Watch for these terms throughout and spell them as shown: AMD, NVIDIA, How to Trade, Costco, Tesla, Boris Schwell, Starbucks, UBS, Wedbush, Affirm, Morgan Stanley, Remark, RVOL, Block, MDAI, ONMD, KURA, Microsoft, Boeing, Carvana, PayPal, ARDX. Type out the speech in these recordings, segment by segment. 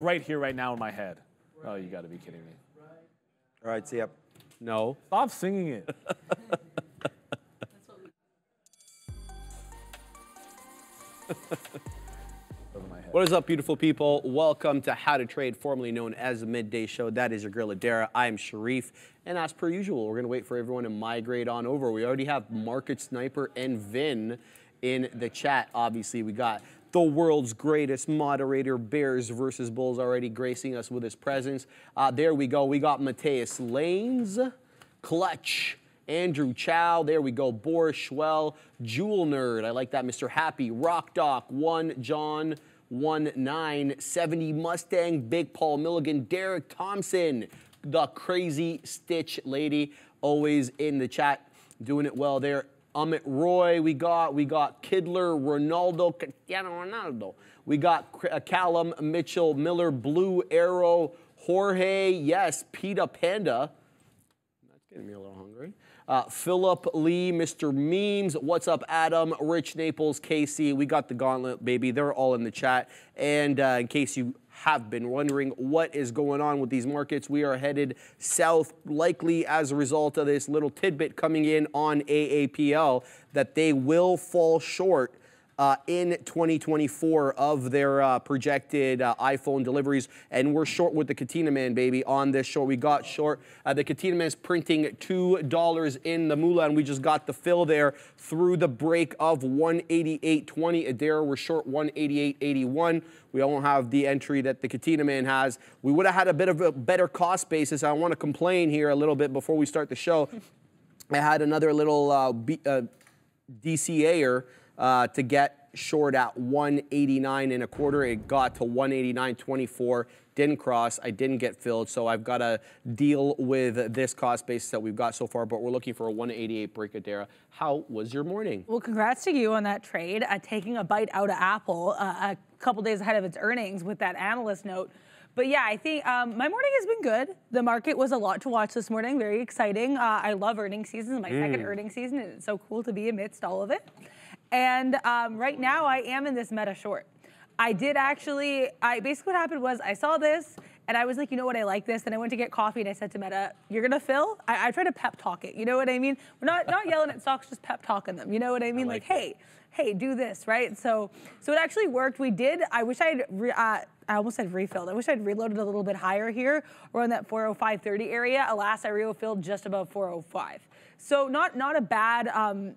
right here, right now in my head. Oh, you got to be kidding me. All right, yep. No. Stop singing it. What is up, beautiful people? Welcome to How to Trade, formerly known as the Midday Show. That is your girl, Adara. I am Sharif. And as per usual, we're going to wait for everyone to migrate on over. We already have Market Sniper and Vin in the chat, obviously. We got the world's greatest moderator, Bears versus Bulls, already gracing us with his presence. There we go. We got Mateus Lanes, Clutch, Andrew Chow. There we go. Boris Schwell, Jewel Nerd. I like that. Mr. Happy, Rock Doc, 1John1970, Mustang, Big Paul Milligan, Derek Thompson, the Crazy Stitch Lady, always in the chat, doing it well there. Amit Roy, we got Kidler, Ronaldo, Cristiano Ronaldo. We got Callum, Mitchell, Miller, Blue Arrow, Jorge, yes, Pita Panda. That's getting me a little hungry. Philip Lee, Mr. Memes, what's up, Adam, Rich Naples, Casey. We got the gauntlet, baby. They're all in the chat. And in case you have been wondering what is going on with these markets, we are headed south, likely as a result of this little tidbit coming in on AAPL that they will fall short in 2024 of their projected iPhone deliveries. And we're short with the Katina Man, baby, on this short. We got short. The Katina Man's printing $2 in the moolah, and we just got the fill there through the break of 188.20. Adara, we're short 188.81. We don't have the entry that the Katina Man has. We would have had a bit of a better cost basis. I want to complain here a little bit before we start the show. I had another little DCA-er to get short at 189.25. It got to 189.24. Didn't cross. I didn't get filled, so I've got to deal with this cost basis that we've got so far, but we're looking for a 188 break, Adara. How was your morning? Well, congrats to you on that trade, taking a bite out of Apple a couple days ahead of its earnings with that analyst note. But yeah, I think my morning has been good. The market was a lot to watch this morning, very exciting. I love earnings season, my second earnings season, and it's so cool to be amidst all of it. And right now I am in this Meta short. I did actually, basically what happened was I saw this and I was like, you know what, I like this. And I went to get coffee and I said to Meta, you're gonna fill? I try to pep talk it, you know what I mean? We're not yelling at stocks, just pep talking them, you know what I mean? I like hey, do this, right? So it actually worked. We did, I wish I almost said refilled. I wish I'd reloaded a little bit higher here, around that 405.30 area. Alas, I refilled just above 405. So not a bad,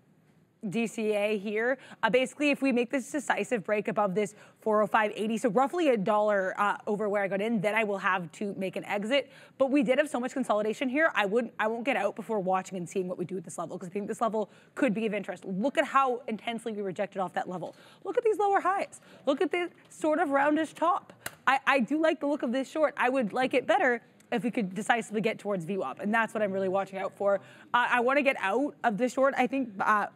DCA here. Basically, if we make this decisive break above this 405.80, so roughly $1 over where I got in, then I will have to make an exit. But we did have so much consolidation here, I won't get out before watching and seeing what we do at this level, because I think this level could be of interest. Look at how intensely we rejected off that level. Look at these lower highs. Look at this sort of roundish top. I do like the look of this short. I would like it better if we could decisively get towards VWAP, and that's what I'm really watching out for. I want to get out of this short, I think,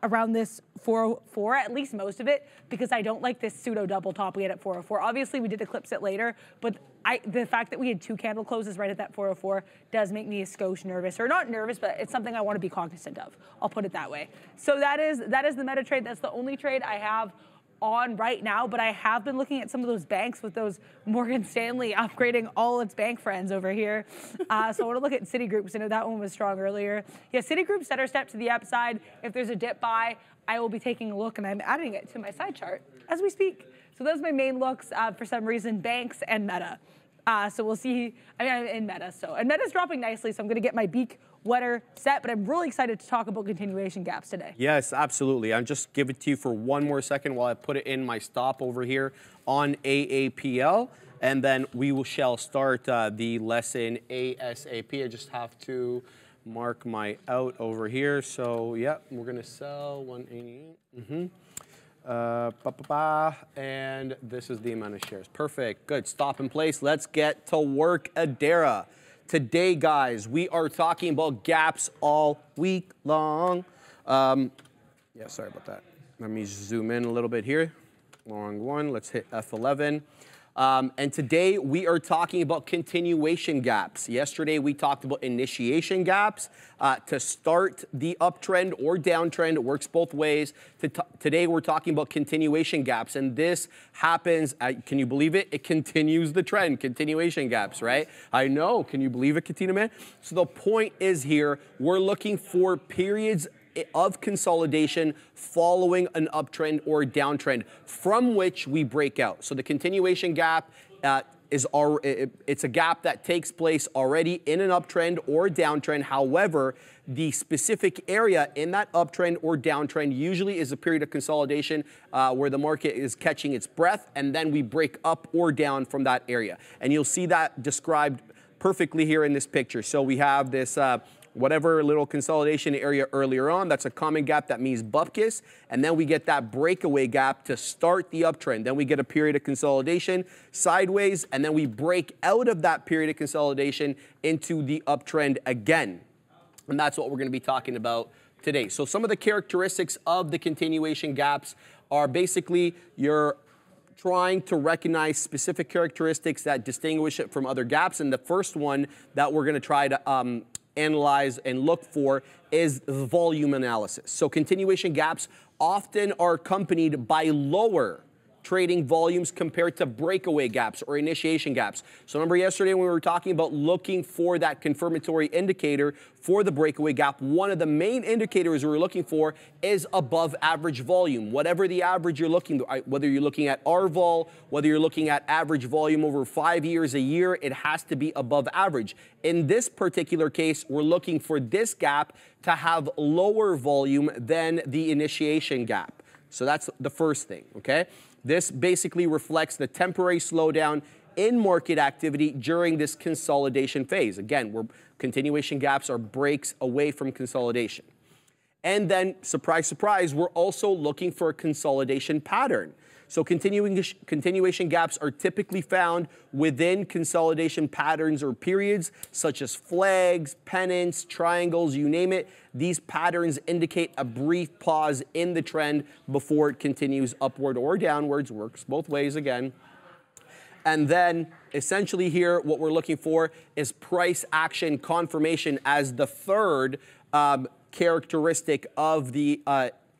around this 404, at least most of it, because I don't like this pseudo double top we had at 404. Obviously, we did eclipse it later, but the fact that we had two candle closes right at that 404 does make me a skosh nervous, or not nervous, but it's something I want to be cognizant of. I'll put it that way. So that is the Meta trade. That's the only trade I have on right now, but I have been looking at some of those banks with those Morgan Stanley upgrading all its bank friends over here. So I want to look at Citigroup, because I know that one was strong earlier. Yeah, Citigroup set our step to the upside. If there's a dip buy, I will be taking a look, and I'm adding it to my side chart as we speak. So those are my main looks, for some reason, banks and Meta. So we'll see. I mean, I'm in Meta, so. And Meta's dropping nicely, so I'm going to get my beak wetter set, but I'm really excited to talk about continuation gaps today. Yes, absolutely. I'll just give it to you for one more second while I put it in my stop over here on AAPL, and then we shall start the lesson ASAP. I just have to mark my out over here. So, yeah, we're going to sell 188. And this is the amount of shares. Perfect. Good. Stop in place. Let's get to work, Adara. Today, guys, we are talking about gaps all week long. Yeah, sorry about that. Let me zoom in a little bit here. Long one. Let's hit F11. And today we are talking about continuation gaps. Yesterday we talked about initiation gaps to start the uptrend or downtrend. It works both ways. Today we're talking about continuation gaps, and this happens, can you believe it? It continues the trend, continuation gaps, right? I know, can you believe it, Katina Man? So the point is here, we're looking for periods of consolidation following an uptrend or downtrend from which we break out. So the continuation gap it's a gap that takes place already in an uptrend or downtrend. However, the specific area in that uptrend or downtrend usually is a period of consolidation where the market is catching its breath, and then we break up or down from that area. And you'll see that described perfectly here in this picture. So we have this whatever little consolidation area earlier on, that's a common gap that means bupkis, and then we get that breakaway gap to start the uptrend. Then we get a period of consolidation sideways, and then we break out of that period of consolidation into the uptrend again. And that's what we're gonna be talking about today. So some of the characteristics of the continuation gaps are basically your trying to recognize specific characteristics that distinguish it from other gaps, and the first one that we're gonna try to analyze and look for is volume analysis. So continuation gaps often are accompanied by lower trading volumes compared to breakaway gaps or initiation gaps. So remember yesterday when we were talking about looking for that confirmatory indicator for the breakaway gap, one of the main indicators we're looking for is above average volume. Whatever the average you're looking, whether you're looking at RVOL, whether you're looking at average volume over 5 years, a year, it has to be above average. In this particular case, we're looking for this gap to have lower volume than the initiation gap. So that's the first thing, okay? This basically reflects the temporary slowdown in market activity during this consolidation phase. Again, where continuation gaps are breaks away from consolidation. And then, surprise, surprise, we're also looking for a consolidation pattern. So continuation gaps are typically found within consolidation patterns or periods, such as flags, pennants, triangles, you name it. These patterns indicate a brief pause in the trend before it continues upward or downwards, works both ways again. And then essentially here, what we're looking for is price action confirmation as the third characteristic of the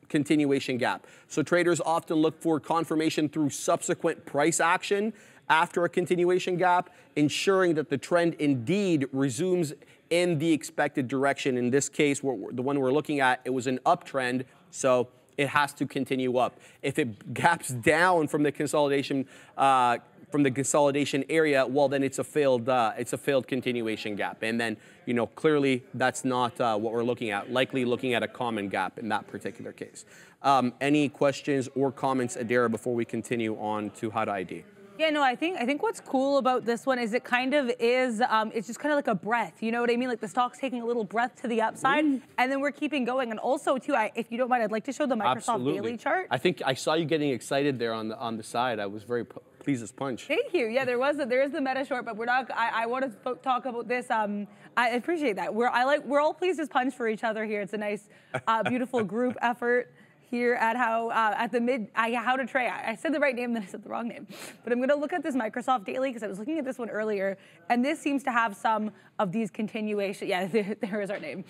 continuation gap. So traders often look for confirmation through subsequent price action after a continuation gap, ensuring that the trend indeed resumes in the expected direction. In this case, the one we're looking at, it was an uptrend, so it has to continue up. If it gaps down from the consolidation area, well, then it's a failed continuation gap. And then, you know, clearly that's not what we're looking at, likely looking at a common gap in that particular case. Any questions or comments, Adara, before we continue on to how to ID? Yeah, no, I think what's cool about this one is it kind of is, it's just kind of like a breath, you know what I mean? Like the stock's taking a little breath to the upside, and then we're keeping going. And also too, if you don't mind, I'd like to show the Microsoft daily chart. I think I saw you getting excited there on the side. I was very pleased as punch. Thank you. Yeah, there is the Meta short, but we're not. I want to talk about this. I appreciate that. We're all pleased as punch for each other here. It's a nice, beautiful group effort here at how to trade. I said the right name, then I said the wrong name. But I'm going to look at this Microsoft daily because I was looking at this one earlier, and this seems to have some of these continuation. Yeah, there is our name.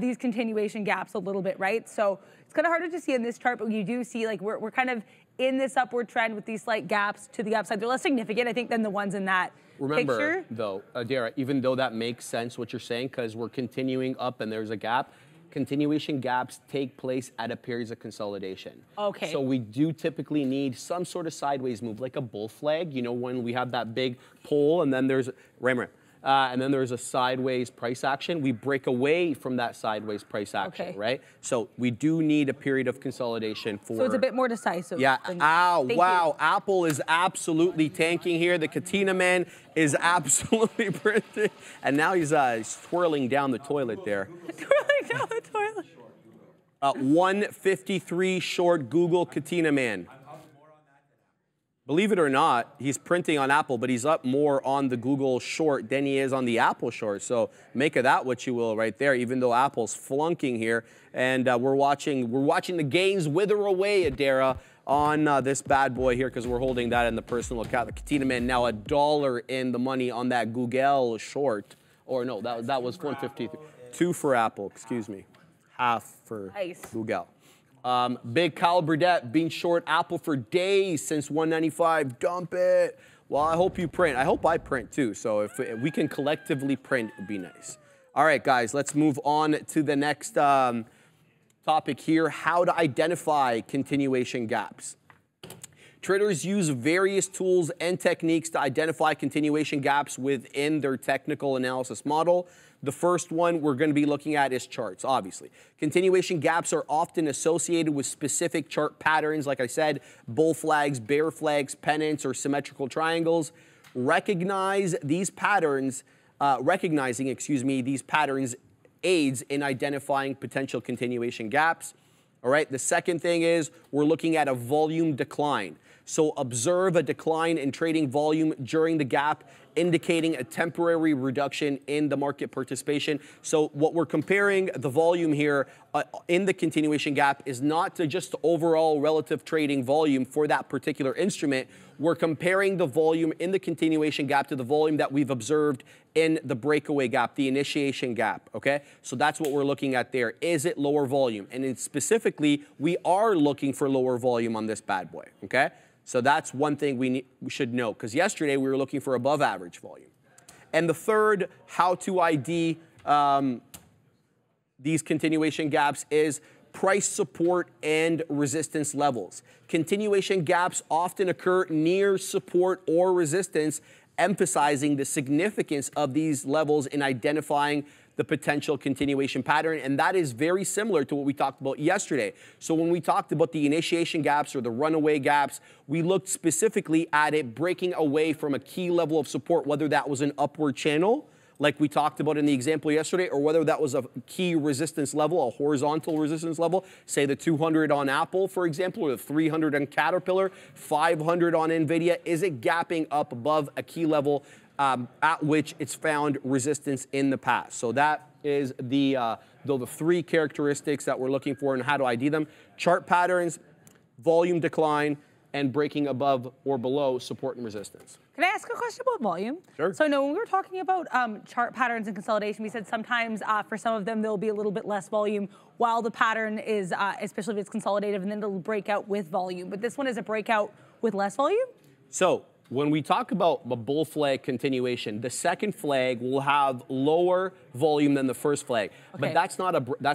These continuation gaps a little bit, right? So it's kind of harder to see in this chart, but you do see like we're kind of in this upward trend with these slight gaps to the upside. They're less significant, I think, than the ones in that picture. Remember, though, Adara, even though that makes sense what you're saying, because we're continuing up and there's a gap. Continuation gaps take place at a periods of consolidation. Okay. So we do typically need some sort of sideways move, like a bull flag, you know, when we have that big pull and then there's, and then there's a sideways price action. We break away from that sideways price action, right? So we do need a period of consolidation for. So it's a bit more decisive. Yeah, wow, Apple is absolutely tanking here. The Katina Man is absolutely printing. And now he's twirling down the toilet there. Down the toilet. 153 short Google, Katina Man. Believe it or not, he's printing on Apple, but he's up more on the Google short than he is on the Apple short. So make of that what you will right there, even though Apple's flunking here. And we're watching the gains wither away, Adara. on this bad boy here because we're holding that in the personal account. The Katina Man now $1 in the money on that Google short. Or no, that was 153. Two for Apple, excuse me. Half for Google. Big Kyle Burdett being short Apple for days since 195. Dump it. Well, I hope you print. I hope I print too. So if we can collectively print, it would be nice. All right, guys, let's move on to the next topic here, how to identify continuation gaps. Traders use various tools and techniques to identify continuation gaps within their technical analysis model. The first one we're going to be looking at is charts, obviously. Continuation gaps are often associated with specific chart patterns, like I said, bull flags, bear flags, pennants, or symmetrical triangles. Recognizing these patterns aids in identifying potential continuation gaps. All right, the second thing is we're looking at a volume decline. So observe a decline in trading volume during the gap, indicating a temporary reduction in the market participation. So what we're comparing the volume here in the continuation gap is not to just the overall relative trading volume for that particular instrument. We're comparing the volume in the continuation gap to the volume that we've observed in the breakaway gap, the initiation gap, okay? So that's what we're looking at there. Is it lower volume? And it's specifically, we are looking for lower volume on this bad boy, okay? So that's one thing we should know, because yesterday we were looking for above average volume. And the third, how to ID these continuation gaps is price support and resistance levels. Continuation gaps often occur near support or resistance, emphasizing the significance of these levels in identifying the potential continuation pattern, and that is very similar to what we talked about yesterday. So when we talked about the initiation gaps or the runaway gaps, we looked specifically at it breaking away from a key level of support, whether that was an upward channel, like we talked about in the example yesterday, or whether that was a key resistance level, a horizontal resistance level, say the 200 on Apple, for example, or the 300 on Caterpillar, 500 on NVIDIA. Is it gapping up above a key level at which it's found resistance in the past? So that is the three characteristics that we're looking for and how to ID them. Chart patterns, volume decline, and breaking above or below support and resistance. Can I ask a question about volume? Sure. So I know when we were talking about chart patterns and consolidation, we said sometimes for some of them there'll be a little bit less volume while the pattern is, especially if it's consolidative, and then it'll break out with volume. But this one is a breakout with less volume? So when we talk about a bull flag continuation, the second flag will have lower volume than the first flag. Okay. But that's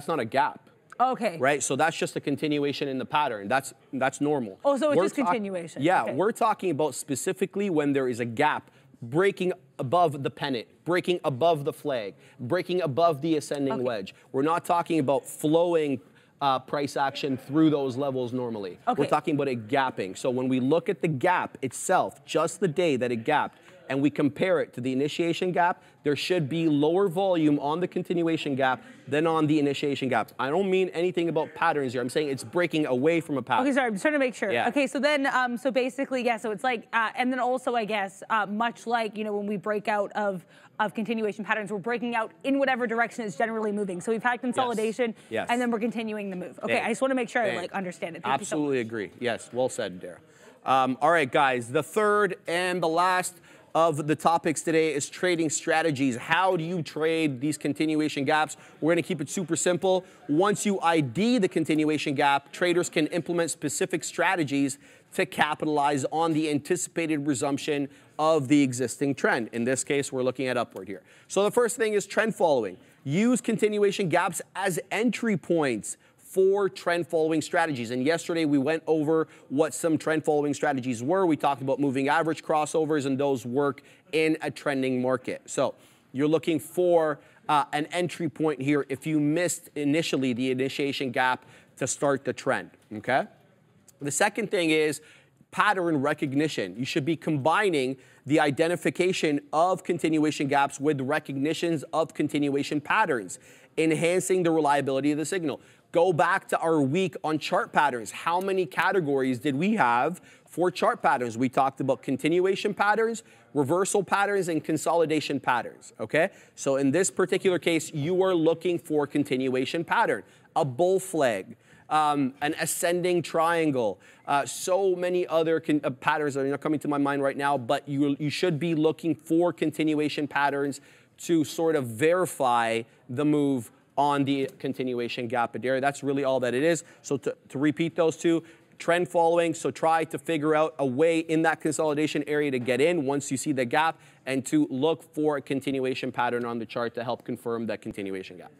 not a gap. Okay. Right? So that's just a continuation in the pattern. That's normal. Oh, so it's just continuation. Yeah, okay. We're talking about specifically when there is a gap breaking above the pennant, breaking above the flag, breaking above the ascending wedge. We're not talking about flowing price action through those levels normally. Okay. We're talking about it gapping. So when we look at the gap itself, just the day that it gapped, and we compare it to the initiation gap, there should be lower volume on the continuation gap than on the initiation gap. I don't mean anything about patterns here. I'm saying it's breaking away from a pattern. Okay, sorry, I'm just trying to make sure. Yeah. Okay, so then, so basically, yeah, so it's like, and then also, I guess, much like, you know, when we break out of continuation patterns, we're breaking out in whatever direction it's generally moving. So we've had consolidation, yes. And then we're continuing the move. Okay, I just want to make sure I like understand it. Thank Absolutely you so much. Agree. Yes, well said, Dara. All right, guys, the third and the last of the topics today is trading strategies. How do you trade these continuation gaps? We're gonna keep it super simple. Once you ID the continuation gap, traders can implement specific strategies to capitalize on the anticipated resumption of the existing trend. In this case, we're looking at upward here. So the first thing is trend following. Use continuation gaps as entry points for trend following strategies. And yesterday we went over what some trend following strategies were. We talked about moving average crossovers, and those work in a trending market. So you're looking for an entry point here if you missed initially the initiation gap to start the trend, okay? The second thing is pattern recognition. You should be combining the identification of continuation gaps with recognitions of continuation patterns, enhancing the reliability of the signal. Go back to our week on chart patterns. How many categories did we have for chart patterns? We talked about continuation patterns, reversal patterns, and consolidation patterns, okay? So in this particular case, you are looking for continuation pattern, a bull flag, an ascending triangle, so many other patterns that are not coming to my mind right now, but you should be looking for continuation patterns to sort of verify the move on the continuation gap of area. That's really all that it is. So to repeat those two, trend following, so try to figure out a way in that consolidation area to get in once you see the gap, and to look for a continuation pattern on the chart to help confirm that continuation gap.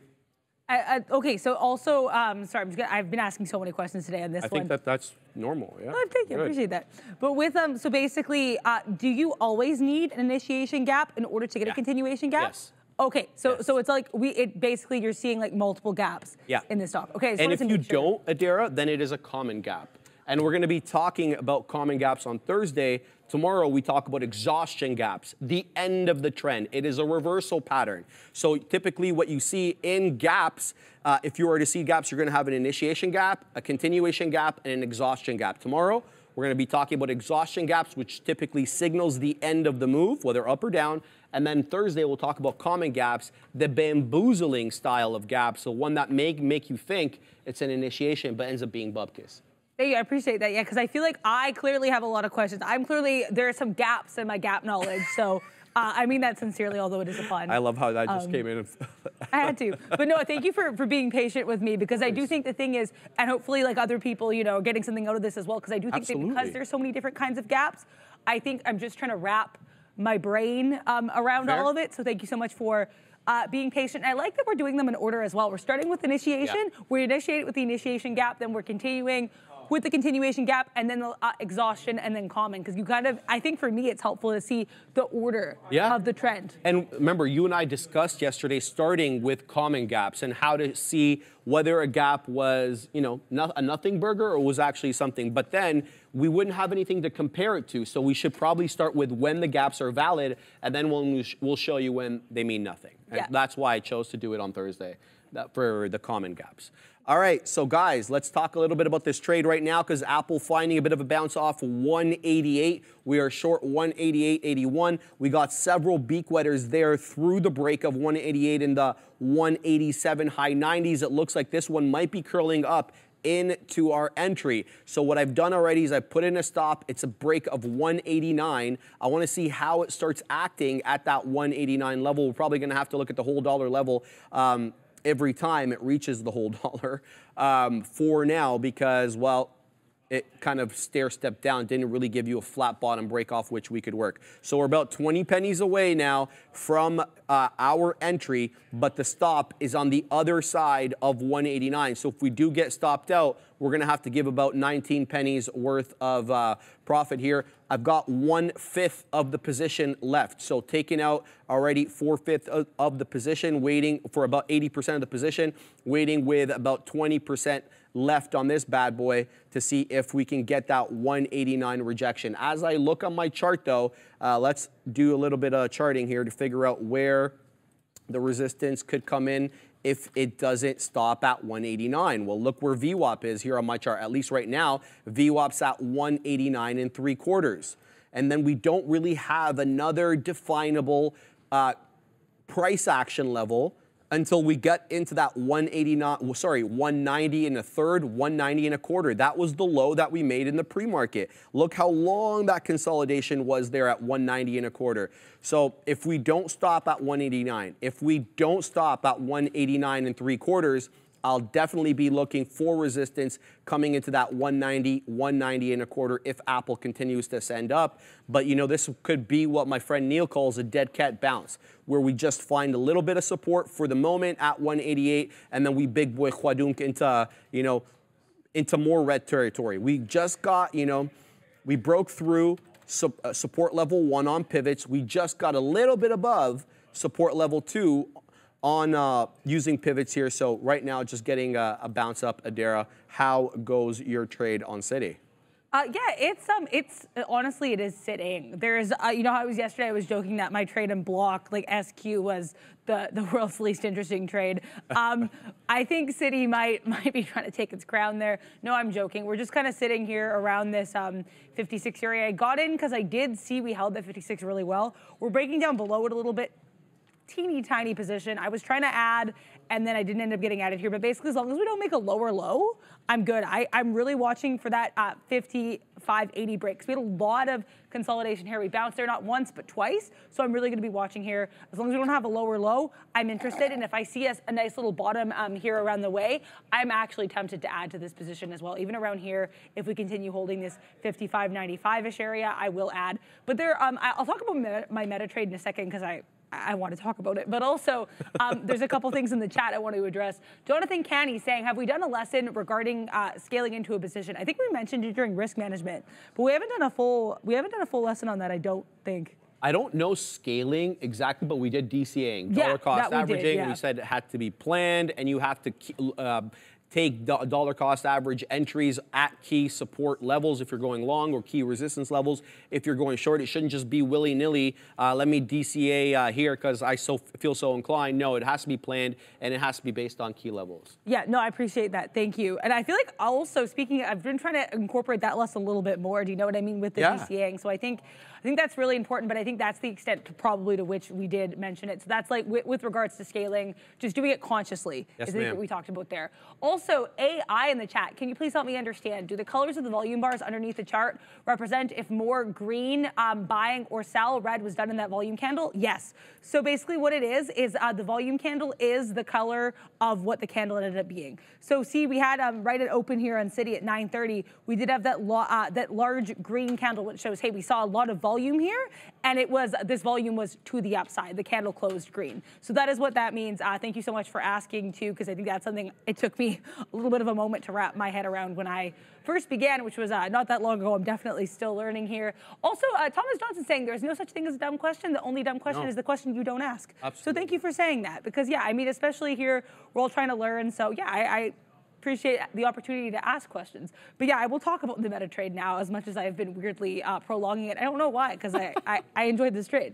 Okay, so also, sorry, I've been asking so many questions today on this one. I think that's normal, yeah. Oh, thank you, I appreciate that. But with, so basically, do you always need an initiation gap in order to get a continuation gap? Yes. Okay, so so it's like basically you're seeing like multiple gaps in the stock. Okay, so and if you don't, Adara, then it is a common gap. And we're going to be talking about common gaps on Thursday. Tomorrow we talk about exhaustion gaps, the end of the trend. It is a reversal pattern. So typically what you see in gaps, if you were to see gaps, you're going to have an initiation gap, a continuation gap, and an exhaustion gap. Tomorrow we're going to be talking about exhaustion gaps, which typically signals the end of the move, whether up or down. And then Thursday we'll talk about common gaps, the bamboozling style of gaps, so one that make you think it's an initiation but ends up being bupkis. Thank you, I appreciate that, yeah, because I feel like I clearly have a lot of questions. I'm clearly, there are some gaps in my gap knowledge, so I mean that sincerely, although it is a fun. I love how that just came in. I had to, but no, thank you for being patient with me, because I do think the thing is, and hopefully like other people, you know, are getting something out of this as well, because I do think that because there's so many different kinds of gaps, I think I'm just trying to wrap my brain around all of it, so thank you so much for being patient. And I like that we're doing them in order as well. We're starting with initiation, we initiate with the initiation gap, then we're continuing with the continuation gap, and then the exhaustion, and then common, because you kind of, I think for me, it's helpful to see the order of the trend. And remember, you and I discussed yesterday starting with common gaps and how to see whether a gap was, you know, a nothing burger or was actually something, but then we wouldn't have anything to compare it to, so we should probably start with when the gaps are valid, and then we'll show you when they mean nothing. Yeah. And that's why I chose to do it on Thursday, for the common gaps. All right, so guys, let's talk a little bit about this trade right now, because Apple finding a bit of a bounce off 188. We are short 188.81. We got several beak wetters there through the break of 188 in the 187 high 90s. It looks like this one might be curling up into our entry. So what I've done already is I put in a stop. It's a break of 189. I want to see how it starts acting at that 189 level. We're probably going to have to look at the whole dollar level every time it reaches the whole dollar for now, because, well, it kind of stair-stepped down, didn't really give you a flat bottom break off which we could work. So we're about 20 pennies away now from our entry, but the stop is on the other side of 189. So if we do get stopped out, we're gonna have to give about 19 pennies worth of profit here. I've got 1/5 of the position left. So taking out already 4/5 of the position, waiting for about 80% of the position, waiting with about 20% left on this bad boy to see if we can get that 189 rejection. As I look on my chart though, let's do a little bit of charting here to figure out where the resistance could come in if it doesn't stop at 189. Well, look where VWAP is here on my chart. At least right now, VWAP's at 189.75. And then we don't really have another definable price action level until we get into that 189, sorry, 190 1/3, 190 1/4. That was the low that we made in the pre-market. Look how long that consolidation was there at 190 1/4. So if we don't stop at 189, if we don't stop at 189 3/4, I'll definitely be looking for resistance coming into that 190, 190 1/4 if Apple continues to send up. But you know, this could be what my friend Neil calls a dead cat bounce, where we just find a little bit of support for the moment at 188, and then we big boy Khwadunk into, you know, into more red territory. We just got, you know, we broke through support level 1 on pivots. We just got a little bit above support level 2 on using pivots here. So right now, just getting a bounce up. Adara, how goes your trade on Citi? Yeah, it's honestly, it is sitting. There's, you know, how I was yesterday. I was joking that my trade in Block, like SQ, was the world's least interesting trade. I think Citi might be trying to take its crown there. No, I'm joking. We're just kind of sitting here around this 56 area. I got in because I did see we held that 56 really well. We're breaking down below it a little bit teeny tiny position. I was trying to add, and then I didn't end up getting added here. But basically, as long as we don't make a lower low, I'm good. I'm really watching for that 55.80 break, because we had a lot of consolidation here. We bounced there not once, but twice. So I'm really going to be watching here. As long as we don't have a lower low, I'm interested. And if I see a nice little bottom here around the way, I'm actually tempted to add to this position as well. Even around here, if we continue holding this 55.95-ish area, I will add. But there, I'll talk about my meta trade in a second, because I want to talk about it, but also there's a couple things in the chat I want to address. Jonathan Canny saying, have we done a lesson regarding scaling into a position? I think we mentioned it during risk management, but we haven't done a full lesson on that, I don't think. I don't know scaling exactly, but we did DCAing, dollar cost averaging. Did, yeah. We said it had to be planned, and you have to take dollar cost average entries at key support levels if you're going long, or key resistance levels if you're going short. It shouldn't just be willy-nilly, let me DCA here because I feel so inclined. No, it has to be planned, and it has to be based on key levels. Yeah, no, I appreciate that. Thank you. And I feel like also speaking, I've been trying to incorporate that lesson a little bit more. Do you know what I mean with the DCAing? So I think that's really important, but I think that's the extent probably to which we did mention it. So that's like with regards to scaling, just doing it consciously is what we talked about there. Also, AI in the chat, can you please help me understand? Do the colors of the volume bars underneath the chart represent if more green buying or sell red was done in that volume candle? Yes. So basically what it is the volume candle is the color of what the candle ended up being. So see, we had right at open here on City at 9:30, we did have that large green candle, which shows, hey, we saw a lot of volume here, and it was, this volume was to the upside. The candle closed green. So that is what that means. Thank you so much for asking too, because I think that's something it took me a little bit of a moment to wrap my head around when I first began, which was not that long ago. I'm definitely still learning here. Also, Thomas Johnson saying there's no such thing as a dumb question. The only dumb question is the question you don't ask. Absolutely. So thank you for saying that, because yeah, I mean, especially here, we're all trying to learn. So yeah, I appreciate the opportunity to ask questions. But yeah, I will talk about the meta trade now, as much as I've been weirdly prolonging it. I don't know why, because I enjoyed this trade.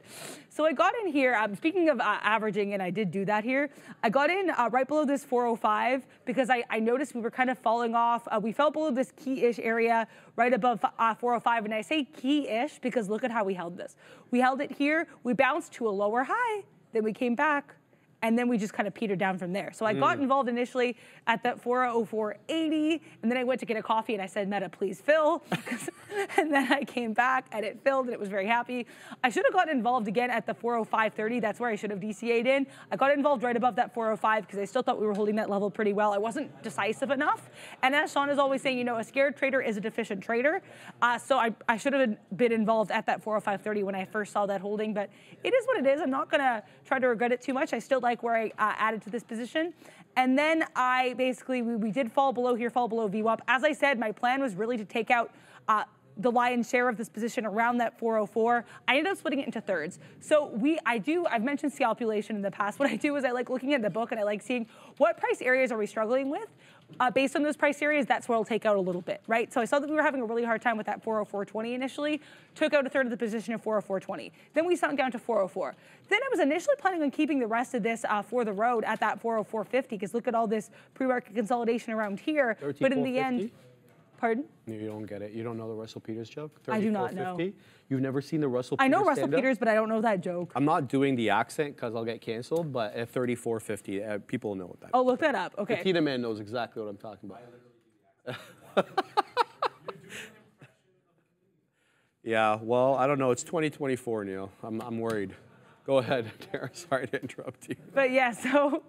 So I got in here, speaking of averaging, and I did do that here, I got in right below this 405, because I noticed we were kind of falling off. We fell below this key-ish area, right above 405, and I say key-ish because look at how we held this. We held it here, we bounced to a lower high, then we came back, and then we just kind of petered down from there. So I got involved initially at that 404.80, and then I went to get a coffee and I said, Meta, please fill. And then I came back and it filled and it was very happy. I should have gotten involved again at the 405.30. That's where I should have DCA'd in. I got involved right above that 405 because I still thought we were holding that level pretty well. I wasn't decisive enough. And as Sean is always saying, you know, a scared trader is a deficient trader. So I should have been involved at that 405.30 when I first saw that holding, but it is what it is. I'm not gonna try to regret it too much. I still like where I added to this position. And then I basically, we did fall below here, fall below VWAP. As I said, my plan was really to take out the lion's share of this position around that 404. I ended up splitting it into thirds. So I've mentioned scalpulation in the past. What I do is I like looking at the book and I like seeing what price areas are we struggling with. Based on those price areas, that's where I'll take out a little bit, right? So I saw that we were having a really hard time with that 404.20 initially, took out a third of the position of 404.20. Then we sunk down to 404. Then I was initially planning on keeping the rest of this for the road at that 404.50, because look at all this pre-market consolidation around here. But in the end, pardon? You don't get it. You don't know the Russell Peters joke? I do not know. You've never seen the Russell Peters? I know Russell Peters, but I don't know that joke. I'm not doing the accent because I'll get canceled, but at 3450, people know what that is. Oh, look that up. Okay. Katina Man knows exactly what I'm talking about. Yeah, well, I don't know. It's 2024, Neil. I'm worried. Go ahead, Tara. Sorry to interrupt you. But yeah, so.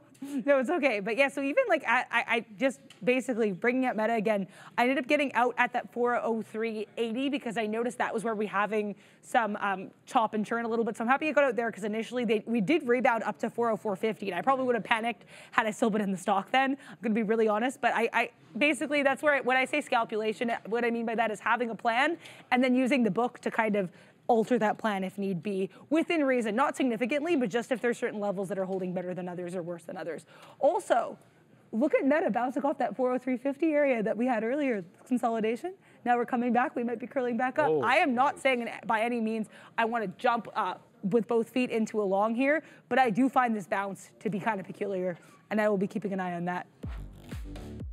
No, it's okay. But yeah, so even like I just basically bringing up Meta again, I ended up getting out at that 403.80 because I noticed that was where we having some chop and churn a little bit. So I'm happy I got out there because initially we did rebound up to 404.50, and I probably would have panicked had I still been in the stock then. I'm going to be really honest, but I basically that's where when I say scalpulation, what I mean by that is having a plan and then using the book to kind of alter that plan if need be, within reason, not significantly, but just if there's certain levels that are holding better than others or worse than others. Also, look at Meta bouncing off that 403.50 area that we had earlier, consolidation. Now we're coming back, we might be curling back up. Oh. I am not saying by any means I want to jump with both feet into a long here, but I do find this bounce to be kind of peculiar, and I will be keeping an eye on that.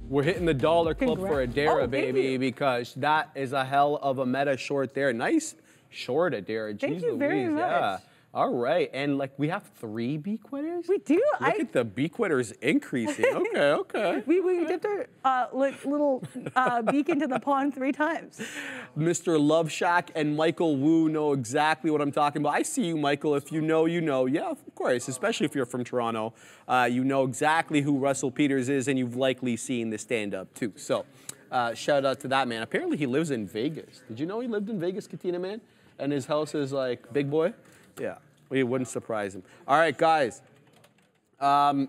We're hitting the dollar club for Adara, baby, because that is a hell of a Meta short there. Nice. Short Adara, geez Louise, yeah. All right, and like we have 3 beak winners? We do. Look at the beak winners increasing. Okay, okay. we dipped our little beak into the pond 3 times. Mr. Loveshack and Michael Wu know exactly what I'm talking about. I see you, Michael. If you know, you know. Yeah, of course, especially if you're from Toronto. You know exactly who Russell Peters is, and you've likely seen the stand-up too. So shout out to that man. Apparently he lives in Vegas. Did you know he lived in Vegas, Katina Man? And his house is like big boy? Yeah, we wouldn't surprise him. All right, guys.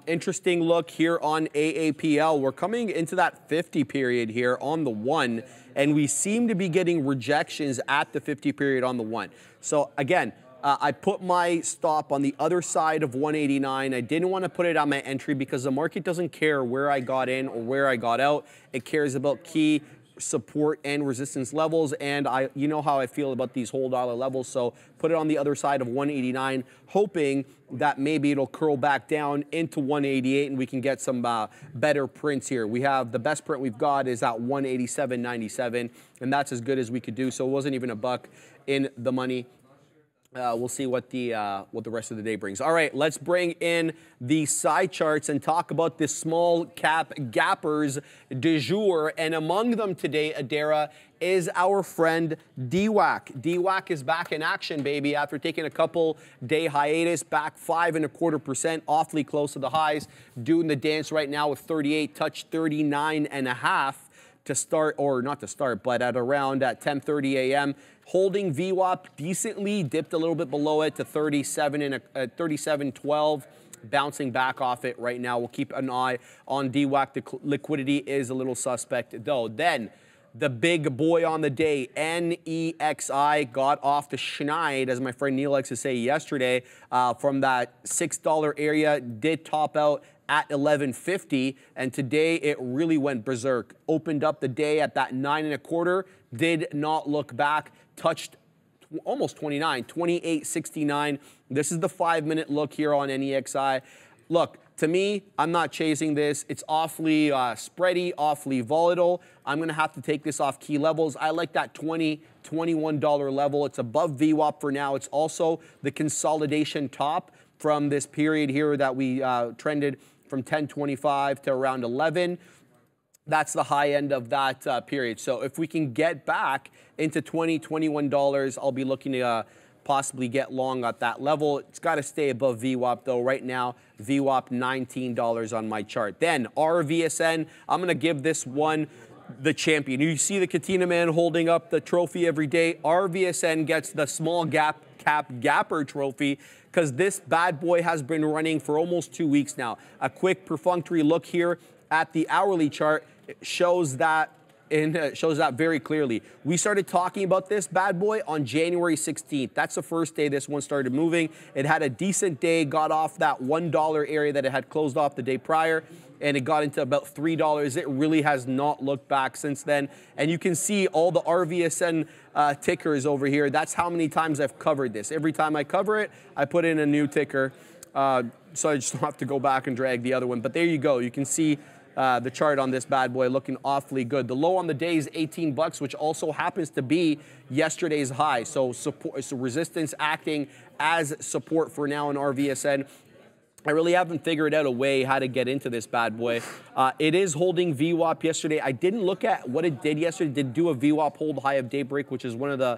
Interesting look here on AAPL. We're coming into that 50 period here on the 1, and we seem to be getting rejections at the 50 period on the 1. So again, I put my stop on the other side of 189. I didn't want to put it on my entry because the market doesn't care where I got in or where I got out. It cares about key support and resistance levels, and you know how I feel about these whole dollar levels, so put it on the other side of 189, hoping that maybe it'll curl back down into 188 and we can get some better prints here. We have the best print we've got is at 187.97, and that's as good as we could do, so it wasn't even a buck in the money. We'll see what the rest of the day brings. All right, let's bring in the side charts and talk about the small cap gappers du jour. And among them today, Adara, is our friend DWAC. DWAC is back in action, baby, after taking a couple day hiatus, back 5.25%, awfully close to the highs, doing the dance right now with 38, touch 39.5. to start, or not to start, but at around at 10:30 a.m., holding VWAP decently, dipped a little bit below it to 37.12, bouncing back off it right now. We'll keep an eye on DWAC. The liquidity is a little suspect, though. Then the big boy on the day, NEXI, got off the schneid, as my friend Neil likes to say yesterday, from that $6 area, did top out at 11.50, and today it really went berserk. Opened up the day at that 9.25, did not look back, touched almost 29, 28.69. This is the 5-minute look here on NEXI. Look, to me, I'm not chasing this. It's awfully spready, awfully volatile. I'm gonna have to take this off key levels. I like that $20, $21 level. It's above VWAP for now. It's also the consolidation top from this period here that we trended from 10.25 to around 11. That's the high end of that period. So if we can get back into $20, $21, I'll be looking to possibly get long at that level. It's got to stay above VWAP though. Right now, VWAP $19 on my chart. Then RVSN, I'm going to give this one the champion. You see the Katina Man holding up the trophy every day. RVSN gets the small cap gapper trophy because this bad boy has been running for almost 2 weeks now. A quick perfunctory look here at the hourly chart shows that very clearly. We started talking about this bad boy on January 16th. That's the first day this one started moving. It had a decent day, got off that $1 area that it had closed off the day prior, and it got into about $3. It really has not looked back since then. And you can see all the RVSN tickers over here. That's how many times I've covered this. Every time I cover it, I put in a new ticker. So I just don't have to go back and drag the other one. But there you go. You can see the chart on this bad boy looking awfully good. The low on the day is 18 bucks, which also happens to be yesterday's high. So, resistance acting as support for now in RVSN. I really haven't figured out a way how to get into this bad boy. It is holding VWAP yesterday. I didn't look at what it did yesterday. It did do a VWAP hold high of daybreak, which is one of the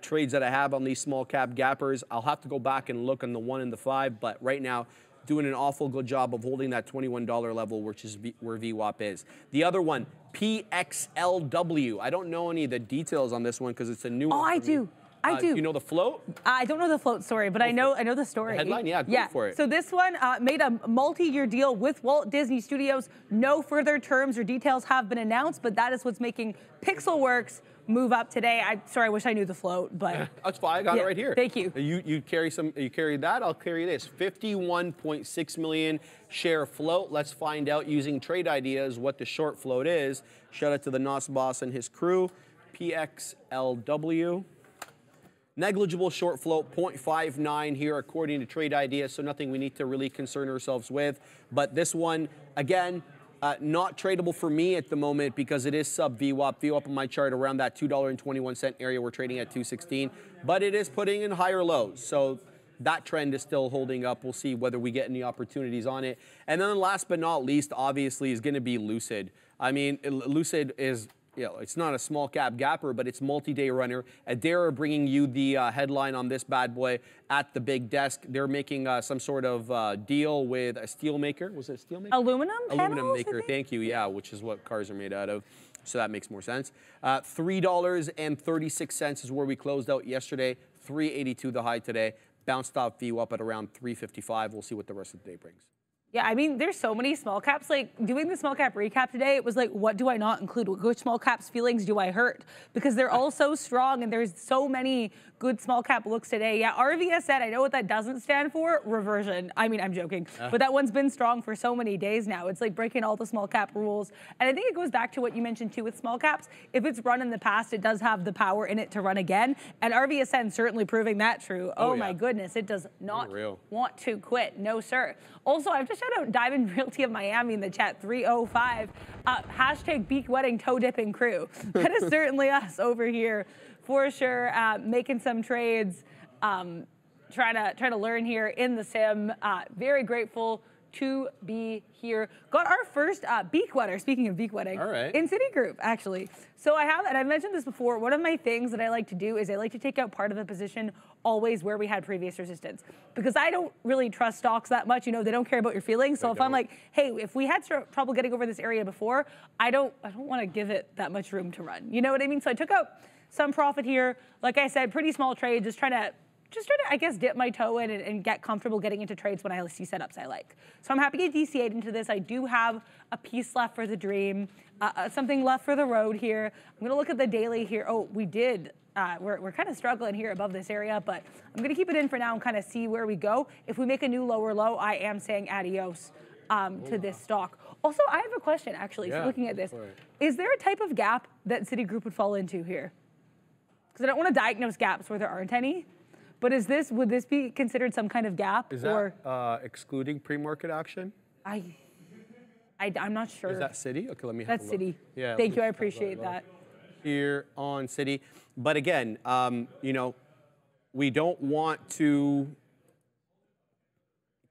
trades that I have on these small cap gappers. I'll have to go back and look on the 1 and the 5, but right now, doing an awful good job of holding that $21 level, which is where VWAP is. The other one, PXLW. I don't know any of the details on this one because it's a new one. Oh, I do. I do. You know the float? I don't know the float story, but I know the story. The headline, yeah, go for it. So this one made a multi-year deal with Walt Disney Studios. No further terms or details have been announced, but that is what's making Pixelworks move up today. Sorry, I wish I knew the float, but that's fine. I got it right here. Thank you. You carry that. I'll carry this. 51.6 million share float. Let's find out using trade ideas what the short float is. Shout out to the NOS boss and his crew. PXLW. Negligible short float, 0.59 here according to trade ideas, so nothing we need to really concern ourselves with. But this one, again, Not tradable for me at the moment because it is sub VWAP. VWAP on my chart around that $2.21 area. We're trading at 216, but it is putting in higher lows. So that trend is still holding up. We'll see whether we get any opportunities on it. And then last but not least, obviously, is going to be Lucid. I mean, Lucid is, you know, it's not a small cap gapper, but it's multi-day runner. Adara bringing you the headline on this bad boy at the big desk. They're making some sort of deal with a steel maker. Was it a steel maker? Aluminum maker, thank you, yeah, which is what cars are made out of. So that makes more sense. $3.36 is where we closed out yesterday. $3.82 the high today. Bounced off VWAP up at around 355. We'll see what the rest of the day brings. Yeah, I mean, there's so many small caps. Like, doing the small cap recap today, it was like, what do I not include? Which small caps feelings do I hurt? Because they're all so strong, and there's so many good small cap looks today. Yeah, RVSN, I know what that doesn't stand for, reversion. I mean, I'm joking. But that one's been strong for so many days now. It's like breaking all the small cap rules. And I think it goes back to what you mentioned, too, with small caps. If it's run in the past, it does have the power in it to run again. And RVSN certainly proving that true. Oh, yeah. My goodness. It does not want to quit. No, sir. Also, I've just shout out Diamond Realty of Miami in the chat, 305. Hashtag beak wedding, toe dipping crew. That is certainly us over here for sure, making some trades, trying to learn here in the sim. Very grateful to be here. Got our first beak wetter, speaking of beak wetting, in Citigroup, actually. So I have, and I've mentioned this before, one of my things that I like to do is I like to take out part of a position always where we had previous resistance, because I don't really trust stocks that much. You know, they don't care about your feelings. So if I'm like, hey, if we had trouble getting over this area before, I don't want to give it that much room to run. You know what I mean? So I took out some profit here. Like I said, pretty small trade, just trying to, I guess, dip my toe in and get comfortable getting into trades when I see setups I like. So I'm happy to DCA into this. I do have a piece left for the dream, something left for the road here. I'm going to look at the daily here. Oh, we did. We're kind of struggling here above this area, but I'm going to keep it in for now and kind of see where we go. If we make a new lower low, I am saying adios to this stock. Also, I have a question, actually, so looking at this. Is there a type of gap that Citigroup would fall into here? Because I don't want to diagnose gaps where there aren't any. But is this, would this be considered some kind of gap? Is that, or excluding pre-market action? I'm not sure. Is that Citi? Okay, let me have a look. That's Citi. Yeah, thank you, I appreciate that. Here on Citi. But again, you know, we don't want to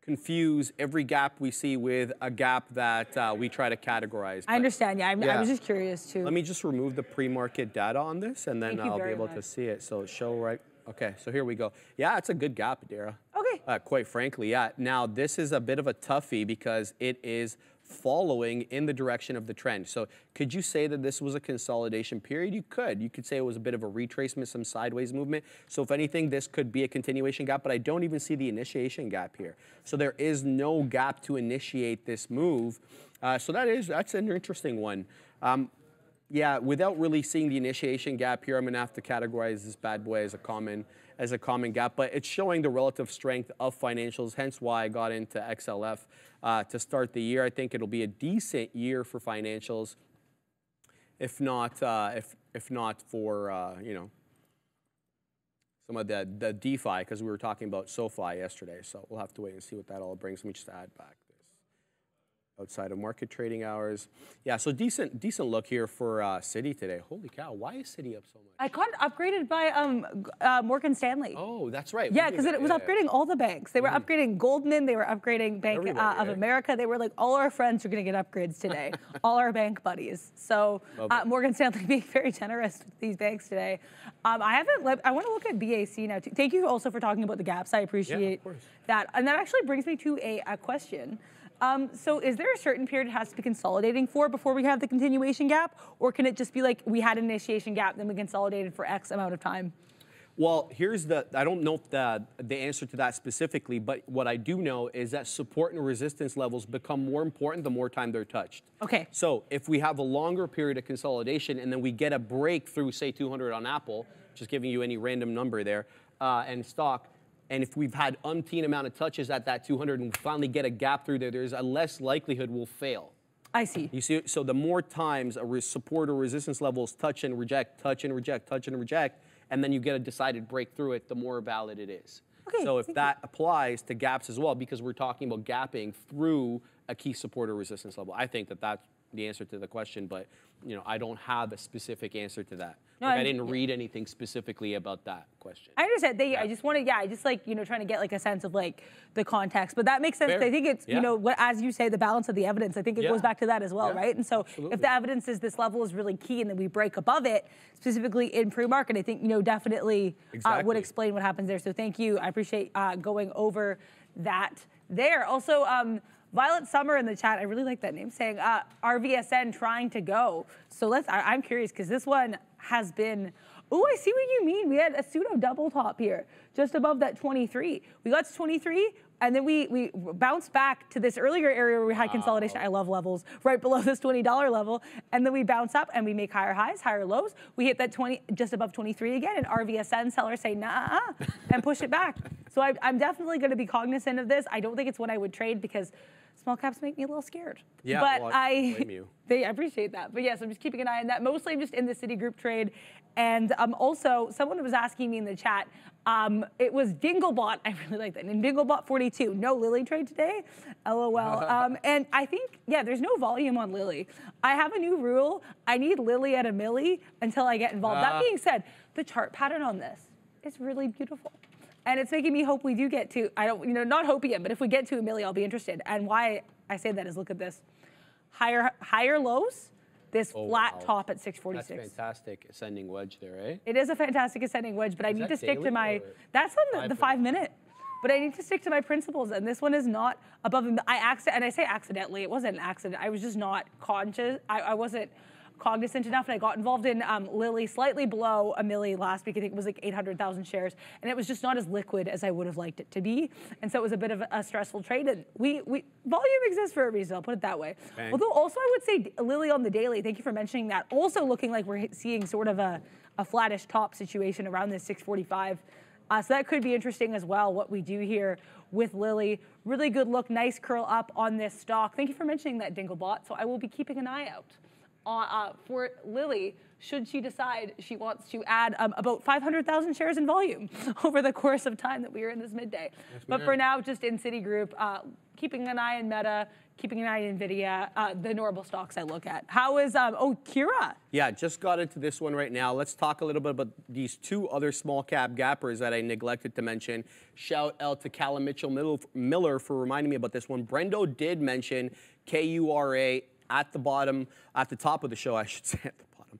confuse every gap we see with a gap that we try to categorize. I understand, I was just curious too. Let me just remove the pre-market data on this and then I'll be able to see it. So show right. Okay, so here we go. Yeah, it's a good gap, Adara. Okay. Quite frankly, yeah. Now, this is a bit of a toughie because it is following in the direction of the trend. So could you say that this was a consolidation period? You could. You could say it was a bit of a retracement, some sideways movement. So if anything, this could be a continuation gap, but I don't even see the initiation gap here. So there is no gap to initiate this move. So that's an interesting one. Yeah, without really seeing the initiation gap here, I'm gonna have to categorize this bad boy as a common gap, but it's showing the relative strength of financials, hence why I got into XLF to start the year. I think it'll be a decent year for financials, if not for you know, some of the DeFi, because we were talking about SoFi yesterday. So we'll have to wait and see what that all brings. Let me just add back. Outside of market trading hours. Yeah, so decent look here for Citi today. Holy cow, why is Citi up so much? I got upgraded by Morgan Stanley. Oh, that's right. Yeah, because it was upgrading all the banks. They were upgrading Goldman, they were upgrading Bank of America. They were like, all our friends are gonna get upgrades today. All our bank buddies. So Morgan Stanley being very generous with these banks today. I wanna look at BAC now too. Thank you also for talking about the gaps. I appreciate that. And that actually brings me to a question. So is there a certain period it has to be consolidating for before we have the continuation gap? Or can it just be like we had an initiation gap, then we consolidated for X amount of time? Well, here's the, I don't know the answer to that specifically, but what I do know is that support and resistance levels become more important the more time they're touched. Okay. So if we have a longer period of consolidation and then we get a break through, say, 200 on Apple, just giving you any random number there, and stock, and if we've had umpteen amount of touches at that 200 and we finally get a gap through there, there's a less likelihood we'll fail. I see. You see, so the more times a support or resistance levels touch and reject, touch and reject, touch and reject, and then you get a decided break through it, the more valid it is. Okay, so if that applies to gaps as well, because we're talking about gapping through a key support or resistance level, I think that that's the answer to the question, but you know, I don't have a specific answer to that. No, like, I didn't read anything specifically about that question. I understand. I just want to, I just like, you know, trying to get like a sense of like the context, but that makes sense. Fair. I think it's, you know, as you say, the balance of the evidence, I think it goes back to that as well, right? And so absolutely. If the evidence is this level is really key and then we break above it, specifically in pre-market, I think, you know, definitely would explain what happens there. So thank you. I appreciate going over that there. Also, Violet Summer in the chat, I really like that name, saying RVSN trying to go. So let's, I'm curious because this one has been, oh, I see what you mean. We had a pseudo double top here, just above that 23. We got to 23, and then we bounced back to this earlier area where we had consolidation. I love levels, right below this $20 level. And then we bounce up and we make higher highs, higher lows. We hit that 20, just above 23 again, and RVSN sellers say, nah, and push it back. So I'm definitely going to be cognizant of this. I don't think it's one I would trade because small caps make me a little scared. Yeah, but well, I blame you. I appreciate that. But yes, I'm just keeping an eye on that. Mostly I'm just in the Citigroup trade. And also, someone was asking me in the chat, it was Dinglebot. I really like that. And Dinglebot 42, no Lilly trade today, LOL. And I think, yeah, there's no volume on Lilly. I have a new rule. I need Lilly at a milli until I get involved. That being said, the chart pattern on this is really beautiful. And it's making me hope we do get to, I don't, you know, not hope yet, but if we get to a milli, I'll be interested. And why I say that is look at this. Higher lows, this flat top at 646. That's fantastic ascending wedge there, eh? It is a fantastic ascending wedge, but I need to stick to my, that's on the 5 minute. But I need to stick to my principles, and this one is not above, I say accidentally, it wasn't an accident. I was just not conscious, I wasn't cognizant enough, and I got involved in Lilly slightly below a milli last week. I think it was like 800,000 shares, and it was just not as liquid as I would have liked it to be, and so it was a bit of a stressful trade, and we volume exists for a reason, I'll put it that way. Thanks. Although also I would say Lilly on the daily, thank you for mentioning that, also looking like we're seeing sort of a flattish top situation around this 645, so that could be interesting as well, what we do here with Lilly. Really good look, nice curl up on this stock. Thank you for mentioning that, Dinglebot, so I will be keeping an eye out for Lilly, should she decide she wants to add about 500,000 shares in volume over the course of time that we are in this midday. Yes, but for now, just in Citigroup, keeping an eye on Meta, keeping an eye on NVIDIA, the normal stocks I look at. How is, KURA? Yeah, just got into this one right now. Let's talk a little bit about these two other small cap gappers that I neglected to mention. Shout out to Callum Mitchell-Miller for reminding me about this one. Brendo did mention KURA at the bottom, at the top of the show, I should say, at the bottom.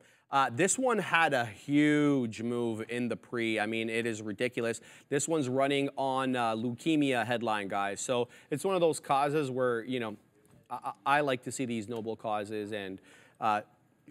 This one had a huge move in the pre. I mean, it is ridiculous. This one's running on leukemia headline, guys. So it's one of those causes where, you know, I like to see these noble causes and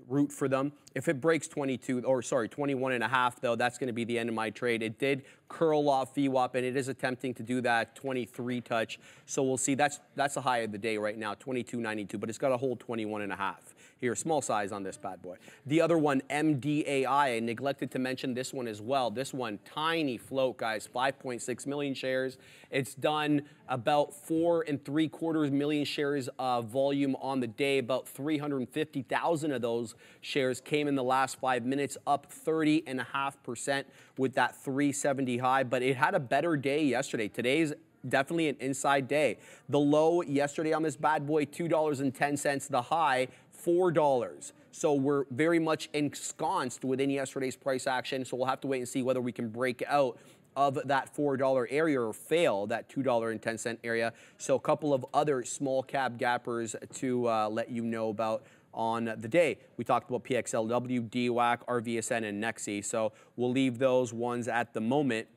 root for them. If it breaks 21.5, though, that's going to be the end of my trade. It did curl off VWAP, and it is attempting to do that 23 touch. So we'll see. That's the high of the day right now, 22.92, but it's got a whole 21.5 here. Small size on this bad boy. The other one, MDAI, I neglected to mention this one as well. This one, tiny float, guys, 5.6 million shares. It's done about 4.75 million shares of volume on the day. About 350,000 of those shares came in the last 5 minutes, up 30.5% with that 370 high, but it had a better day yesterday. Today's definitely an inside day. The low yesterday on this bad boy, $2.10, the high, $4. So we're very much ensconced within yesterday's price action, so we'll have to wait and see whether we can break out of that $4 area or fail that $2.10 area. So a couple of other small cap gappers to let you know about on the day. We talked about PXLW, DWAC, RVSN, and NEXI. So we'll leave those ones at the moment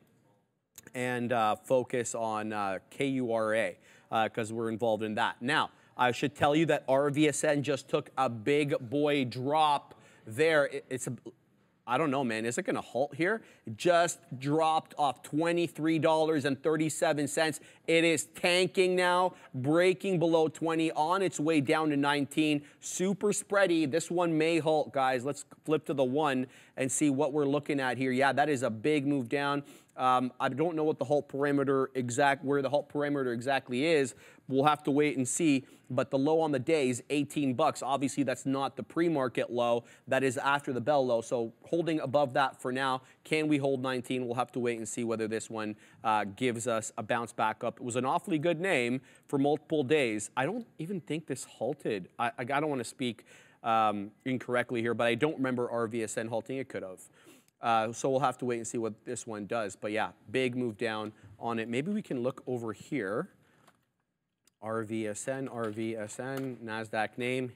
and focus on KURA because we're involved in that. Now, I should tell you that RVSN just took a big boy drop there. It's a, I don't know, man. Is it going to halt here? It just dropped off $23.37. It is tanking now, breaking below 20 on its way down to 19. Super spready. This one may halt, guys. Let's flip to the one and see what we're looking at here. Yeah, that is a big move down. I don't know what the halt parameter exactly is. We'll have to wait and see. But the low on the day is $18. Obviously, that's not the pre-market low. That is after the bell low. So holding above that for now. Can we hold 19? We'll have to wait and see whether this one gives us a bounce back up. It was an awfully good name for multiple days. I don't even think this halted. I don't want to speak incorrectly here, but I don't remember RVSN halting. It could have. So we'll have to wait and see what this one does. But yeah, big move down on it. Maybe we can look over here. RVSN, NASDAQ name.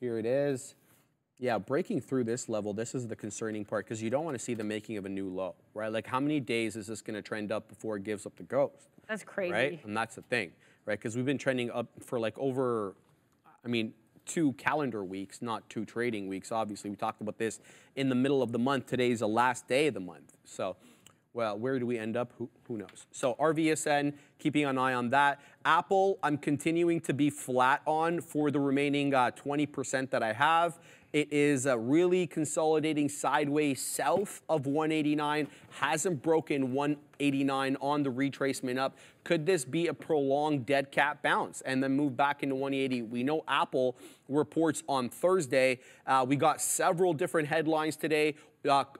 Here it is. Yeah, breaking through this level, this is the concerning part because you don't want to see the making of a new low, right? Like how many days is this going to trend up before it gives up the ghost? That's crazy. Right? And that's the thing, right? Because we've been trending up for like over, I mean, 2 calendar weeks, not 2 trading weeks. Obviously, we talked about this in the middle of the month. Today's the last day of the month. So, well, where do we end up? Who knows? So RVSN, keeping an eye on that. Apple, I'm continuing to be flat on for the remaining 20% that I have. It is really consolidating sideways south of 189, hasn't broken 189 on the retracement up. Could this be a prolonged dead cat bounce and then move back into 180? We know Apple reports on Thursday. We got several different headlines today.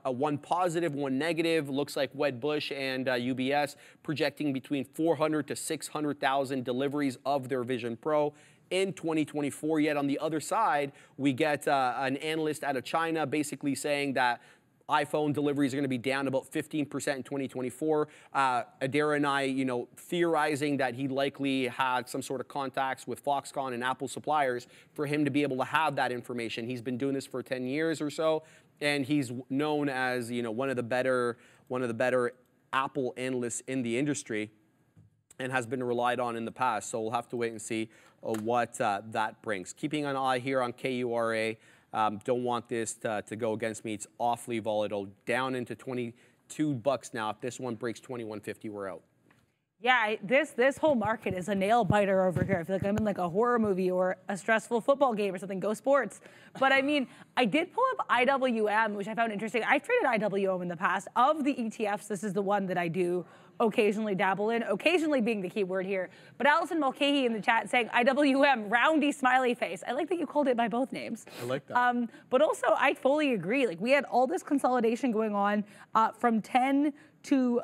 One positive, one negative. Looks like Wedbush and UBS projecting between 400 to 600,000 deliveries of their Vision Pro in 2024. Yet on the other side, we get an analyst out of China basically saying that iPhone deliveries are going to be down about 15% in 2024. Adara and I, you know, theorizing that he likely had some sort of contacts with Foxconn and Apple suppliers for him to be able to have that information. He's been doing this for 10 years or so, and he's known as, you know, one of the better Apple analysts in the industry, and has been relied on in the past. So we'll have to wait and see what that brings. Keeping an eye here on KURA. Don't want this to go against me. It's awfully volatile. Down into $22 now. If this one breaks $21.50, we're out. Yeah, this whole market is a nail biter over here. I feel like I'm in like a horror movie or a stressful football game or something. Go sports. But I mean, I did pull up IWM, which I found interesting. I've traded IWM in the past. Of the ETFs, this is the one that I do occasionally dabble in, occasionally being the key word here. But Allison Mulcahy in the chat saying IWM, roundy smiley face. I like that you called it by both names. I like that. But also, I fully agree. Like, we had all this consolidation going on from 10 to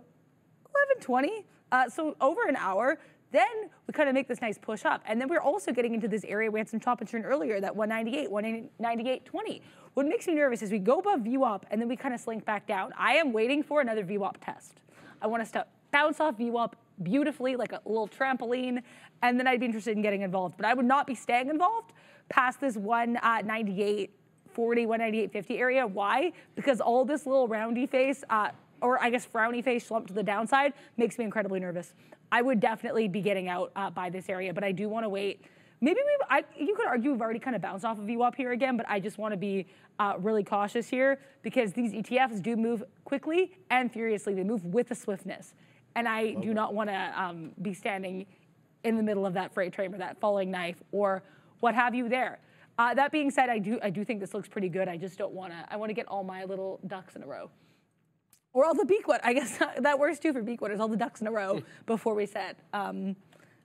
11:20, so over an hour. Then we kind of make this nice push up. And then we're also getting into this area we had some chop and turn earlier, that 198, 198.20. What makes me nervous is we go above VWAP and then we kind of slink back down. I am waiting for another VWAP test. I want to stop. Bounce off VWAP beautifully, like a little trampoline, and then I'd be interested in getting involved. But I would not be staying involved past this 198.40, 198.50 area. Why? Because all this little roundy face, or I guess frowny face slump to the downside makes me incredibly nervous. I would definitely be getting out by this area, but I do want to wait. Maybe you could argue we've already kind of bounced off of VWAP here again, but I just want to be really cautious here because these ETFs do move quickly and furiously. They move with a swiftness. And I do not want to be standing in the middle of that freight train or that falling knife or what have you there. That being said, I do think this looks pretty good. I just don't want to. I want to get all my little ducks in a row. Or all the beakwood. I guess that works too for beakwaters. All the ducks in a row before we set.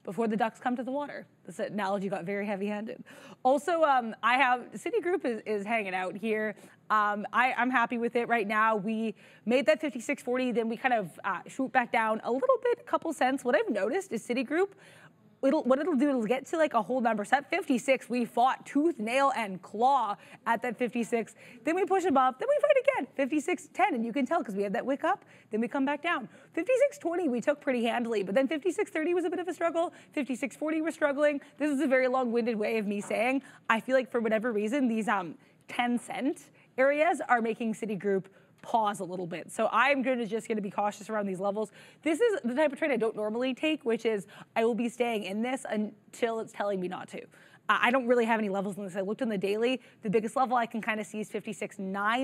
Before the ducks come to the water. This analogy got very heavy-handed. Also, I have Citigroup is hanging out here. I'm happy with it right now. We made that 56.40, then we kind of shoot back down a little bit, a couple cents. What I've noticed is Citigroup, it'll get to like a whole number. So at 56, we fought tooth, nail, and claw at that 56. Then we push above, then we fight again, 56.10, and you can tell because we had that wick up, then we come back down. 56.20 we took pretty handily, but then 56.30 was a bit of a struggle, 56.40 we're struggling. This is a very long-winded way of me saying, I feel like for whatever reason, these 10-cent areas are making Citigroup pause a little bit. So I'm just gonna be cautious around these levels. This is the type of trade I don't normally take, which is I will be staying in this until it's telling me not to. I don't really have any levels in this. I looked on the daily. The biggest level I can kind of see is 56.9,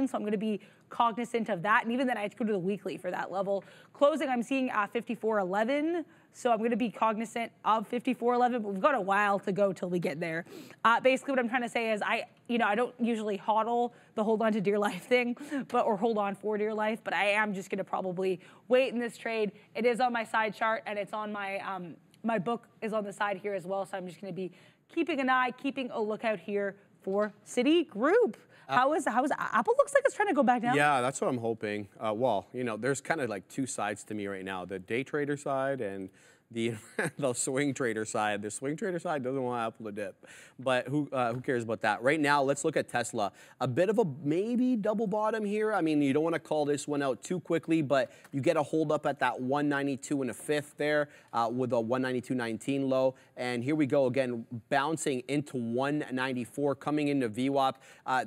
so I'm gonna be cognizant of that. And even then I have to go to the weekly for that level. Closing, I'm seeing 54.11. so I'm going to be cognizant of 5411, but we've got a while to go till we get there. Basically, what I'm trying to say is I don't usually hodl the hold on to dear life thing, or hold on for dear life, but I am just going to probably wait in this trade. It is on my side chart, and it's on my, my book is on the side here as well, so I'm just going to be keeping an eye, keeping a lookout here for Citigroup. How is Apple looks like it's trying to go back down? Yeah, that's what I'm hoping. Well, you know, there's kind of like two sides to me right now: the day trader side and the the swing trader side. The swing trader side doesn't want Apple to dip, but who cares about that? Right now, let's look at Tesla. A bit of a maybe double bottom here. I mean, you don't want to call this one out too quickly, but you get a hold up at that 192.25 there with a 192.19 low. And here we go again, bouncing into 194, coming into VWAP.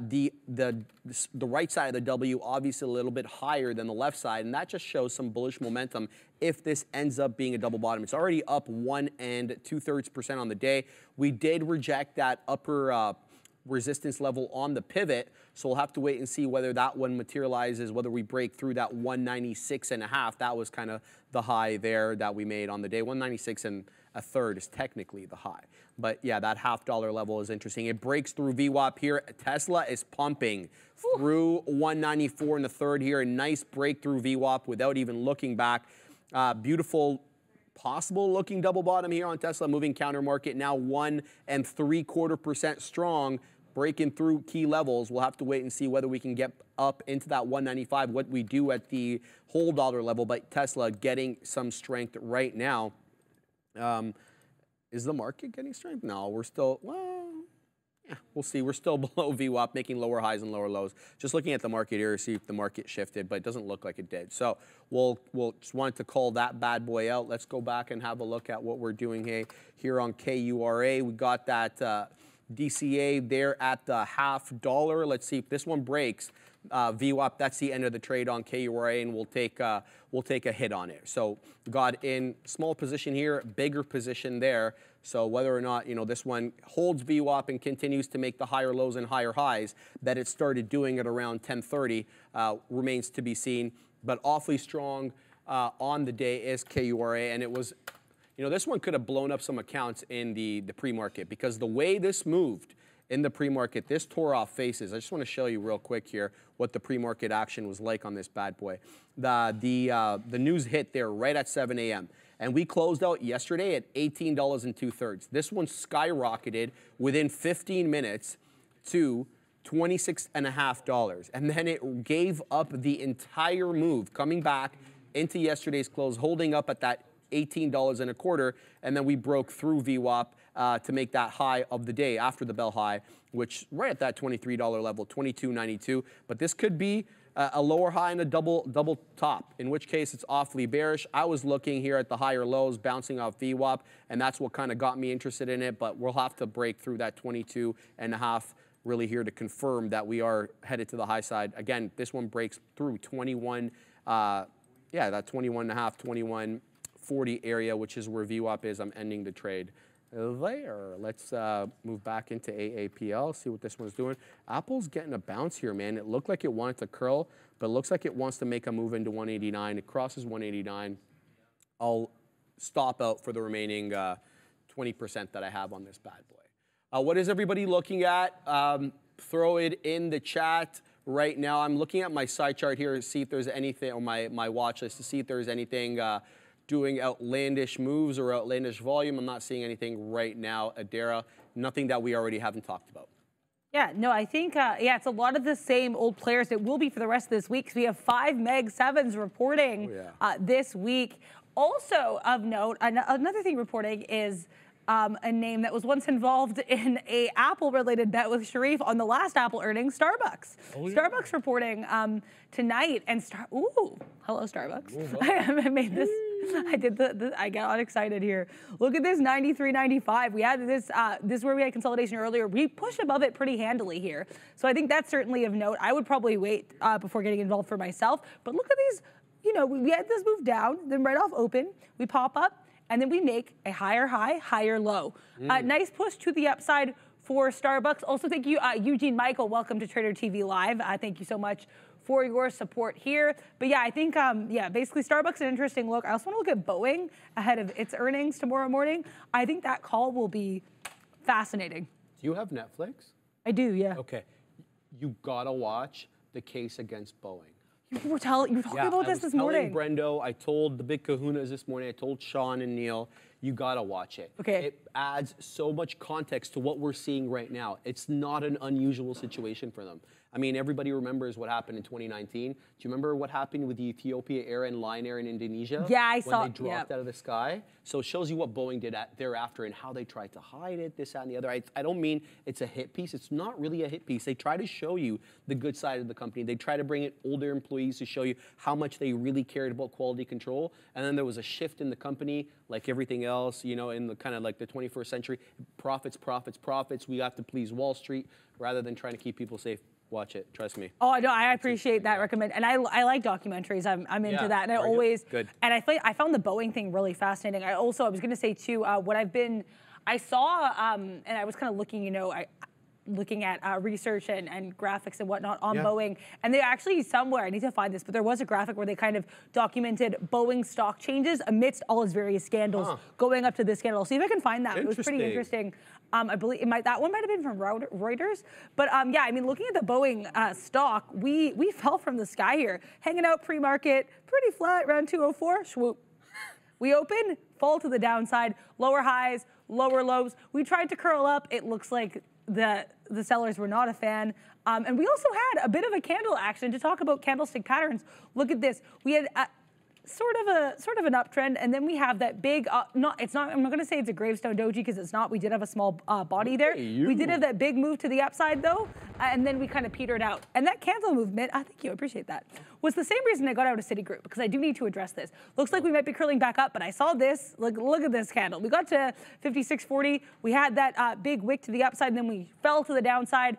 The right side of the W obviously a little bit higher than the left side, and that just shows some bullish momentum. If this ends up being a double bottom, it's already up 1 2/3% on the day. We did reject that upper resistance level on the pivot, so we'll have to wait and see whether that one materializes, whether we break through that 196.5. That was kind of the high there that we made on the day. 196.33 is technically the high. But yeah, that $1/2 level is interesting. It breaks through VWAP here. Tesla is pumping through 194.33 here. A nice breakthrough VWAP without even looking back. Beautiful possible looking double bottom here on Tesla. Moving counter market now 1.75% strong, breaking through key levels. We'll have to wait and see whether we can get up into that 195, what we do at the whole dollar level. But Tesla getting some strength right now. Is the market getting strength? No, we're still, yeah, we'll see. We're still below VWAP, making lower highs and lower lows. Just looking at the market here to see if the market shifted, but it doesn't look like it did. So we'll just wanted to call that bad boy out. Let's go back and have a look at what we're doing here on KURA. We got that DCA there at the $1/2. Let's see if this one breaks VWAP. That's the end of the trade on KURA, and we'll take a hit on it. So got in small position here, bigger position there. So whether or not, you know, this one holds VWAP and continues to make the higher lows and higher highs that it started doing at around 1030 remains to be seen. But awfully strong on the day is KURA, and it was, you know, this one could have blown up some accounts in the pre-market, because the way this moved in the pre-market, this tore off faces. I just want to show you real quick here what the pre-market action was like on this bad boy. The news hit there right at 7 a.m. And we closed out yesterday at $18.2. This one skyrocketed within 15 minutes to $26.5. And then it gave up the entire move, coming back into yesterday's close, holding up at that $18.25. And then we broke through VWAP to make that high of the day after the bell high, which right at that $23 level, $22.92. But this could be a lower high and a double top, in which case it's awfully bearish. I was looking here at the higher lows, bouncing off VWAP, and that's what kind of got me interested in it. But we'll have to break through that 22.5 really here to confirm that we are headed to the high side. Again, this one breaks through 21.40 area, which is where VWAP is. I'm ending the trade there. Let's move back into AAPL, see what this one's doing. Apple's getting a bounce here, man. It looked like it wanted to curl, but it looks like it wants to make a move into 189. It crosses 189. I'll stop out for the remaining 20% that I have on this bad boy. What is everybody looking at? Throw it in the chat right now. I'm looking at my side chart here to see if there's anything, or my watch list, to see if there's anything doing outlandish moves or outlandish volume. I'm not seeing anything right now, Adara. Nothing that we already haven't talked about. Yeah, no, I think, yeah, it's a lot of the same old players. It will be for the rest of this week, because we have 5 Meg 7s reporting this week. Also of note, another thing reporting is a name that was once involved in a Apple-related bet with Sharif on the last Apple earnings, Starbucks. Oh, yeah. Starbucks reporting tonight, and ooh, hello Starbucks. Ooh, I made this. I got excited here. Look at this 93.95. We had this. This is where we had consolidation earlier. We pushed above it pretty handily here. So I think that's certainly of note. I would probably wait before getting involved for myself. But look at these. You know, we had this move down, then right off open, we pop up, and then we make a higher high, higher low. Nice push to the upside for Starbucks. Also, thank you, Eugene Michael. Welcome to Trader TV Live. Thank you so much for your support here. But yeah, I think, basically Starbucks, an interesting look. I also want to look at Boeing ahead of its earnings tomorrow morning. I think that call will be fascinating. Do you have Netflix? I do, yeah. Okay. You got to watch the case against Boeing. You were talking about this this morning. Brendo, I told the big kahunas this morning, I told Sean and Neil, you gotta watch it. Okay. It adds so much context to what we're seeing right now. It's not an unusual situation for them. I mean, everybody remembers what happened in 2019. Do you remember what happened with the Ethiopia Air and Lion Air in Indonesia? Yeah, I saw. When they dropped out of the sky. So it shows you what Boeing did thereafter and how they tried to hide it, this, that, and the other. I don't mean it's a hit piece. It's not really a hit piece. They try to show you the good side of the company. They try to bring in older employees to show you how much they really cared about quality control. And then there was a shift in the company, like everything else, you know, in the kind of like the 21st century. Profits, profits, profits. We have to please Wall Street rather than trying to keep people safe. Watch it, trust me. Oh, no, I appreciate that recommend. And I like documentaries, I'm into that. And I always, and I found the Boeing thing really fascinating. I was gonna say too, what I've been, I saw, and I was kind of looking, you know, looking at research and graphics and whatnot on Boeing. And they actually somewhere, I need to find this, but there was a graphic where they kind of documented Boeing stock changes amidst all its various scandals, going up to this scandal. See if I can find that. It was pretty interesting. I believe it might, that one might have been from Reuters. But yeah, I mean, looking at the Boeing stock, we fell from the sky here. Hanging out pre-market, pretty flat, around 204, swoop. We open, fall to the downside, lower highs, lower lows. We tried to curl up. It looks like the sellers were not a fan. And we also had a bit of a candle action to talk about candlestick patterns. Look at this. We had sort of an uptrend, and then we have that big I'm not going to say it's a gravestone doji because it's not. We did have a small body there. We did have that big move to the upside though, and then we kind of petered out. And that candle movement, I think you appreciate that, was the same reason I got out of Citigroup, because I do need to address this. Looks like we might be curling back up, but I saw this. Look at this candle. We got to 56.40. We had that big wick to the upside, and then we fell to the downside.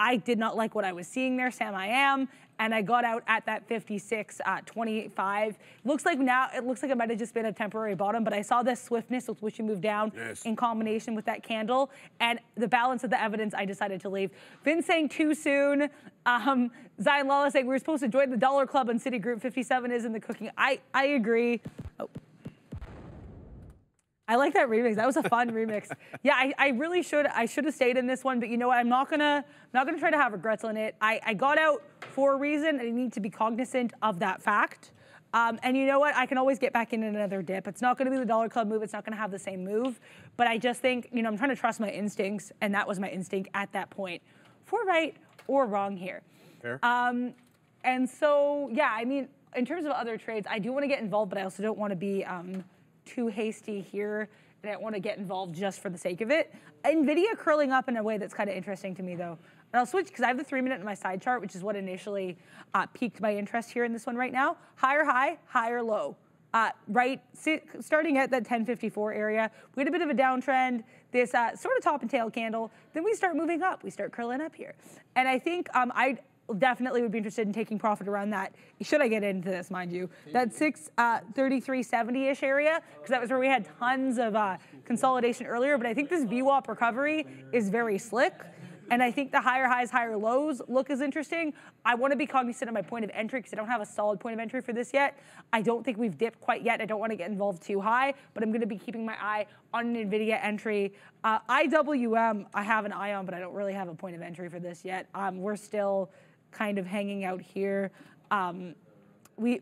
I did not like what I was seeing there, Sam. I am. And I got out at that 56.25. Looks like now, it looks like it might have just been a temporary bottom, but I saw the swiftness with which you moved down in combination with that candle. And the balance of the evidence, I decided to leave. Vin saying too soon. Zion Lala saying we were supposed to join the dollar club on Citigroup. 57 is in the cooking. I agree. Oh. I like that remix. That was a fun remix. Yeah, I really should. I should have stayed in this one, but you know what? I'm not gonna try to have regrets on it. I got out for a reason, and I need to be cognizant of that fact. And you know what? I can always get back in another dip. It's not gonna be the dollar club move. It's not gonna have the same move. But I just think, you know, I'm trying to trust my instincts, and that was my instinct at that point, for right or wrong here. Fair. And so yeah, I mean, in terms of other trades, I do want to get involved, but I also don't want to be too hasty here, and I want to get involved just for the sake of it. NVIDIA curling up in a way that's kind of interesting to me, though. And I'll switch, because I have the 3-minute in my side chart, which is what initially piqued my interest here in this one right now. Higher high, higher low. Right, starting at that 1054 area, we had a bit of a downtrend, this sort of top and tail candle. Then we start moving up. We start curling up here. And I think I definitely would be interested in taking profit around that. Should I get into this, mind you? That 633.70-ish area, because that was where we had tons of consolidation earlier. But I think this VWAP recovery is very slick. And I think the higher highs, higher lows look is interesting. I want to be cognizant of my point of entry, because I don't have a solid point of entry for this yet. I don't think we've dipped quite yet. I don't want to get involved too high, but I'm going to be keeping my eye on an NVIDIA entry. IWM, I have an eye on, but I don't really have a point of entry for this yet. We're still kind of hanging out here. We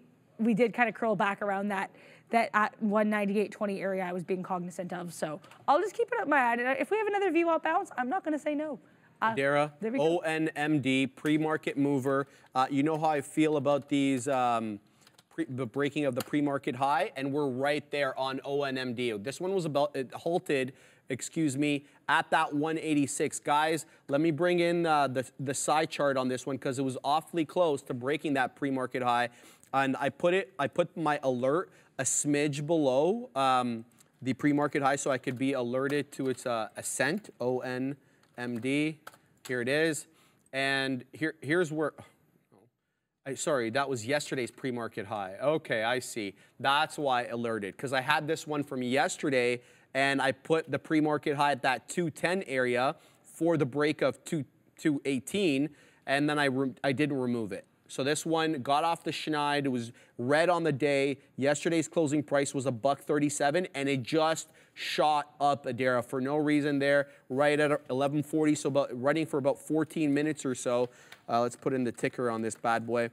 did kind of curl back around that 198.20 area I was being cognizant of. So I'll just keep it up my eye. And if we have another VWAP bounce, I'm not going to say no. Adara, ONMD, pre-market mover. You know how I feel about these, the breaking of the pre-market high, and we're right there on ONMD. This one was halted, excuse me, at that 186. Guys, let me bring in the side chart on this one, because it was awfully close to breaking that pre-market high. And I put my alert a smidge below the pre-market high, so I could be alerted to its ascent, ONMD. Here it is. And here's where, sorry, that was yesterday's pre-market high. Okay, I see. That's why I alerted, because I had this one from yesterday, and I put the pre-market high at that 210 area for the break of 218, and then I didn't remove it. So this one got off the schneid. It was red on the day. Yesterday's closing price was $1.37, and it just shot up, Adara, for no reason there, right at 11:40, so running for about 14 minutes or so. Let's put in the ticker on this bad boy.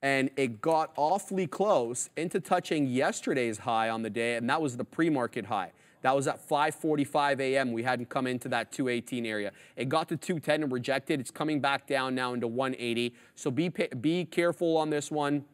And it got awfully close into touching yesterday's high on the day, and that was the pre-market high. That was at 5:45 a.m. We hadn't come into that 218 area. It got to 210 and rejected. It's coming back down now into 180. So be careful on this one.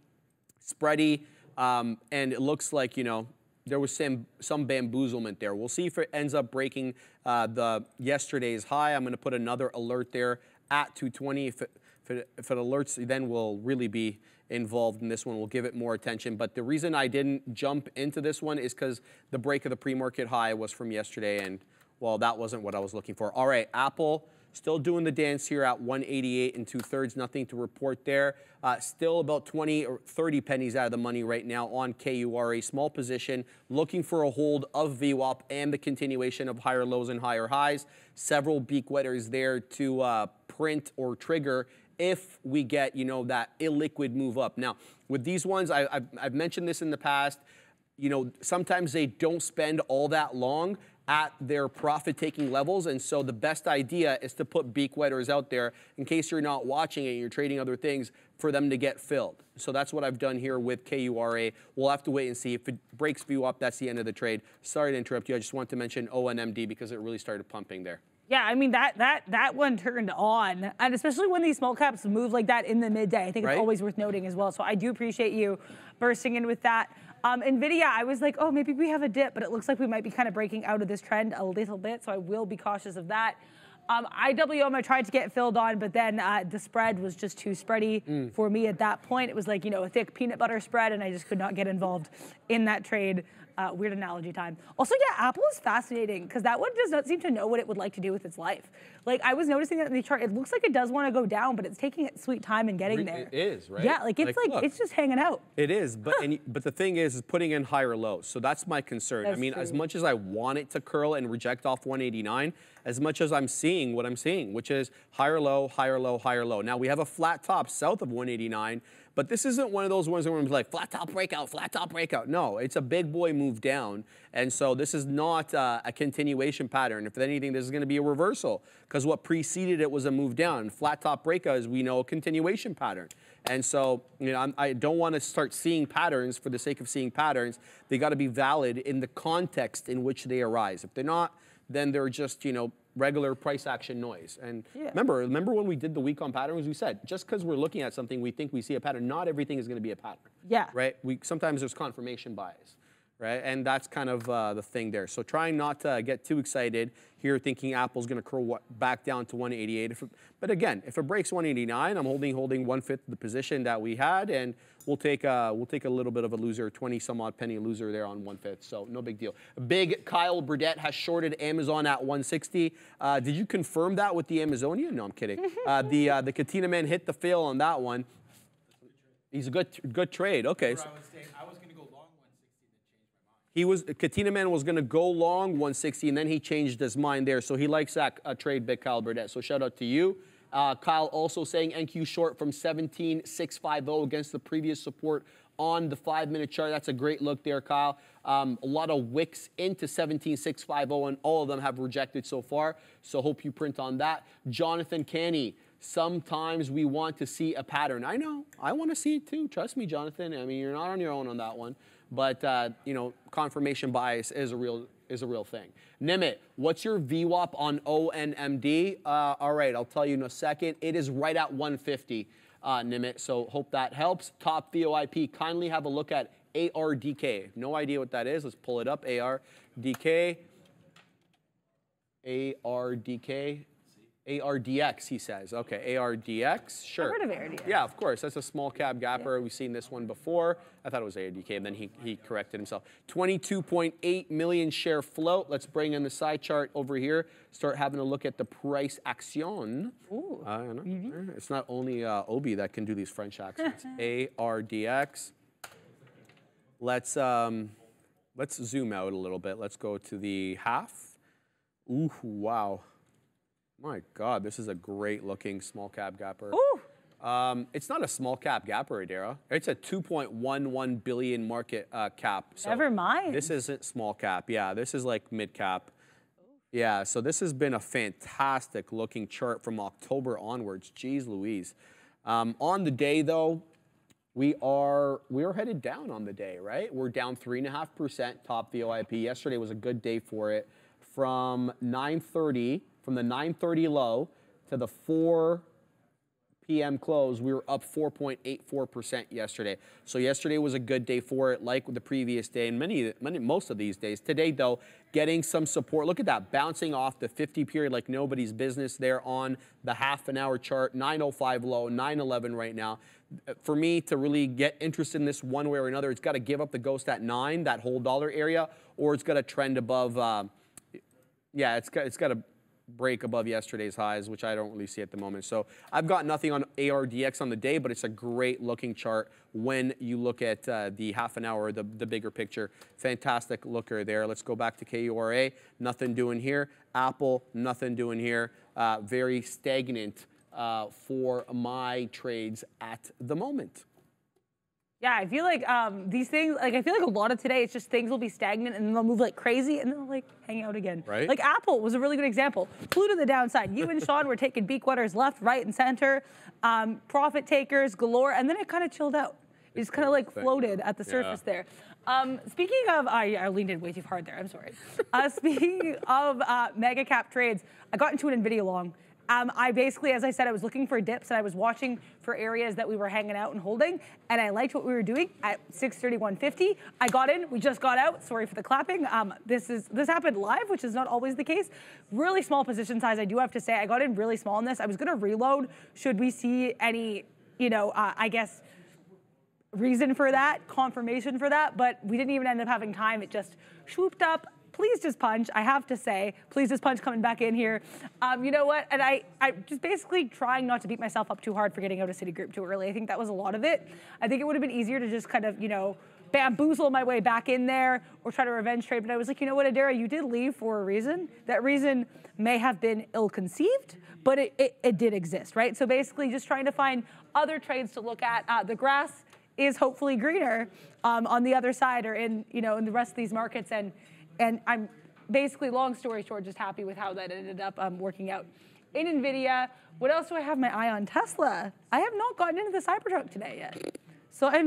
Spready, and it looks like, you know, there was some bamboozlement there. We'll see if it ends up breaking the yesterday's high. I'm going to put another alert there at 220. If it alerts, then we'll really be involved in this one. We'll give it more attention. But the reason I didn't jump into this one is because the break of the pre-market high was from yesterday, and, well, that wasn't what I was looking for. All right, Apple still doing the dance here at 188 2/3. Nothing to report there. Still about 20 or 30 pennies out of the money right now on KURA. Small position, looking for a hold of VWAP and the continuation of higher lows and higher highs. Several beak wetters there to print or trigger if we get, you know, that illiquid move up. Now, with these ones, I've mentioned this in the past, you know, sometimes they don't spend all that long at their profit-taking levels, and so the best idea is to put beak wetters out there in case you're not watching it and you're trading other things for them to get filled. So that's what I've done here with KURA. We'll have to wait and see. If it breaks view up, that's the end of the trade. Sorry to interrupt you. I just want to mention ONMD because it really started pumping there. Yeah, I mean, that one turned on, and especially when these small caps move like that in the midday. I think it's always worth noting as well, so I do appreciate you bursting in with that. NVIDIA, I was like, oh, maybe we have a dip, but it looks like we might be kind of breaking out of this trend a little bit, so I will be cautious of that. IWM, I tried to get filled on, but then the spread was just too spready for me at that point. It was like, you know, a thick peanut butter spread, and I just could not get involved in that trade. Weird analogy time. Also, yeah, Apple is fascinating because that one does not seem to know what it would like to do with its life. Like, I was noticing that in the chart. It looks like it does want to go down, but it's taking its sweet time in getting there. It is, right? Yeah, like, it's like, look, it's just hanging out. It is, but but the thing is putting in higher lows. So that's my concern. That's true. As much as I want it to curl and reject off 189, as much as I'm seeing what I'm seeing, which is higher low, higher low, higher low. Now, we have a flat top south of 189, but this isn't one of those ones where I'm like, flat top breakout, flat top breakout. No, it's a big boy move down. And so this is not a continuation pattern. If anything, this is going to be a reversal because what preceded it was a move down. Flat top breakout is, we know, a continuation pattern. And so, you know, I don't want to start seeing patterns for the sake of seeing patterns. They got to be valid in the context in which they arise. If they're not, then they're just, you know, regular price action noise. And remember when we did the week on patterns, we said, just because we're looking at something, we think we see a pattern. Not everything is going to be a pattern. Yeah. Right? Sometimes there's confirmation bias. Right? And that's kind of the thing there. So trying not to get too excited here, thinking Apple's going to curl back down to 188. But again, if it breaks 189, I'm holding 1/5 of the position that we had, and we'll take a little bit of a loser, 20-some-odd penny loser there on 1/5. So no big deal. Big Kyle Burdett has shorted Amazon at 160. Did you confirm that with the Amazonian? No, I'm kidding. The Katina Man hit the fail on that one. He's a good trade. Okay. So Katina Man was going to go long 160, and then he changed his mind there. So he likes that trade, big Kyle Burdett. So shout out to you. Kyle also saying NQ short from 17,650 against the previous support on the 5-minute chart. That's a great look there, Kyle. A lot of wicks into 17,650, and all of them have rejected so far. So hope you print on that. Jonathan Canny. Sometimes we want to see a pattern. I know. I want to see it too. Trust me, Jonathan. I mean, you're not on your own on that one. But, you know, confirmation bias is a real thing. Nimit, what's your VWAP on ONMD? All right, I'll tell you in a second. It is right at 150, Nimit, so hope that helps. Top VOIP, kindly have a look at ARDK. No idea what that is. Let's pull it up. ARDK. ARDK. ARDX, he says. Okay, ARDX, sure. I've heard of ARDX. Yeah, of course. That's a small cab gapper. Yeah. We've seen this one before. I thought it was ARDK, and then he corrected himself. 22.8 million share float. Let's bring in the side chart over here. Start having a look at the price action. Ooh. It's not only Obi that can do these French accents. ARDX. Let's zoom out a little bit. Let's go to the half. Ooh, wow. My God, this is a great-looking small cab gapper. Ooh. It's not a small cap gapper, Adara. It's a 2.11 billion market cap. So never mind. This isn't small cap. Yeah, this is like mid cap. Yeah, so this has been a fantastic looking chart from October onwards. Jeez Louise. On the day though, we are headed down on the day, right? We're down 3.5% top VOIP. Yesterday was a good day for it. From the 9:30 low to the 4 p.m. close, we were up 4.84% yesterday. So yesterday was a good day for it, like the previous day and most of these days. Today, though, getting some support. Look at that, bouncing off the 50 period like nobody's business there on the half an hour chart, 9.05 low, 9.11 right now. For me to really get interested in this one way or another, it's got to give up the ghost at 9, that whole dollar area, or it's got to trend above, yeah, it's got to break above yesterday's highs, which I don't really see at the moment. So I've got nothing on ARDX on the day, but it's a great looking chart when you look at the half an hour, the bigger picture. Fantastic looker there. Let's go back to KURA. Nothing doing here. Apple, nothing doing here. Very stagnant for my trades at the moment. Yeah, I feel like these things, like I feel like a lot of today, it's just things will be stagnant and then they'll move like crazy and then they'll like hang out again. Right. Like Apple was a really good example. Flew to the downside. You and Sean were taking beak wetters left, right, and center. Profit takers galore. And then it kind of chilled out. It just kind of like floated at the surface there. Speaking of, I leaned in way too hard there, I'm sorry. Speaking of mega cap trades, I got into an NVIDIA long. I basically, as I said, I was looking for dips and I was watching for areas that we were hanging out and holding, and I liked what we were doing at 631.50. I got in, we just got out, sorry for the clapping. This happened live, which is not always the case. Really small position size, I do have to say. I got in really small in this. I was gonna reload should we see any, you know, I guess, reason for that, confirmation for that, but we didn't even end up having time. It just swooped up. Please just punch, I have to say. Please just punch coming back in here. You know what? And I'm just basically trying not to beat myself up too hard for getting out of Citigroup too early. I think that was a lot of it. I think it would have been easier to just kind of, you know, bamboozle my way back in there or try to revenge trade. But I was like, you know what, Adara, you did leave for a reason. That reason may have been ill-conceived, but it did exist, right? So basically just trying to find other trades to look at. The grass is hopefully greener on the other side or in, you know, in the rest of these markets. And I'm basically, long story short, just happy with how that ended up working out in NVIDIA. What else do I have my eye on? Tesla. I have not gotten into the Cybertruck today yet. So I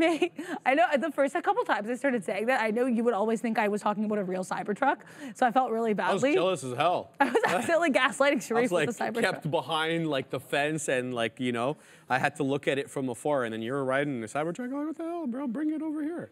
know the first a couple times I started saying that, I know you would always think I was talking about a real Cybertruck. So I felt really badly. I was jealous as hell. I was accidentally gaslighting Sharif with the Cybertruck. I was like kept behind like the fence and like, you know, I had to look at it from afar and then you were riding the Cybertruck. Oh, what the hell, bro, bring it over here.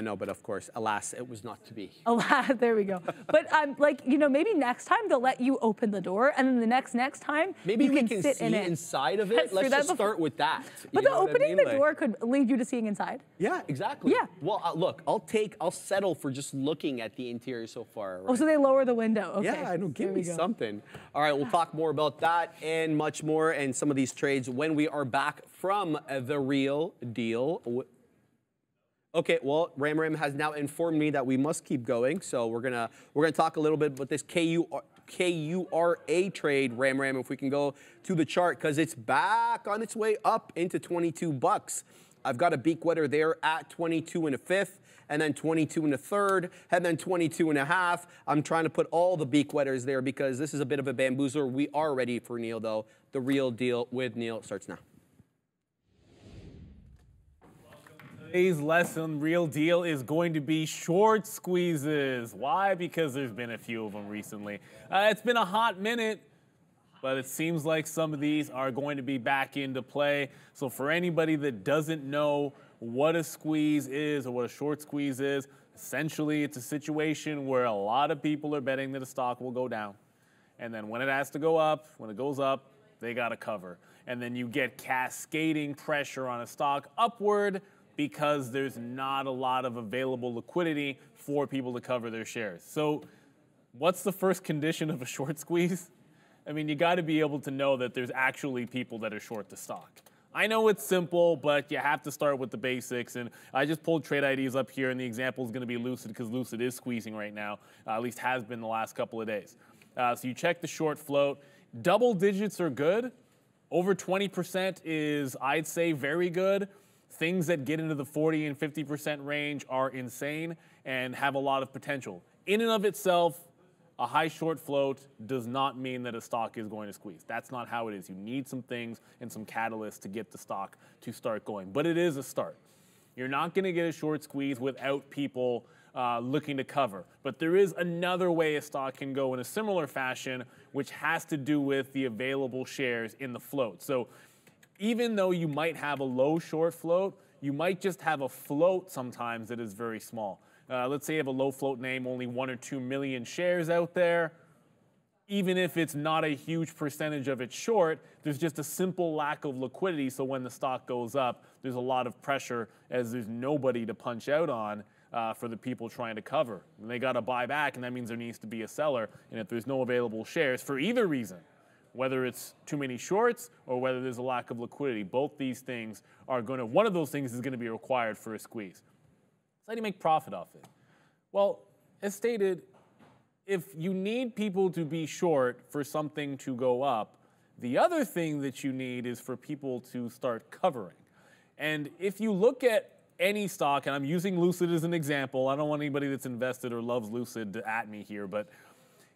No, but of course, alas, it was not to be. Alas, there we go. But like, you know, maybe next time they'll let you open the door, and then the next time maybe we can sit see in it. Inside of it. That's Let's true, just start with that. But the opening the like, door could lead you to seeing inside. Yeah, exactly. Yeah. Well, look, I'll settle for just looking at the interior so far. Right? Oh, so they lower the window. Okay. Yeah, I know. Give me something. All right, we'll talk more about that and much more, and some of these trades when we are back from the real deal. Okay, well, Ram has now informed me that we must keep going, so we're gonna talk a little bit about this KURA trade, Ram, if we can go to the chart, because it's back on its way up into 22 bucks. I've got a beak wetter there at 22 1/5, and then 22 1/3, and then 22 1/2. I'm trying to put all the beak wetters there because this is a bit of a bamboozler. We are ready for Neil, though. The real deal with Neil starts now. Today's lesson, real deal, is going to be short squeezes. Why? Because there's been a few of them recently. It's been a hot minute, but it seems like some of these are going to be back into play. So for anybody that doesn't know what a squeeze is or what a short squeeze is, essentially it's a situation where a lot of people are betting that a stock will go down. And then when it has to go up, when it goes up, they got to cover. And then you get cascading pressure on a stock upward, because there's not a lot of available liquidity for people to cover their shares. So what's the first condition of a short squeeze? I mean, you gotta be able to know that there's actually people that are short the stock. I know it's simple, but you have to start with the basics, and I just pulled trade IDs up here, and the example is gonna be Lucid, because Lucid is squeezing right now, at least has been the last couple of days. So you check the short float. Double digits are good, Over 20% is, I'd say, very good. Things that get into the 40 and 50% range are insane and have a lot of potential. In and of itself, a high short float does not mean that a stock is going to squeeze. That's not how it is. You need some things and some catalysts to get the stock to start going. But it is a start. You're not going to get a short squeeze without people looking to cover. But there is another way a stock can go in a similar fashion, which has to do with the available shares in the float. So even though you might have a low short float, you might just have a float sometimes that is very small. Let's say you have a low float name, only 1 or 2 million shares out there. Even if it's not a huge percentage of it short, there's just a simple lack of liquidity. So when the stock goes up, there's a lot of pressure as there's nobody to punch out on for the people trying to cover. And they got to buy back, and that means there needs to be a seller. And if there's no available shares for either reason, whether it's too many shorts or whether there's a lack of liquidity, both these things are going to, one of those things is going to be required for a squeeze. So how do you make profit off it? Well, as stated, if you need people to be short for something to go up, the other thing that you need is for people to start covering. And if you look at any stock, and I'm using Lucid as an example, I don't want anybody that's invested or loves Lucid to at me here, but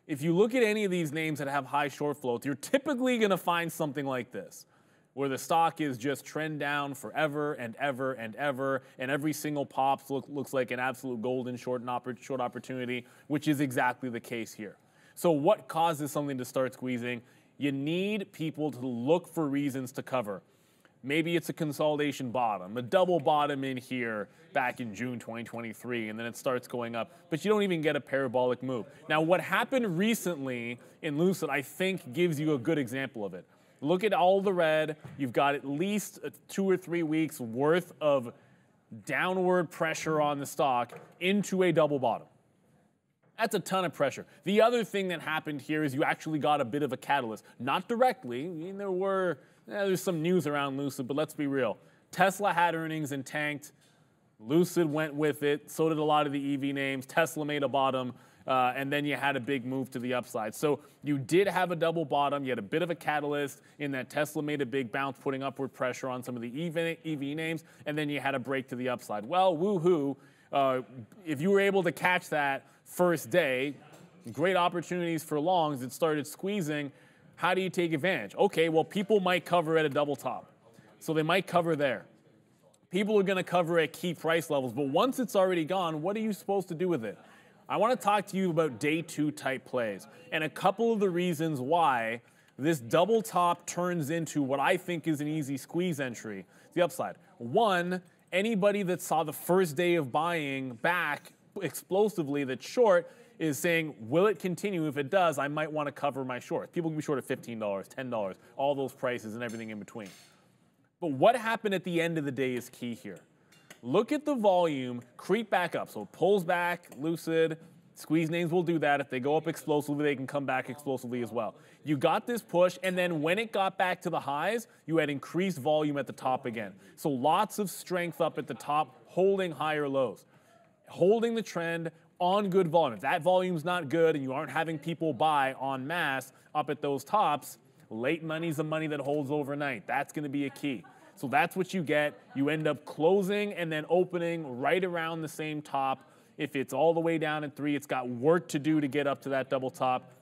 if you look at any of these names that have high short floats, you're typically going to find something like this, where the stock is just trend down forever and ever and ever, and every single pop looks like an absolute golden short opportunity, which is exactly the case here. So what causes something to start squeezing? You need people to look for reasons to cover. Maybe it's a consolidation bottom, a double bottom in here back in June 2023, and then it starts going up, but you don't even get a parabolic move. Now, what happened recently in Lucid, I think, gives you a good example of it. Look at all the red. You've got at least 2 or 3 weeks worth of downward pressure on the stock into a double bottom. That's a ton of pressure. The other thing that happened here is you actually got a bit of a catalyst. Not directly. I mean, there's some news around Lucid, but let's be real. Tesla had earnings and tanked. Lucid went with it. So did a lot of the EV names. Tesla made a bottom. And then you had a big move to the upside. So you did have a double bottom. You had a bit of a catalyst in that Tesla made a big bounce, putting upward pressure on some of the EV names, and then you had a break to the upside. Well, woo-hoo. If you were able to catch that first day, great opportunities for longs. It started squeezing. How do you take advantage? Okay, well, people might cover at a double top. So they might cover there. People are going to cover at key price levels. But once it's already gone, what are you supposed to do with it? I want to talk to you about day 2 type plays and a couple of the reasons why this double top turns into what I think is an easy squeeze entry, the upside. One, anybody that saw the first day of buying back explosively that's short is saying, will it continue? If it does, I might want to cover my shorts. People can be short at $15, $10, all those prices and everything in between. But what happened at the end of the day is key here. Look at the volume creep back up. So it pulls back, Lucid, squeeze names will do that. If they go up explosively, they can come back explosively as well. You got this push, and then when it got back to the highs, you had increased volume at the top again. So lots of strength up at the top, holding higher lows, holding the trend on good volume. If that volume's not good and you aren't having people buy en masse up at those tops, late money's the money that holds overnight. That's going to be a key. So that's what you get. You end up closing and then opening right around the same top. If it's all the way down at 3, it's got work to do to get up to that double top.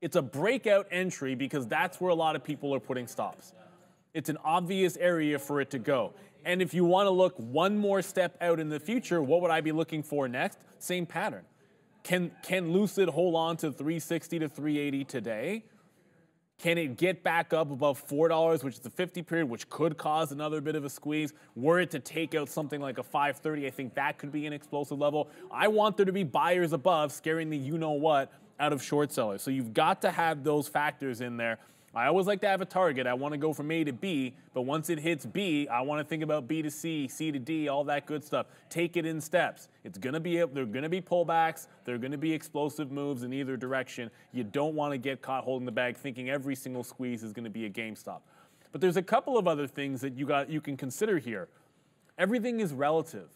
It's a breakout entry because that's where a lot of people are putting stops. It's an obvious area for it to go. And if you want to look one more step out in the future, what would I be looking for next? Same pattern. Can Lucid hold on to 360 to 380 today? Can it get back up above $4, which is the 50 period, which could cause another bit of a squeeze? Were it to take out something like a 530, I think that could be an explosive level. I want there to be buyers above scaring the you-know-what out of short sellers. So you've got to have those factors in there. I always like to have a target. I want to go from A to B, but once it hits B, I want to think about B to C, C to D, all that good stuff. Take it in steps. It's going to be, there are going to be pullbacks. There are going to be explosive moves in either direction. You don't want to get caught holding the bag thinking every single squeeze is going to be a GameStop. But there's a couple of other things that you can consider here. Everything is relative.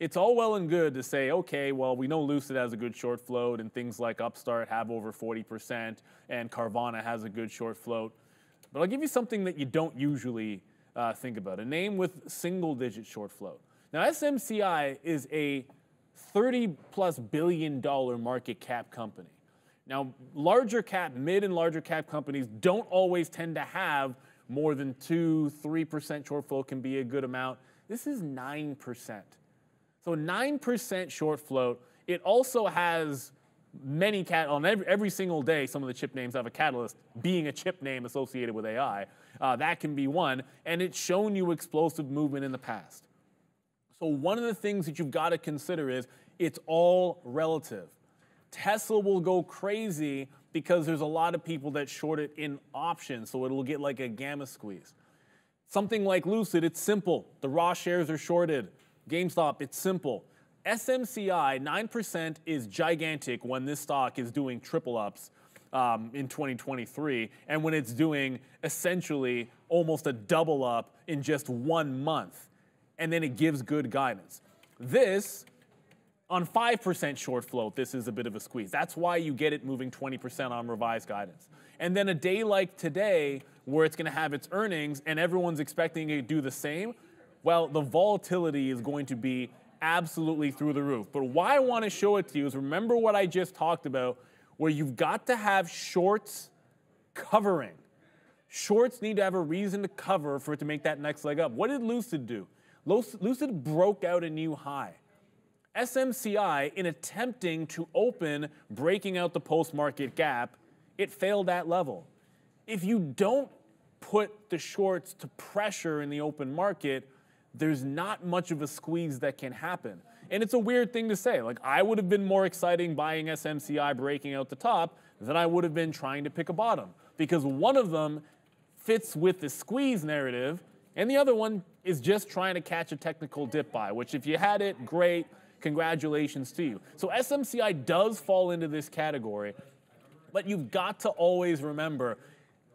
It's all well and good to say, okay, well, we know Lucid has a good short float and things like Upstart have over 40% and Carvana has a good short float. But I'll give you something that you don't usually think about, a name with single-digit short float. Now, SMCI is a $30+ billion market cap company. Now, larger cap, mid and larger cap companies don't always tend to have more than 2-3% short float, can be a good amount. This is 9%. So 9% short float. It also has many cat on every single day. Some of the chip names have a catalyst being a chip name associated with AI. That can be one, and it's shown you explosive movement in the past. So one of the things that you've got to consider is it's all relative. Tesla will go crazy because there's a lot of people that short it in options, so it'll get like a gamma squeeze. Something like Lucid, it's simple. The raw shares are shorted. GameStop, it's simple. SMCI, 9% is gigantic when this stock is doing triple ups in 2023, and when it's doing essentially almost a double up in just 1 month, and then it gives good guidance. This, on 5% short float, this is a bit of a squeeze. That's why you get it moving 20% on revised guidance. And then a day like today, where it's going to have its earnings and everyone's expecting it to do the same, well, the volatility is going to be absolutely through the roof. But why I want to show it to you is remember what I just talked about, where you've got to have shorts covering. Shorts need to have a reason to cover for it to make that next leg up. What did Lucid do? Lucid broke out a new high. SMCI, in attempting to open breaking out the post-market gap, it failed that level. If you don't put the shorts to pressure in the open market, there's not much of a squeeze that can happen. And it's a weird thing to say. Like, I would have been more exciting buying SMCI breaking out the top than I would have been trying to pick a bottom, because one of them fits with the squeeze narrative and the other one is just trying to catch a technical dip buy, which if you had it, great. Congratulations to you. So SMCI does fall into this category, but you've got to always remember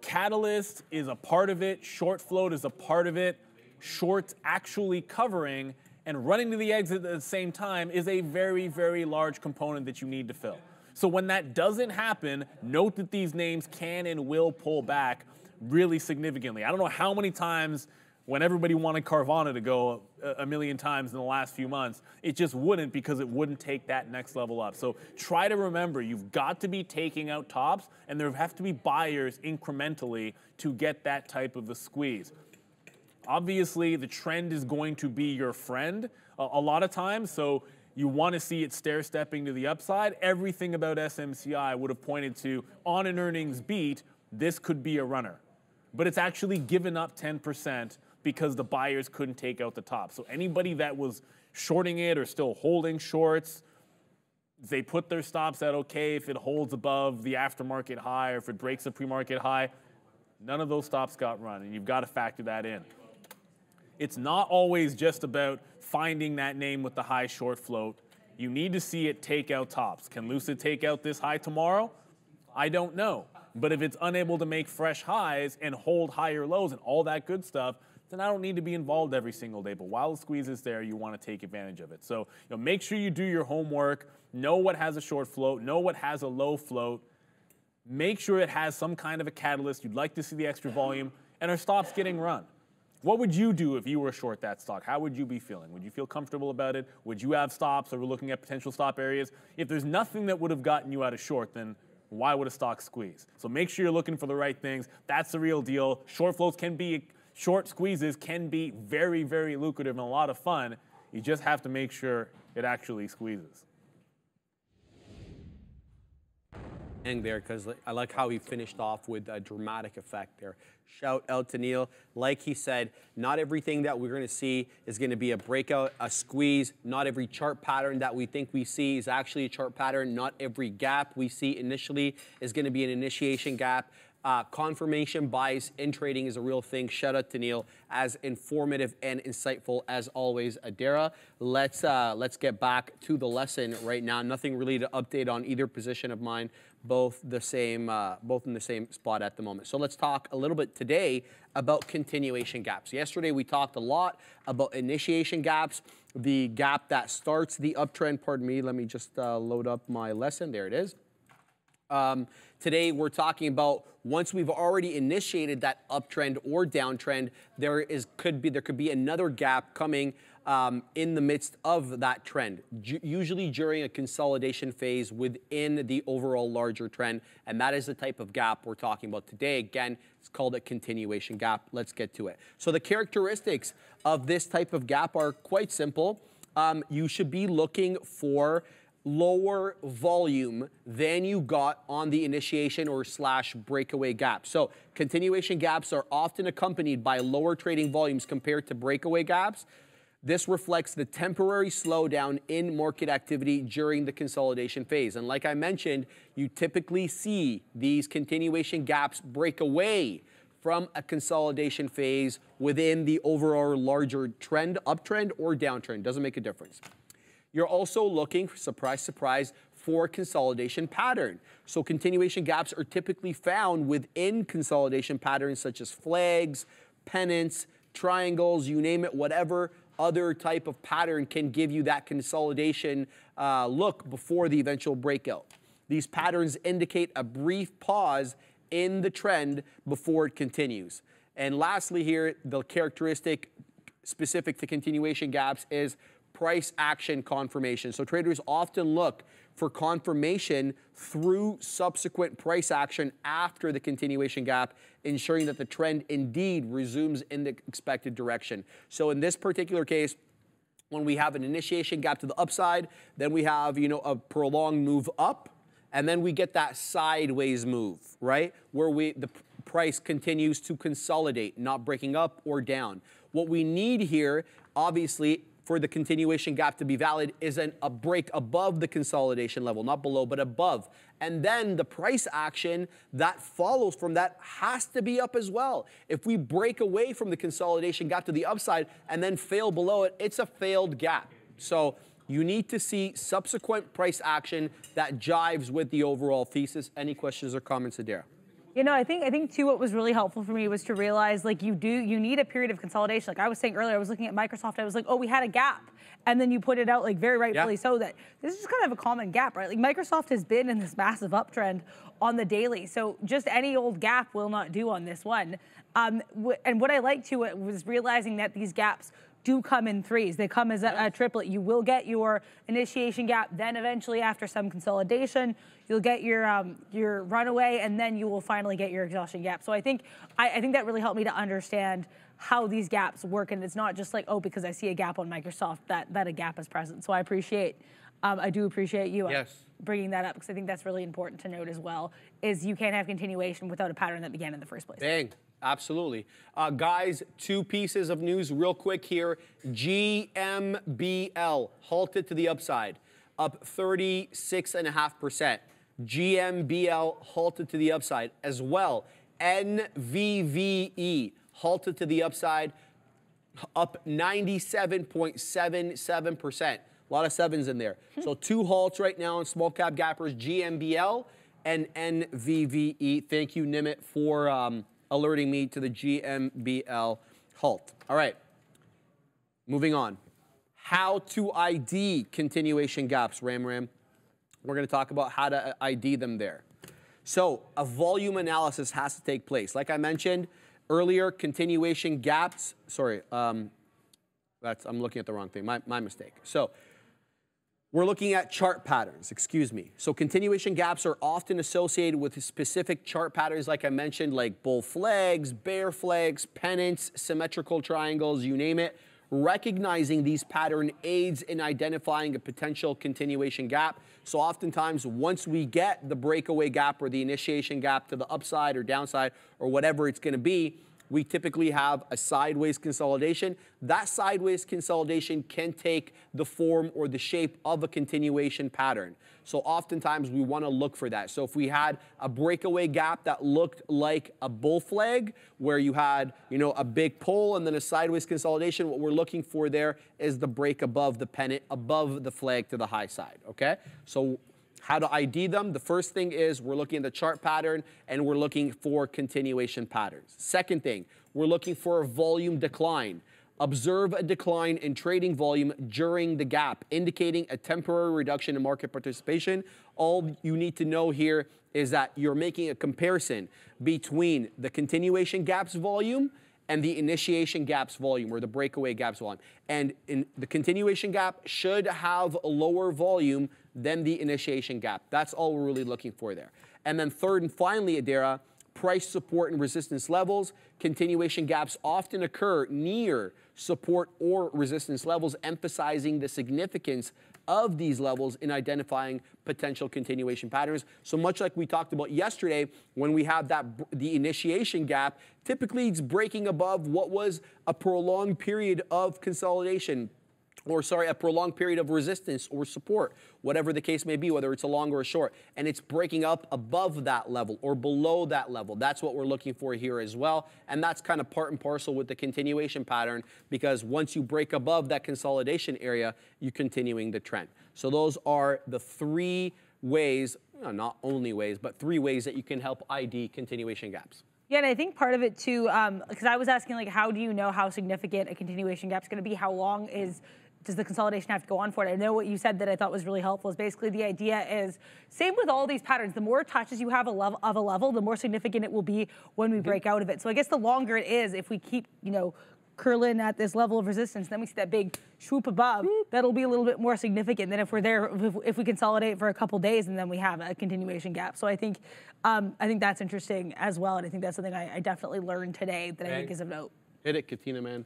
catalyst is a part of it, short float is a part of it, shorts actually covering and running to the exit at the same time is a very, very large component that you need to fill. So when that doesn't happen, note that these names can and will pull back really significantly. I don't know how many times when everybody wanted Carvana to go a million times in the last few months, it just wouldn't, because it wouldn't take that next level up. So try to remember, you've got to be taking out tops, and there have to be buyers incrementally to get that type of a squeeze. Obviously, the trend is going to be your friend a lot of times, so you want to see it stair-stepping to the upside. Everything about SMCI would have pointed to, on an earnings beat, this could be a runner. But it's actually given up 10%. Because the buyers couldn't take out the top. So anybody that was shorting it or still holding shorts, they put their stops at okay if it holds above the aftermarket high or if it breaks the pre-market high. None of those stops got run, and you've got to factor that in. It's not always just about finding that name with the high short float. You need to see it take out tops. Can Lucid take out this high tomorrow? I don't know. But if it's unable to make fresh highs and hold higher lows and all that good stuff, then I don't need to be involved every single day. But while the squeeze is there, you want to take advantage of it. So make sure you do your homework. Know what has a short float. Know what has a low float. Make sure it has some kind of a catalyst. You'd like to see the extra volume. And are stops getting run? What would you do if you were short that stock? How would you be feeling? Would you feel comfortable about it? Would you have stops? Or we're looking at potential stop areas? If there's nothing that would have gotten you out of short, then why would a stock squeeze? So make sure you're looking for the right things. That's the real deal. Short floats can be... short squeezes can be very, very lucrative and a lot of fun. You just have to make sure it actually squeezes. Hang there, because I like how he finished off with a dramatic effect there. Shout out to Neil. Like he said, not everything that we're going to see is going to be a breakout, a squeeze. Not every chart pattern that we think we see is actually a chart pattern. Not every gap we see initially is going to be an initiation gap. Confirmation bias in trading is a real thing. Shout out to Neil. As informative and insightful as always, Adara. Let's get back to the lesson right now. Nothing really to update on either position of mine. Both in the same spot at the moment. So let's talk a little bit today about continuation gaps. Yesterday we talked a lot about initiation gaps, the gap that starts the uptrend. Pardon me. Let me just load up my lesson. There it is. Today we're talking about once we've already initiated that uptrend or downtrend, there could be another gap coming in the midst of that trend, usually during a consolidation phase within the overall larger trend, and that is the type of gap we're talking about today. Again, it's called a continuation gap. Let's get to it. So the characteristics of this type of gap are quite simple. You should be looking for lower volume than you got on the initiation or slash breakaway gap. So continuation gaps are often accompanied by lower trading volumes compared to breakaway gaps. This reflects the temporary slowdown in market activity during the consolidation phase. And like I mentioned, you typically see these continuation gaps break away from a consolidation phase within the overall larger trend, uptrend or downtrend, doesn't make a difference. You're also looking, surprise, surprise, for consolidation pattern. So continuation gaps are typically found within consolidation patterns such as flags, pennants, triangles, you name it, whatever other type of pattern can give you that consolidation look before the eventual breakout. These patterns indicate a brief pause in the trend before it continues. And lastly here, the characteristic specific to continuation gaps is price action confirmation. So traders often look for confirmation through subsequent price action after the continuation gap, ensuring that the trend indeed resumes in the expected direction. So in this particular case, when we have an initiation gap to the upside, then we have, you know, a prolonged move up, and then we get that sideways move, right? Where the price continues to consolidate, not breaking up or down. What we need here, obviously, for the continuation gap to be valid is a break above the consolidation level, not below, but above. And then the price action that follows from that has to be up as well. If we break away from the consolidation gap to the upside and then fail below it, it's a failed gap. So you need to see subsequent price action that jives with the overall thesis. Any questions or comments, Adara? You know, I think too, what was really helpful for me was to realize, like, you need a period of consolidation. Like I was saying earlier, I was looking at Microsoft, I was like, oh, we had a gap. And then you put it out, like, very rightfully so, that this is just kind of a common gap, right? Like Microsoft has been in this massive uptrend on the daily. So just any old gap will not do on this one. And what I liked too was realizing that these gaps do come in threes. They come as a triplet. You will get your initiation gap, then eventually after some consolidation, you'll get your runaway, and then you will finally get your exhaustion gap. So I think that really helped me to understand how these gaps work, and it's not just like, oh, because I see a gap on Microsoft that a gap is present. So I appreciate, I do appreciate you bringing that up, because I think that's really important to note as well, is you can't have continuation without a pattern that began in the first place. Dang. Absolutely. Guys, two pieces of news real quick here. GMBL halted to the upside, up 36.5%. GMBL halted to the upside as well. NVVE halted to the upside, up 97.77%. A lot of sevens in there. So two halts right now in small cap gappers, GMBL and NVVE. Thank you, Nimit, for alerting me to the GMBL halt. All right, moving on. How to ID continuation gaps, Ram. We're gonna talk about how to ID them there. So a volume analysis has to take place. Like I mentioned earlier, continuation gaps, sorry, I'm looking at the wrong thing, my mistake. So we're looking at chart patterns, excuse me. So continuation gaps are often associated with specific chart patterns, like I mentioned, like bull flags, bear flags, pennants, symmetrical triangles, you name it. Recognizing these patterns aids in identifying a potential continuation gap. So oftentimes, once we get the breakaway gap or the initiation gap to the upside or downside or whatever it's gonna be, we typically have a sideways consolidation. That sideways consolidation can take the form or the shape of a continuation pattern. So oftentimes we want to look for that. So if we had a breakaway gap that looked like a bull flag, where you had, you know, a big pull and then a sideways consolidation, what we're looking for there is the break above the pennant, above the flag to the high side, okay? So how to ID them? The first thing is we're looking at the chart pattern and we're looking for continuation patterns. Second thing, we're looking for a volume decline. observe a decline in trading volume during the gap, indicating a temporary reduction in market participation. All you need to know here is that you're making a comparison between the continuation gaps volume and the initiation gaps volume, or the breakaway gaps volume. And in the continuation gap should have a lower volume than the initiation gap. That's all we're really looking for there. And then third and finally, Adara, price support and resistance levels. Continuation gaps often occur near support or resistance levels, emphasizing the significance of these levels in identifying potential continuation patterns. So much like we talked about yesterday, when we have that the initiation gap, typically it's breaking above what was a prolonged period of consolidation, or sorry, a prolonged period of resistance or support, whatever the case may be, whether it's a long or a short, and it's breaking up above that level or below that level. That's what we're looking for here as well, and that's kind of part and parcel with the continuation pattern, because once you break above that consolidation area, you're continuing the trend. So those are the three ways, well, not only ways, but three ways that you can help ID continuation gaps. Yeah, and I think part of it too, because I was asking, like, how do you know how significant a continuation gap is going to be? How long is... does the consolidation have to go on for it? I know what you said that I thought was really helpful is basically the idea is, same with all these patterns, the more touches you have of a level, the more significant it will be when we break out of it. So I guess the longer it is, if we keep, you know, curling at this level of resistance, then we see that big swoop above, that'll be a little bit more significant than if we're there, if we consolidate for a couple days and then we have a continuation gap. So I think that's interesting as well. And I think that's something I definitely learned today that I think is of note. Hit it, Katina, man.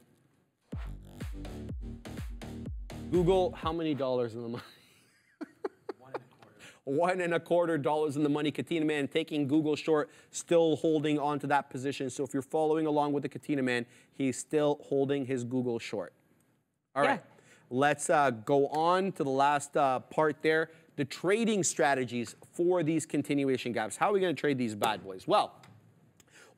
Google, how many dollars in the money? $1.25 in the money. Katina Man taking Google short, still holding on to that position. So if you're following along with the Katina Man, he's still holding his Google short. All right, let's go on to the last part there. The trading strategies for these continuation gaps. How are we going to trade these bad boys? Well,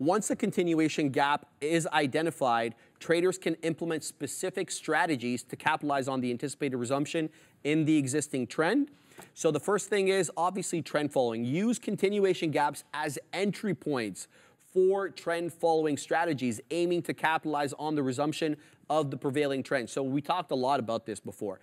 once a continuation gap is identified, traders can implement specific strategies to capitalize on the anticipated resumption in the existing trend. So the first thing is obviously trend following. Use continuation gaps as entry points for trend following strategies, aiming to capitalize on the resumption of the prevailing trend. So we talked a lot about this before.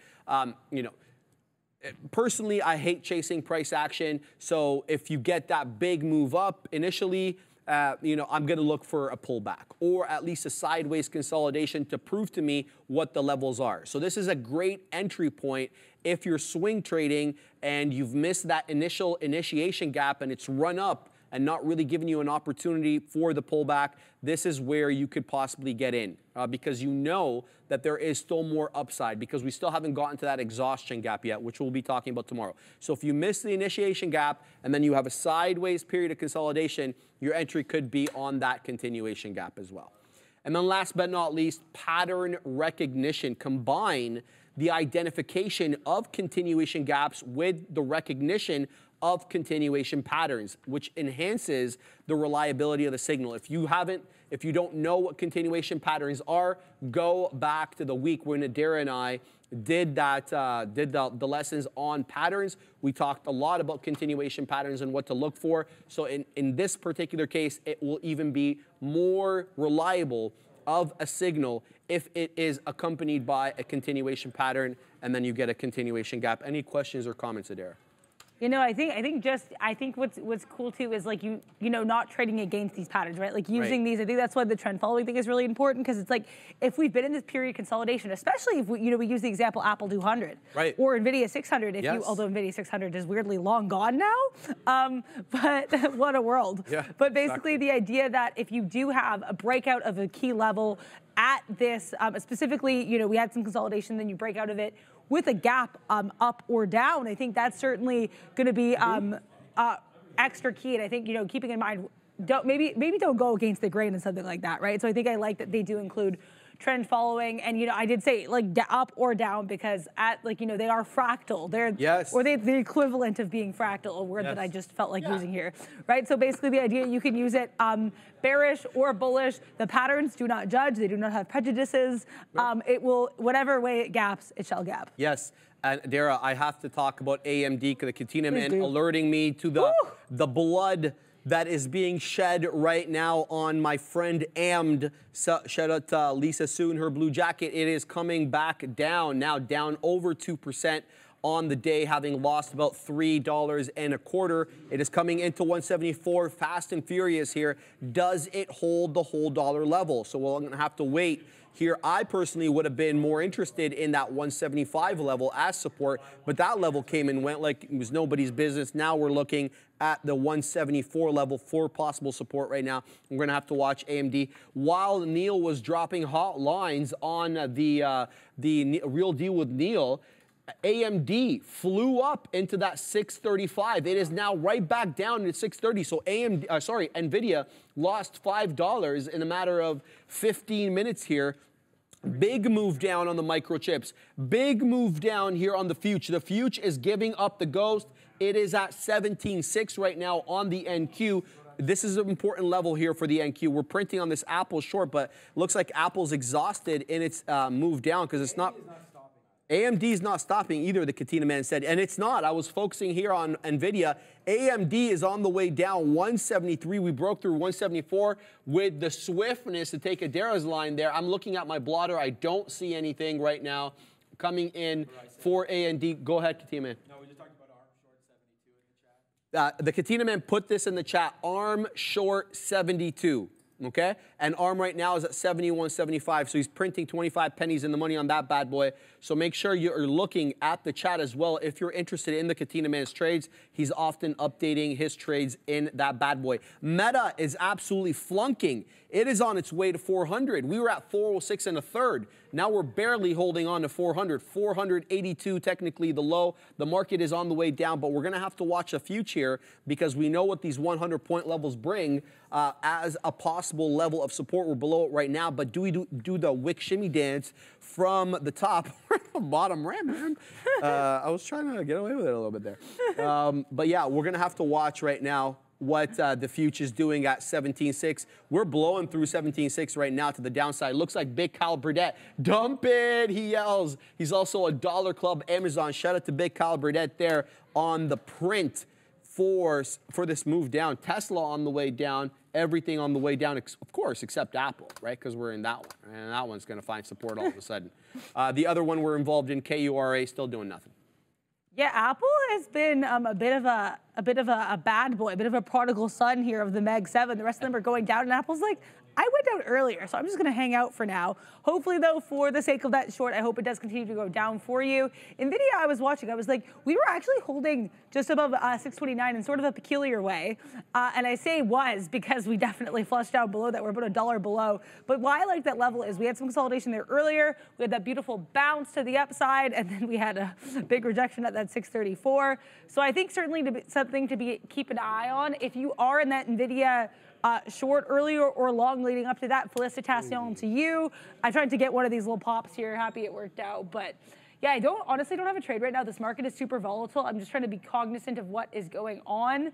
Personally, I hate chasing price action. So if you get that big move up initially, I'm going to look for a pullback or at least a sideways consolidation to prove to me what the levels are. So this is a great entry point if you're swing trading and you've missed that initial initiation gap and it's run up and not really giving you an opportunity for the pullback. This is where you could possibly get in because you know that there is still more upside because we still haven't gotten to that exhaustion gap yet, which we'll be talking about tomorrow. So if you miss the initiation gap and then you have a sideways period of consolidation, your entry could be on that continuation gap as well. And then last but not least, pattern recognition. Combine the identification of continuation gaps with the recognition of continuation patterns, which enhances the reliability of the signal. If you don't know what continuation patterns are, go back to the week when Adara and I did that, did the lessons on patterns. We talked a lot about continuation patterns and what to look for. So in this particular case, it will even be more reliable of a signal if it is accompanied by a continuation pattern, and then you get a continuation gap. Any questions or comments, Adara? You know, I think what's cool too is like you know not trading against these patterns, right? Like using these, I think that's why the trend following thing is really important, because it's like if we've been in this period of consolidation, especially if we use the example Apple 200 or NVIDIA 600. Although NVIDIA 600 is weirdly long gone now, but what a world! Yeah, but basically the idea that if you do have a breakout of a key level at this, specifically, you know, we had some consolidation, then you break out of it with a gap up or down, I think that's certainly going to be extra key. And I think, you know, keeping in mind, maybe don't go against the grain and something like that, right? So I think I like that they do include trend following, and you know, I did say like up or down because at like, you know, they are fractal. They're or they're the equivalent of being fractal, a word that I just felt like using here, right? So basically, the idea you can use it bearish or bullish. The patterns do not judge; they do not have prejudices. It will whatever way it gaps, it shall gap. Yes. And Dara, I have to talk about AMD because Katina Man alerting me to the blood that is being shed right now on my friend AMD. Shout out to Lisa Soon, her blue jacket. It is coming back down now, down over 2% on the day, having lost about $3.25. It is coming into 174, fast and furious here. Does it hold the whole dollar level? So we're gonna have to wait here. I personally would have been more interested in that 175 level as support, but that level came and went like it was nobody's business. Now we're looking at the 174 level for possible support right now. We're gonna have to watch AMD. While Neil was dropping hot lines on the Real Deal with Neil, AMD flew up into that 635. It is now right back down at 630. So NVIDIA lost $5 in a matter of 15 minutes here. Big move down on the microchips. Big move down here on the future. The future is giving up the ghost. It is at 17.6 right now on the NQ. This is an important level here for the NQ. We're printing on this Apple short, but looks like Apple's exhausted in its move down because it's not... AMD's not stopping either, the Katina Man said, and it's not. I was focusing here on NVIDIA. AMD is on the way down, 173. We broke through 174 with the swiftness to take Adara's line there. I'm looking at my blotter. I don't see anything right now coming in for AMD. Go ahead, Katina Man. No, we just talked about ARM short 72 in the chat. The Katina Man put this in the chat, ARM short 72. Okay, and ARM right now is at 71.75, so he's printing 25 pennies in the money on that bad boy. So make sure you're looking at the chat as well if you're interested in the Katina Man's trades. He's often updating his trades in that bad boy. Meta is absolutely flunking. It is on its way to 400. We were at 406 and a third. Now we're barely holding on to 400. 482 technically the low. The market is on the way down, but we're going to have to watch a future here because we know what these 100-point levels bring as a possible level of support. We're below it right now, but do we do the wick shimmy dance from the top or the bottom? Ram. I was trying to get away with it a little bit there. But yeah, we're going to have to watch right now what the future's doing at 17.6. We're blowing through 17.6 right now to the downside. Looks like Big Kyle Burdett. Dump it, he yells. He's also a Dollar Club Amazon. Shout out to Big Kyle Burdett there on the print for this move down. Tesla on the way down. Everything on the way down, of course, except Apple, right? Because we're in that one. And that one's going to find support all of a sudden. The other one we're involved in, KURA, still doing nothing. Yeah, Apple has been a bit of a bad boy, a bit of a prodigal son here of the Meg 7. The rest of them are going down, and Apple's like, I went down earlier, so I'm just going to hang out for now. Hopefully, though, for the sake of that short, I hope it does continue to go down for you. NVIDIA, I was watching, I was like, we were actually holding just above 629 in sort of a peculiar way. And I say was because we definitely flushed down below that. We're about $1 below. But why I like that level is we had some consolidation there earlier. We had that beautiful bounce to the upside, and then we had a big rejection at that 634. So I think certainly something to keep an eye on. If you are in that NVIDIA short earlier or long leading up to that, felicitation to you. I tried to get one of these little pops here. Happy it worked out, but yeah, I honestly don't have a trade right now. This market is super volatile. I'm just trying to be cognizant of what is going on.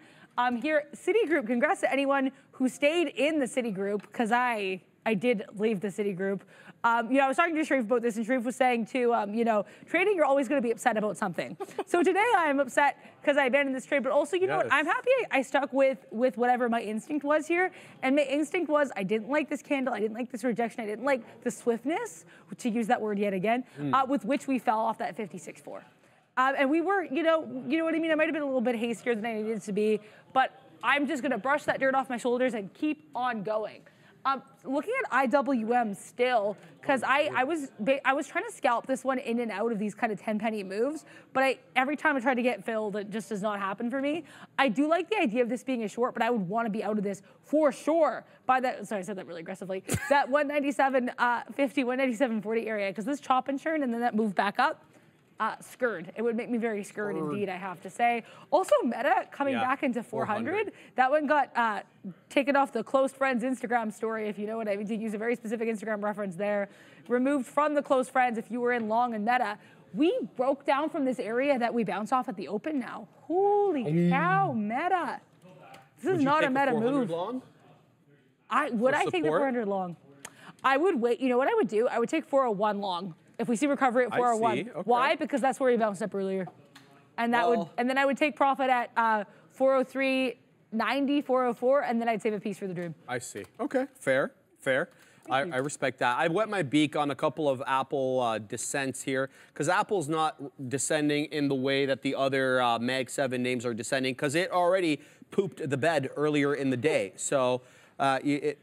Here, Citigroup, congrats to anyone who stayed in the Citigroup, because I did leave the Citigroup. You know, I was talking to Sharif about this, and Sharif was saying too, you know, trading, you're always going to be upset about something. So today I am upset because I abandoned this trade, but also, you know what, I'm happy I stuck with whatever my instinct was here. And my instinct was I didn't like this candle, I didn't like this rejection, I didn't like the swiftness, to use that word yet again, with which we fell off that 56.4. And we were, you know what I mean? I might have been a little bit hastier than I needed to be, but I'm just going to brush that dirt off my shoulders and keep on going. Looking at IWM still, because I was trying to scalp this one in and out of these kind of 10-penny moves, but every time I try to get filled, it just does not happen for me. I do like the idea of this being a short, but I would want to be out of this for sure by that, sorry, I said that really aggressively, that 197.50, 197.40 area, because this chop and churn and then that move back up, scurred. It would make me very scurred indeed, I have to say. Also, Meta coming back into 400. That one got taken off the Close Friends Instagram story, if you know what I mean, to use a very specific Instagram reference there. Removed from the Close Friends if you were in long and Meta. We broke down from this area that we bounced off at the open now. Holy cow, Meta. This is not a Meta move. Long? Would I take the 400 long? I would wait. You know what I would do? I would take 401 long. If we see recovery at 401, okay. Why? Because that's where we bounced up earlier, and that would, and then I would take profit at 403, 90,404, and then I'd save a piece for the dream. I see. Okay, fair, fair. I respect that. I wet my beak on a couple of Apple descents here, because Apple's not descending in the way that the other Mag 7 names are descending, because it already pooped the bed earlier in the day. So I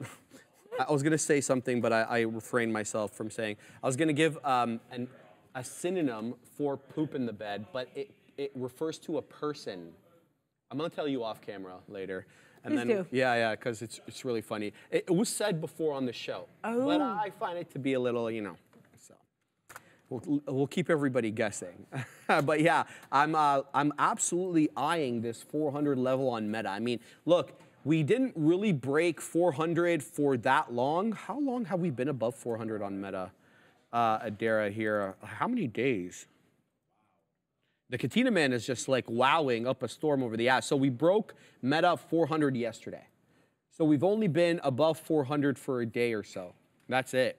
was going to say something, but I refrained myself from saying. I was going to give a synonym for poop in the bed, but it refers to a person. I'm going to tell you off camera later. And then, yeah, because it's really funny. It was said before on the show, but I find it to be a little, you know. So we'll keep everybody guessing. But yeah, I'm absolutely eyeing this 400 level on Meta. I mean, look, we didn't really break 400 for that long. How long have we been above 400 on Meta, Adara? Here, how many days? The Katina Man is just like wowing up a storm over the ass. So we broke Meta 400 yesterday. So we've only been above 400 for a day or so. That's it.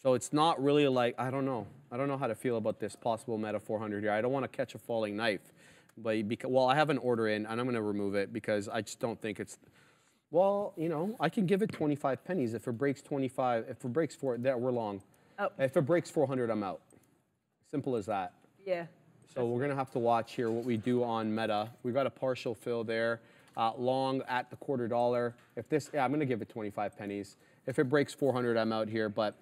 So it's not really like, I don't know. I don't know how to feel about this possible Meta 400 here. I don't want to catch a falling knife. But because, well, I have an order in, and I'm going to remove it because I just don't think it's, well, you know, I can give it 25 pennies. If it breaks 25, if it breaks 4, that we're long. Oh. If it breaks 400, I'm out. Simple as that. Yeah. So we're going to have to watch here what we do on Meta. We've got a partial fill there, long at the $1/4. If this, yeah, I'm going to give it 25 pennies. If it breaks 400, I'm out here, but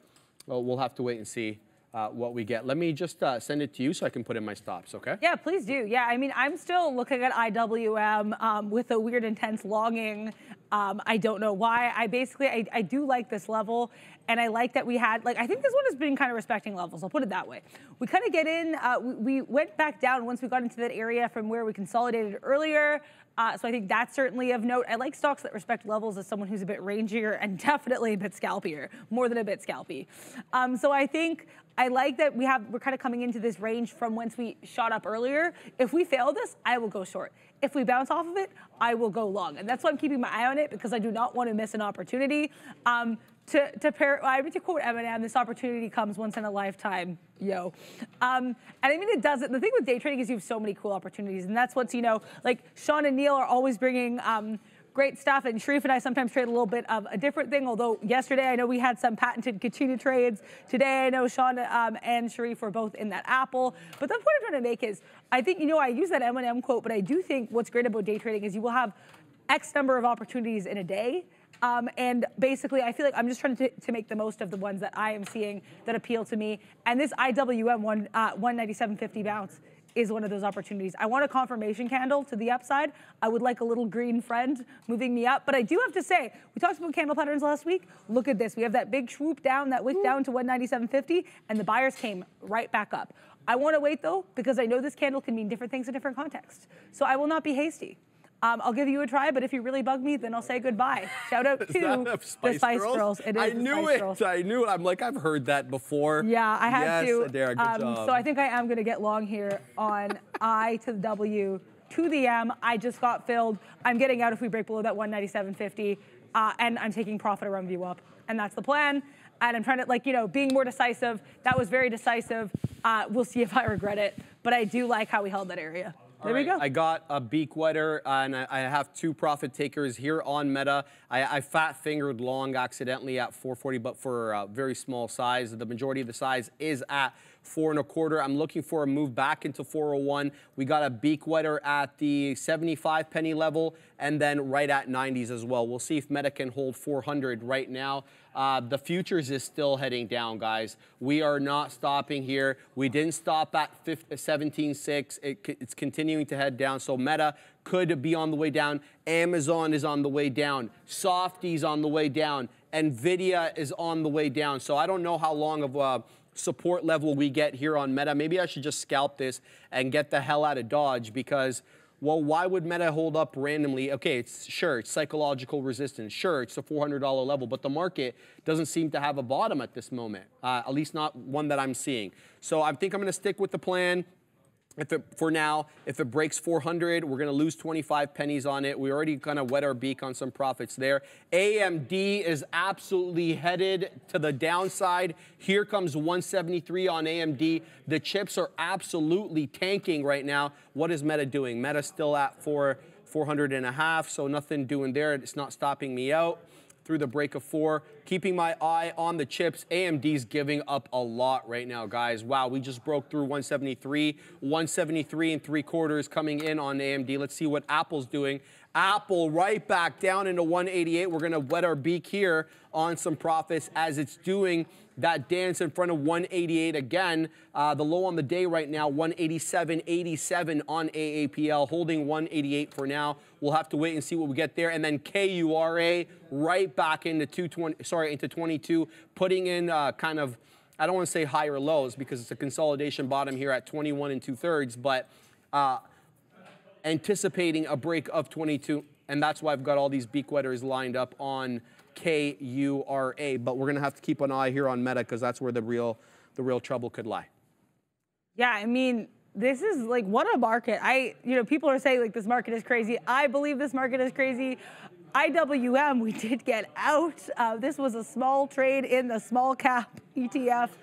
we'll have to wait and see what we get. Let me just send it to you so I can put in my stops, okay? Yeah, please do. Yeah, I mean, I'm still looking at IWM with a weird, intense longing. I don't know why. I do like this level, and I like that we had, like, I think this one has been kind of respecting levels. I'll put it that way. We kind of get in, we went back down once we got into that area from where we consolidated earlier. So I think that's certainly of note. I like stocks that respect levels as someone who's a bit rangier and definitely a bit scalpier, more than a bit scalpy. So I think I like that we're kind of coming into this range from whence we shot up earlier. If we fail this, I will go short. If we bounce off of it, I will go long. And that's why I'm keeping my eye on it, because I do not want to miss an opportunity. To quote Eminem, this opportunity comes once in a lifetime, yo. And I mean, it doesn't. The thing with day trading is you have so many cool opportunities. And that's what's, you know, like Sean and Neil are always bringing great stuff. And Sharif and I sometimes trade a little bit of a different thing. Although yesterday, I know we had some patented Katina trades. Today, I know Sean and Sharif were both in that Apple. But the point I'm trying to make is, I think, you know, I use that Eminem quote, but I do think what's great about day trading is you will have X number of opportunities in a day. And basically, I feel like I'm just trying to make the most of the ones that I am seeing that appeal to me. And this IWM 197.50 bounce is one of those opportunities. I want a confirmation candle to the upside. I would like a little green friend moving me up. But I do have to say, we talked about candle patterns last week. Look at this. We have that big swoop down, that wick down to 197.50, and the buyers came right back up. I want to wait, though, because I know this candle can mean different things in different contexts. So I will not be hasty. I'll give you a try, but if you really bug me, then I'll say goodbye. Shout out to the Spice Girls. It is I knew it. I'm like, I've heard that before. Yeah, I had to. Adara, good job. So I think I am going to get long here on I to the W to the M. I just got filled. I'm getting out if we break below that 197.50, and I'm taking profit around view up, and that's the plan. And I'm trying to, like, you know, being more decisive. That was very decisive. We'll see if I regret it, but I do like how we held that area. There we go. I got a beak wetter, and I have two profit takers here on Meta. I fat-fingered long accidentally at 440, but for a very small size. The majority of the size is at 4.25. I'm looking for a move back into 401. We got a beak wetter at the 75 penny level, and then right at 90s as well. We'll see if Meta can hold 400 right now. The futures is still heading down, guys. We are not stopping here. We didn't stop at 17.6. It's continuing to head down. So Meta could be on the way down. Amazon is on the way down. Softy's on the way down. NVIDIA is on the way down. So I don't know how long of a support level we get here on Meta. Maybe I should just scalp this and get the hell out of Dodge, because, well, why would Meta hold up randomly? Okay, it's psychological resistance. Sure, it's a $400 level, but the market doesn't seem to have a bottom at this moment, at least not one that I'm seeing. So I think I'm going to stick with the plan. For now, if it breaks 400, we're going to lose 25 pennies on it. We already kind of wet our beak on some profits there. AMD is absolutely headed to the downside. Here comes 173 on AMD. The chips are absolutely tanking right now. What is Meta doing? Meta's still at 4. 400.5, so nothing doing there. It's not stopping me out through the break of 4. Keeping my eye on the chips. AMD's giving up a lot right now, guys. Wow, we just broke through 173. 173 3/4 coming in on AMD. Let's see what Apple's doing. Apple right back down into 188. We're going to wet our beak here on some profits as it's doing that dance in front of 188 again. The low on the day right now, 187.87 on AAPL, holding 188 for now. We'll have to wait and see what we get there. And then KURA right back into 220, sorry, into 22, putting in kind of, I don't want to say higher lows because it's a consolidation bottom here at 21 2/3, but anticipating a break of 22, and that's why I've got all these beak wetters lined up on KURA. But we're gonna have to keep an eye here on Meta because that's where the real trouble could lie. Yeah, I mean, this is like, what a market. You know, people are saying like this market is crazy. I believe this market is crazy. IWM, we did get out. This was a small trade in the small cap ETF.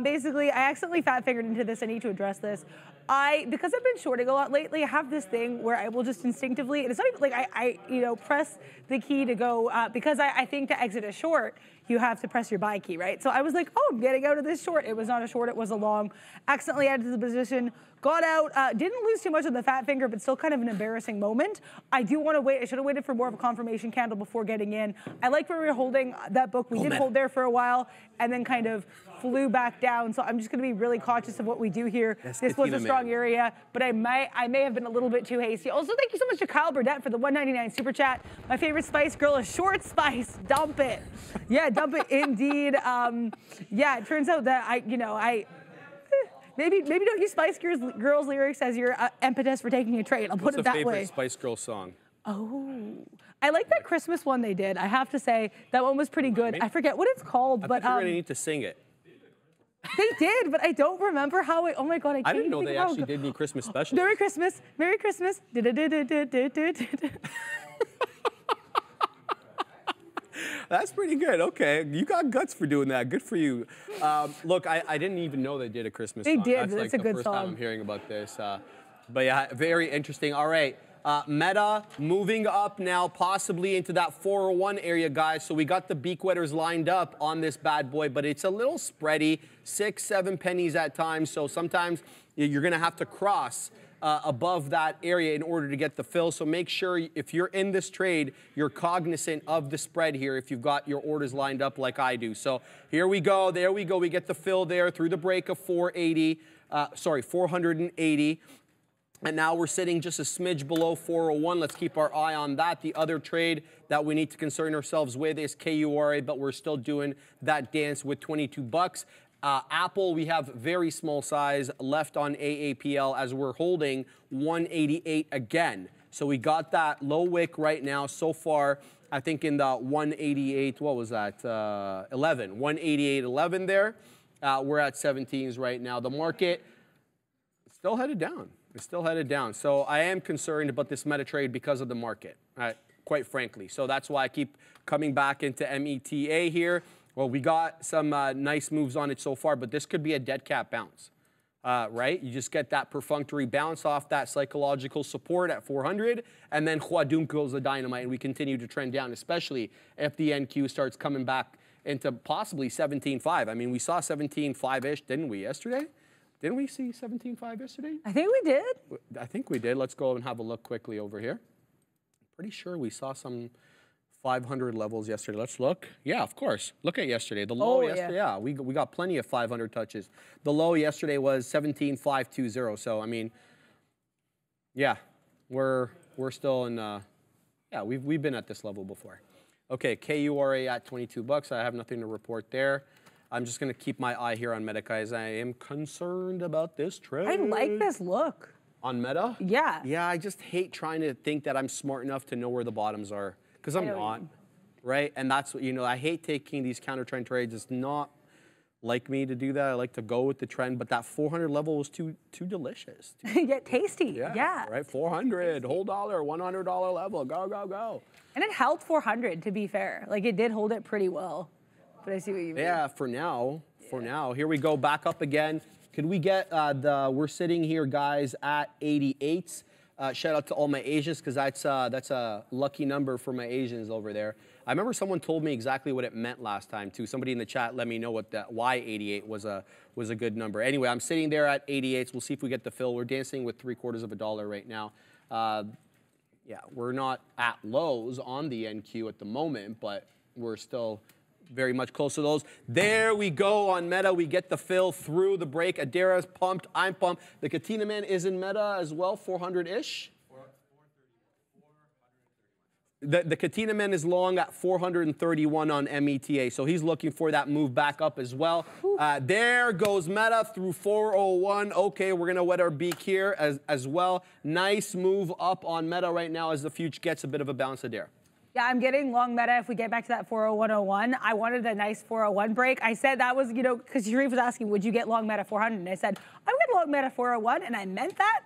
Basically, I accidentally fat fingered into this. I need to address this. Because I've been shorting a lot lately, I have this thing where I will just instinctively, and it's not even like you know, press the key to go, because I think to exit a short, you have to press your buy key, right? So I was like, oh, I'm getting out of this short. It was not a short, it was a long. Accidentally added to the position, got out, didn't lose too much on the fat finger, but still kind of an embarrassing moment. I do want to wait. I should have waited for more of a confirmation candle before getting in. I like where we were holding that book. We did hold there for a while and then kind of flew back down. So I'm just going to be really cautious of what we do here. That's this Katina was a strong area, but I may have been a little bit too hasty. Also, thank you so much to Kyle Burdett for the $1.99 super chat. My favorite Spice Girl is short Spice. Dump it. Yeah, dump it indeed. Yeah, it turns out that maybe don't use Spice Girls lyrics as your impetus for taking a trade. I'll put it that way. What's the favorite Spice Girl song? Oh, I like that Christmas one they did. I have to say that one was pretty good. I forget what it's called, but you're gonna need to sing it. They did, but I don't remember how it, oh my God, I didn't know they actually did any Christmas specials. Merry Christmas, Merry Christmas. That's pretty good, okay. You got guts for doing that, good for you. Look, I didn't even know they did a Christmas song. They did, that's like a good song. That's the first time I'm hearing about this. But yeah, very interesting, all right. Meta moving up now, possibly into that 401 area, guys. So we got the beak wetters lined up on this bad boy, but it's a little spready, 6-7 pennies at times. So sometimes you're going to have to cross above that area in order to get the fill. So make sure if you're in this trade, you're cognizant of the spread here if you've got your orders lined up like I do. So here we go. There we go. We get the fill there through the break of 480. And now we're sitting just a smidge below 401. Let's keep our eye on that. The other trade that we need to concern ourselves with is KURA, but we're still doing that dance with 22 bucks. Apple, we have very small size left on AAPL as we're holding 188 again. So we got that low wick right now so far. I think in the 188, what was that? 11, 188.11 there. We're at 17s right now. The market is still headed down. It's still headed down. So I am concerned about this meta trade because of the market, quite frankly. So that's why I keep coming back into META here. Well, we got some nice moves on it so far, but this could be a dead cat bounce, right? You just get that perfunctory bounce off that psychological support at 400, and then Huadunk goes the dynamite, and we continue to trend down, especially if the NQ starts coming back into possibly 17.5. I mean, we saw 17.5-ish, didn't we, yesterday? Didn't we see 17.5 yesterday? I think we did. I think we did. Let's go and have a look quickly over here. Pretty sure we saw some 500 levels yesterday. Let's look. Yeah, of course. Look at yesterday. The low yesterday. Yeah, we got plenty of 500 touches. The low yesterday was 17.520. So I mean, yeah, we're still in. Yeah, we've been at this level before. Okay, KURA at 22 bucks. I have nothing to report there. I'm just going to keep my eye here on Meta, guys. I am concerned about this trade. I like this look. On Meta? Yeah. Yeah, I just hate trying to think that I'm smart enough to know where the bottoms are, because I'm not, right? And that's what, you know, I hate taking these counter trend trades. It's not like me to do that. I like to go with the trend, but that 400 level was too delicious. Yeah, tasty. Yeah. Right, 400, whole dollar, $100 level, go, go, go. And it held 400, to be fair. Like, it did hold it pretty well. But I see what you mean. Yeah, for now, Here we go, back up again. Could we get we're sitting here, guys, at 88s. Shout out to all my Asians, because that's a lucky number for my Asians over there. I remember someone told me exactly what it meant last time too. Somebody in the chat let me know what that, why 88 was a good number. Anyway, I'm sitting there at 88s. We'll see if we get the fill. We're dancing with $0.75 right now. Yeah, we're not at lows on the NQ at the moment, but we're still very much close to those. There we go on Meta. We get the fill through the break. Adara's pumped. I'm pumped. The Katina Man is in Meta as well, 400-ish. The Katina Man is long at 431 on META, so he's looking for that move back up as well. There goes Meta through 401. Okay, we're going to wet our beak here as well. Nice move up on Meta right now as the future gets a bit of a bounce there. Yeah, I'm getting long Meta if we get back to that 401.01. I wanted a nice 401 break. I said that was, you know, because Sharif was asking, would you get long Meta 400? And I said, I'm getting long Meta 401, and I meant that.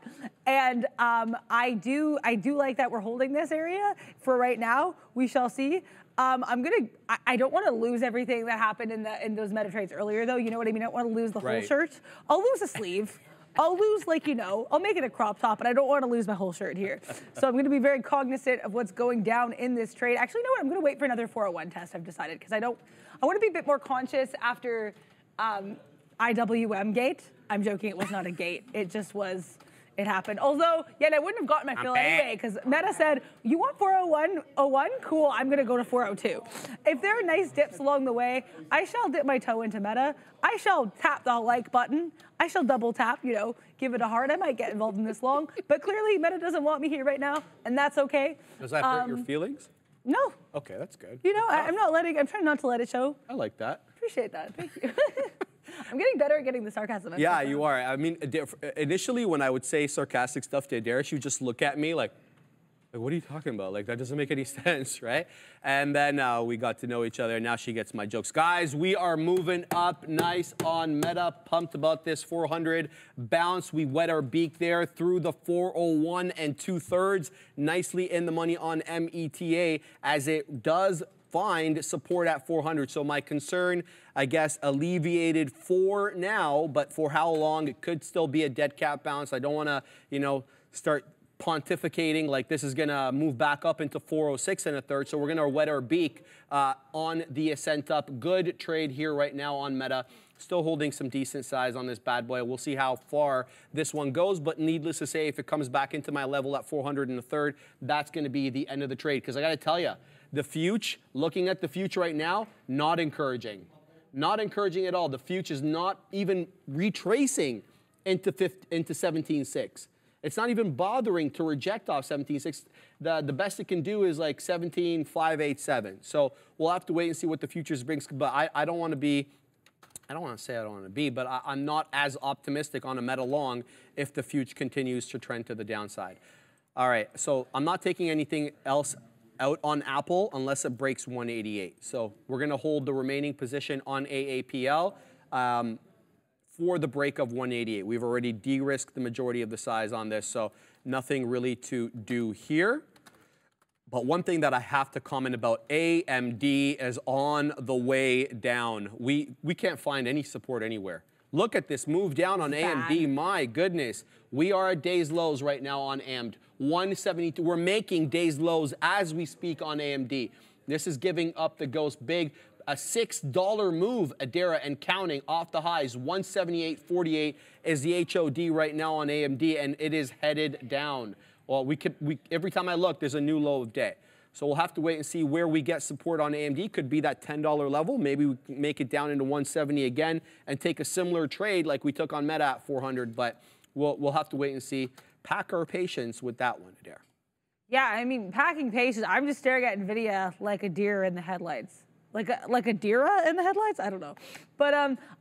And I do like that we're holding this area for right now. We shall see. I don't want to lose everything that happened in those Meta trades earlier, though. You know what I mean? I don't want to lose the whole shirt. I'll lose a sleeve. I'll lose, like, you know, I'll make it a crop top, but I don't want to lose my whole shirt here. So I'm going to be very cognizant of what's going down in this trade. Actually, you know what? I'm going to wait for another 401 test, I've decided, because I want to be a bit more conscious after IWM gate. I'm joking, it was not a gate. It just was, it happened. Although, yeah, I wouldn't have gotten my fill anyway, because Meta said, you want 401? Cool, I'm going to go to 402. If there are nice dips along the way, I shall dip my toe into Meta. I shall tap the like button. I shall double tap, you know, give it a heart. I might get involved in this long, but clearly Meta doesn't want me here right now, and that's okay. Does that hurt your feelings? No. Okay, that's good. You know, I'm trying not to let it show. I like that. Appreciate that, thank you. I'm getting better at getting the sarcasm. Yeah, you are. I mean, initially when I would say sarcastic stuff to Adara, she would just look at me like, what are you talking about? Like, that doesn't make any sense, right? And then we got to know each other, and now she gets my jokes. Guys, we are moving up nice on Meta. Pumped about this 400 bounce. We wet our beak there through the 401 2/3. Nicely in the money on META as it does find support at 400. So my concern, I guess, alleviated for now, but for how long? It could still be a dead cat bounce. I don't want to, you know, start pontificating like this is going to move back up into 406 1/3. So we're going to wet our beak on the ascent up. Good trade here right now on Meta. Still holding some decent size on this bad boy. We'll see how far this one goes, but needless to say, if it comes back into my level at 400 1/3, that's going to be the end of the trade. Because I got to tell you, the future, looking at the future right now, not encouraging. Not encouraging at all. The future is not even retracing into 17.6. It's not even bothering to reject off 17.6. The best it can do is like 17.587. So we'll have to wait and see what the futures brings. But I don't want to be, I don't want to say I don't want to be, but I'm not as optimistic on a Meta long if the future continues to trend to the downside. All right, so I'm not taking anything else out on Apple unless it breaks 188. So we're going to hold the remaining position on AAPL for the break of 188. We've already de-risked the majority of the size on this, so nothing really to do here. But one thing that I have to comment about, AMD is on the way down. We can't find any support anywhere. Look at this move down on AMD. My goodness. We are at days lows right now on AMD. 172. We're making days lows as we speak on AMD. This is giving up the ghost big. A $6 move, Adara, and counting off the highs. 178.48 is the HOD right now on AMD, and it is headed down. Well, every time I look, there's a new low of day. So we'll have to wait and see where we get support on AMD. Could be that $10 level. Maybe we can make it down into 170 again and take a similar trade like we took on Meta at 400. But we'll have to wait and see. Pack our patience with that one, Adair. Yeah, I mean, packing patience. I'm just staring at NVIDIA like a deer in the headlights. Like a Adara in the headlights? I don't know. But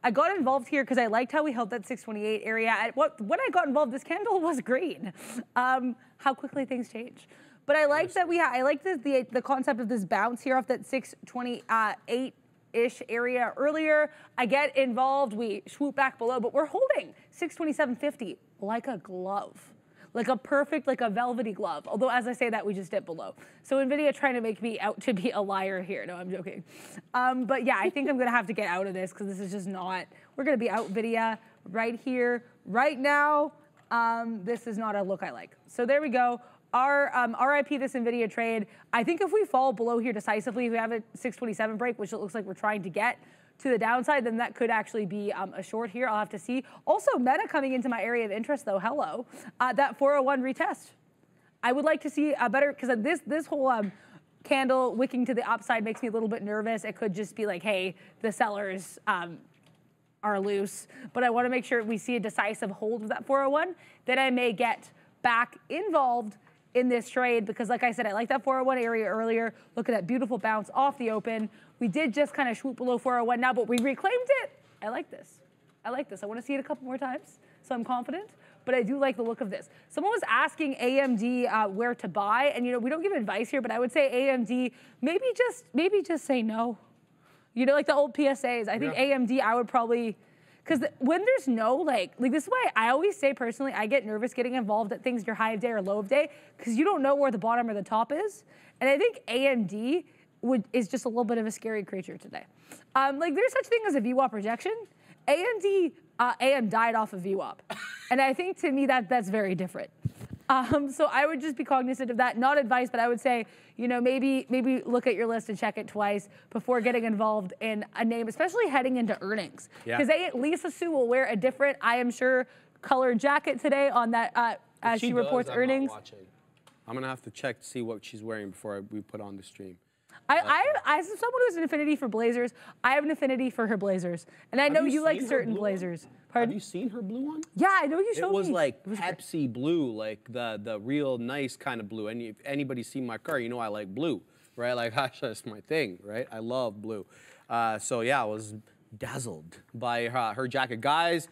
I got involved here because I liked how we held that 628 area. When I got involved, this candle was green. How quickly things change. But I liked that I liked the concept of this bounce here off that 628-ish area earlier. I get involved, we swoop back below, but we're holding 627.50 like a glove. Like a perfect, like a velvety glove. Although as I say that, we just dip below. So NVIDIA trying to make me out to be a liar here. No, I'm joking. But yeah, I think I'm gonna have to get out of this because this is just not, we're gonna be out NVIDIA right here, right now. This is not a look I like. So there we go. Our RIP this NVIDIA trade. I think if we fall below here decisively, if we have a 627 break, which it looks like we're trying to get to the downside, then that could actually be a short here. I'll have to see. Also, Meta coming into my area of interest, though. Hello. That 401 retest. I would like to see a better, because this whole candle wicking to the upside makes me a little bit nervous. It could just be like, hey, the sellers are loose. But I want to make sure we see a decisive hold of that 401. Then I may get back involved in this trade, because like I said, I like that 401 area earlier. Look at that beautiful bounce off the open. We did just kind of swoop below 401 now, but we reclaimed it. I like this. I like this. I want to see it a couple more times, so I'm confident. But I do like the look of this. Someone was asking AMD where to buy, and you know, we don't give advice here, but I would say AMD, maybe just say no. You know, like the old PSAs. I think AMD, I would probably, because when there's no, like this is why I always say personally, I get nervous getting involved at things your high of day or low of day, because you don't know where the bottom or the top is. And I think AMD is just a little bit of a scary creature today. Like there's such thing as a VWAP projection. AM died off of VWAP. And I think to me that's very different. So I would just be cognizant of that. Not advice, but I would say, you know, maybe look at your list and check it twice before getting involved in a name, especially heading into earnings. Because Lisa Su will wear a different, I am sure, colored jacket today on that as she reports earnings. I'm going to have to check to see what she's wearing before we put on the stream. I, as someone who's an affinity for blazers, I have an affinity for her blazers, and I know you like certain blazers. Pardon? Have you seen her blue one? Yeah, I know you showed me. It was like Pepsi blue, like the real nice kind of blue. And if anybody's seen my car, you know I like blue, right? Like that's my thing, right? I love blue. So yeah, I was dazzled by her jacket, guys.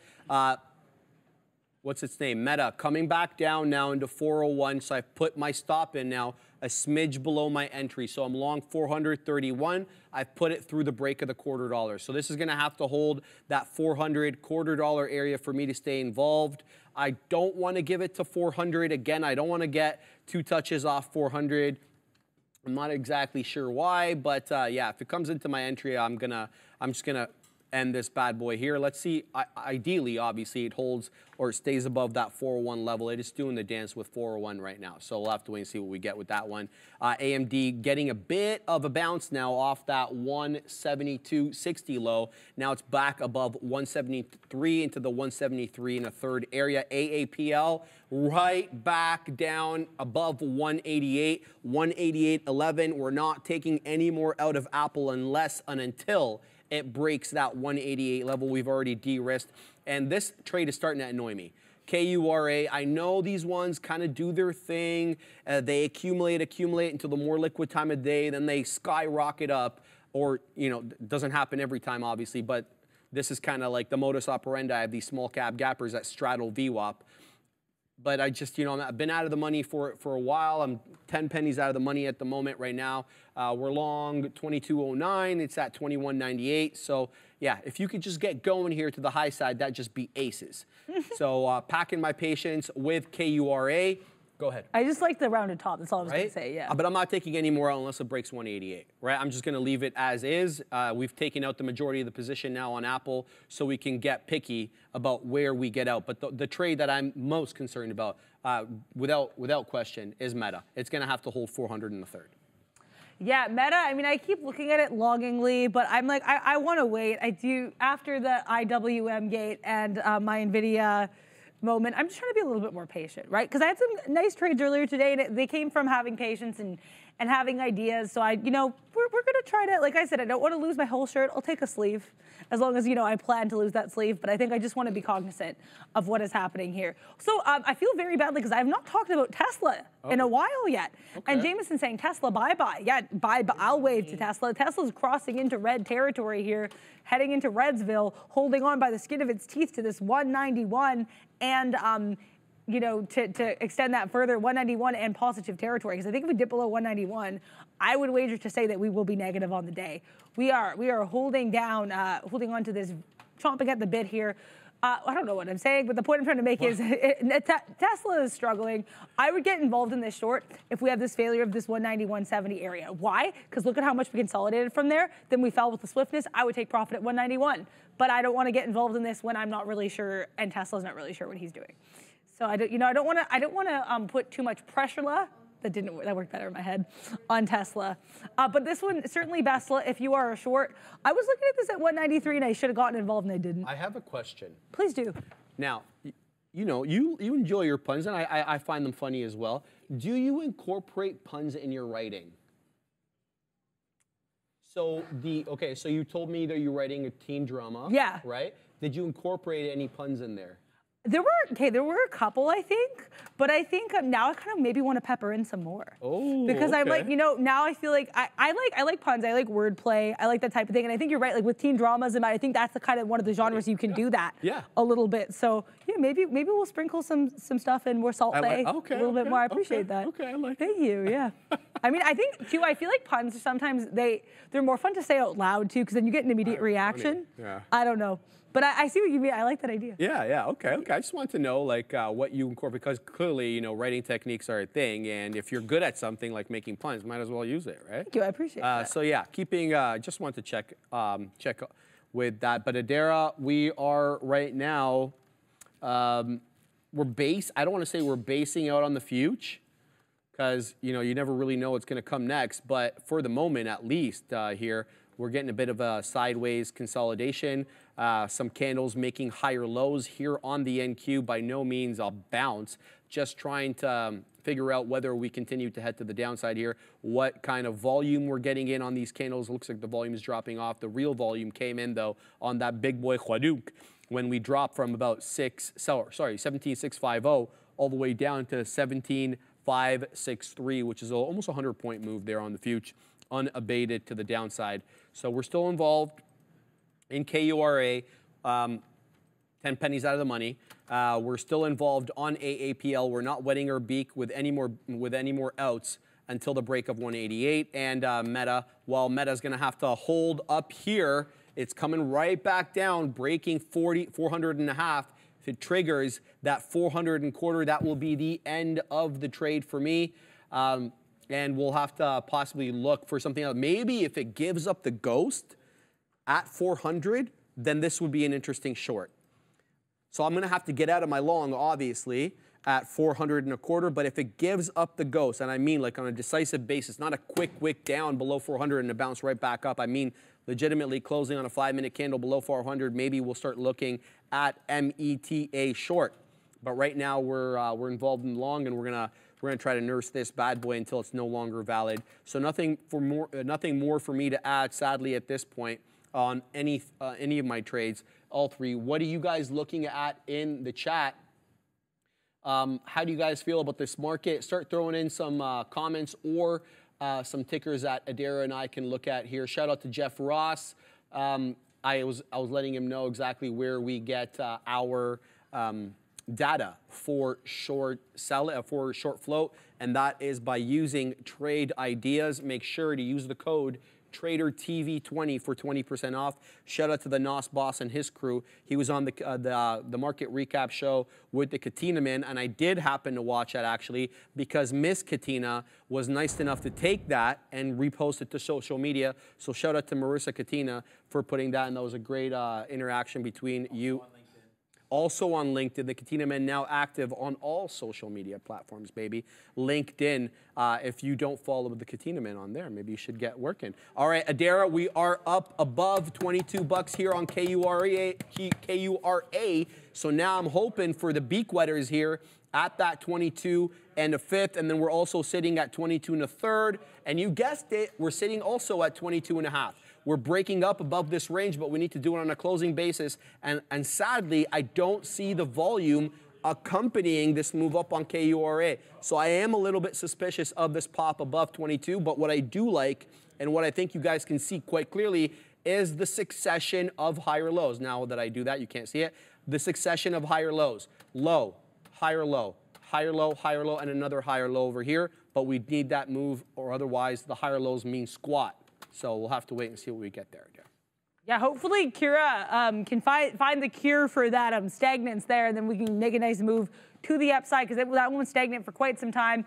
What's its name? Meta coming back down now into 401. So I put my stop in now, a smidge below my entry. So I'm long 431. I've put it through the break of the quarter dollar. So this is going to have to hold that 400 quarter dollar area for me to stay involved. I don't want to give it to 400 again. I don't want to get two touches off 400. I'm not exactly sure why, but yeah, if it comes into my entry, I'm just gonna end this bad boy here. Let's see. Ideally, obviously, it holds or stays above that 401 level. It is doing the dance with 401 right now, so we'll have to wait and see what we get with that one. AMD getting a bit of a bounce now off that 172.60 low. Now it's back above 173 into the 173 1/3 area. AAPL right back down above 188, 188.11. We're not taking any more out of Apple unless and until it breaks that 188 level. We've already de-risked. And this trade is starting to annoy me. KURA, I know these ones kind of do their thing. They accumulate until the more liquid time of day. Then they skyrocket up. Or, you know, doesn't happen every time, obviously. But this is kind of like the modus operandi of these small cap gappers that straddle VWAP. But I just, you know, I've been out of the money for a while. I'm 10 pennies out of the money at the moment right now. We're long 22.09. It's at 21.98. So, yeah, if you could just get going here to the high side, that'd just be aces. So, packing my patience with KURA. Go ahead. I just like the rounded top. That's all I was going to say, yeah. But I'm not taking any more out unless it breaks 188, right? I'm just going to leave it as is. We've taken out the majority of the position now on Apple, so we can get picky about where we get out. But the trade that I'm most concerned about, without question, is Meta. It's going to have to hold 400 1/3. Yeah, Meta, I mean, I keep looking at it longingly, but I'm like, I want to wait. I do, after the IWM gate and my NVIDIA moment, I'm just trying to be a little bit more patient, right? Because I had some nice trades earlier today, and they came from having patience and having ideas. So I, you know, we're going to try to, like I said, I don't want to lose my whole shirt. I'll take a sleeve, as long as, you know, I plan to lose that sleeve. But I think I just want to be cognizant of what is happening here. So I feel very badly because I have not talked about Tesla in a while yet. Okay. And Jameson saying Tesla bye-bye. Yeah, bye-bye. I'll wave to Tesla. Tesla's crossing into red territory here, heading into Redsville, holding on by the skin of its teeth to this 191 and, you know, to extend that further, 191 and positive territory. Because I think if we dip below 191, I would wager to say that we will be negative on the day. We are holding down, holding on to this, chomping at the bit here. I don't know what I'm saying, but the point I'm trying to make is Tesla is struggling. I would get involved in this short if we have this failure of this 191.70 area. Why? Because look at how much we consolidated from there. Then we fell with the swiftness. I would take profit at 191. But I don't want to get involved in this when I'm not really sure and Tesla's not really sure what he's doing. So I don't want to put too much pressure. That worked better in my head on Tesla. But this one, certainly Tesla, if you are a short. I was looking at this at 193 and I should have gotten involved and I didn't. I have a question. Please do. Now, you know, you enjoy your puns and I find them funny as well. Do you incorporate puns in your writing? So okay, so you told me that you're writing a teen drama. Yeah. Right? Did you incorporate any puns in there? There were a couple, I think, but I think now I kind of maybe want to pepper in some more. Oh, because okay. I'm like, you know, now I feel like I like puns, I like wordplay, I like that type of thing, and I think you're right. Like with teen dramas, and I think that's the kind of one of the genres you can do that. Yeah. A little bit. So yeah, maybe we'll sprinkle some stuff in more Salt Bay. A little bit more. I appreciate that. Okay, I like. Thank you. Yeah. I mean, I think too. I feel like puns sometimes they're more fun to say out loud too, because then you get an immediate reaction. Funny. Yeah. I don't know. But I see what you mean. I like that idea. Yeah, yeah. Okay, okay. I just want to know like what you incorporate, because clearly, you know, writing techniques are a thing, and if you're good at something like making puns, might as well use it, right? Thank you. I appreciate that. So yeah, keeping. Just want to check with that. But Adara, we are right now. I don't want to say we're basing out on the future, because you know you never really know what's going to come next. But for the moment, at least here, we're getting a bit of a sideways consolidation. Some candles making higher lows here on the NQ. By no means a bounce. Just trying to figure out whether we continue to head to the downside here. What kind of volume we're getting in on these candles. Looks like the volume is dropping off. The real volume came in, though, on that big boy Khwaduq, when we dropped from about 17,650 all the way down to 17,563, which is almost a 100-point move there on the future. Unabated to the downside. So we're still involved in KURA, 10 pennies out of the money. We're still involved on AAPL. We're not wetting our beak with any more outs until the break of 188. And Meta, while Meta's going to have to hold up here, it's coming right back down, breaking 400 and a half. If it triggers that 400 and a quarter, that will be the end of the trade for me. And we'll have to possibly look for something else. Maybe if it gives up the ghost at 400, then this would be an interesting short. So I'm going to have to get out of my long, obviously, at 400 and a quarter. But if it gives up the ghost, and I mean like on a decisive basis, not a quick down below 400 and a bounce right back up. I mean legitimately closing on a 5-minute candle below 400, maybe we'll start looking at META short. But right now we're involved in long, and we're gonna try to nurse this bad boy until it's no longer valid. So nothing more for me to add, sadly, at this point on any of my trades. All three. What are you guys looking at in the chat? How do you guys feel about this market? Start throwing in some comments or some tickers that Adara and I can look at here. Shout out to Jeff Ross. I was letting him know exactly where we get our data for short float, and that is by using Trade Ideas. Make sure to use the code TraderTV20 for 20% off. Shout out to the NOS boss and his crew. He was on the market recap show with the Katina Man, and I did happen to watch that actually, because Miss Katina was nice enough to take that and repost it to social media. So shout out to Marissa Katina for putting that, and that was a great interaction between you. Also on LinkedIn, the Katina Men now active on all social media platforms, baby. LinkedIn, if you don't follow the Katina Men on there, maybe you should get working. All right, Adara, we are up above 22 bucks here on KURA. So now I'm hoping for the beak wetters here at that 22 and a fifth, and then we're also sitting at 22 and a third. And you guessed it, we're sitting also at 22 and a half. We're breaking up above this range, but we need to do it on a closing basis. And sadly, I don't see the volume accompanying this move up on KURA. So I am a little bit suspicious of this pop above 22, but what I do like, and what I think you guys can see quite clearly, is the succession of higher lows. Now that I do that, you can't see it. The succession of higher lows. Low, higher low, higher low, higher low, and another higher low over here. But we need that move, or otherwise the higher lows mean squat. So we'll have to wait and see what we get there. Yeah, hopefully Kura can find the cure for that stagnance there, and then we can make a nice move to the upside, because that one was stagnant for quite some time.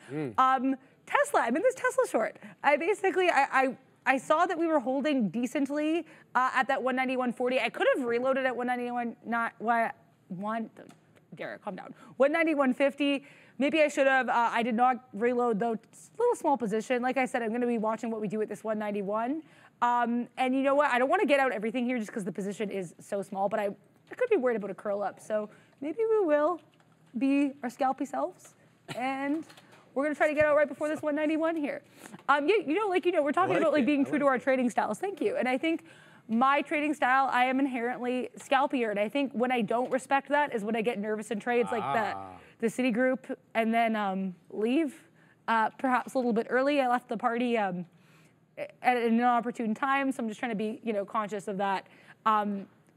Tesla, I mean, this Tesla short. I saw that we were holding decently at that 191.40. I could have reloaded at 191, not what, one, Garrett, calm down. 191.50. Maybe I should have. I did not reload, though. It's a little small position. Like I said, I'm going to be watching what we do at this 191. And you know what? I don't want to get out everything here just because the position is so small, but I could be worried about a curl up. So maybe we will be our scalpy selves. And we're going to try to get out right before this 191 here. We're talking about being true to our trading styles. Thank you. And I think my trading style, I am inherently scalpier. And I think when I don't respect that is when I get nervous in trades like that. The Citigroup, and then leave, perhaps a little bit early. I left the party at an inopportune time, so I'm just trying to be, conscious of that.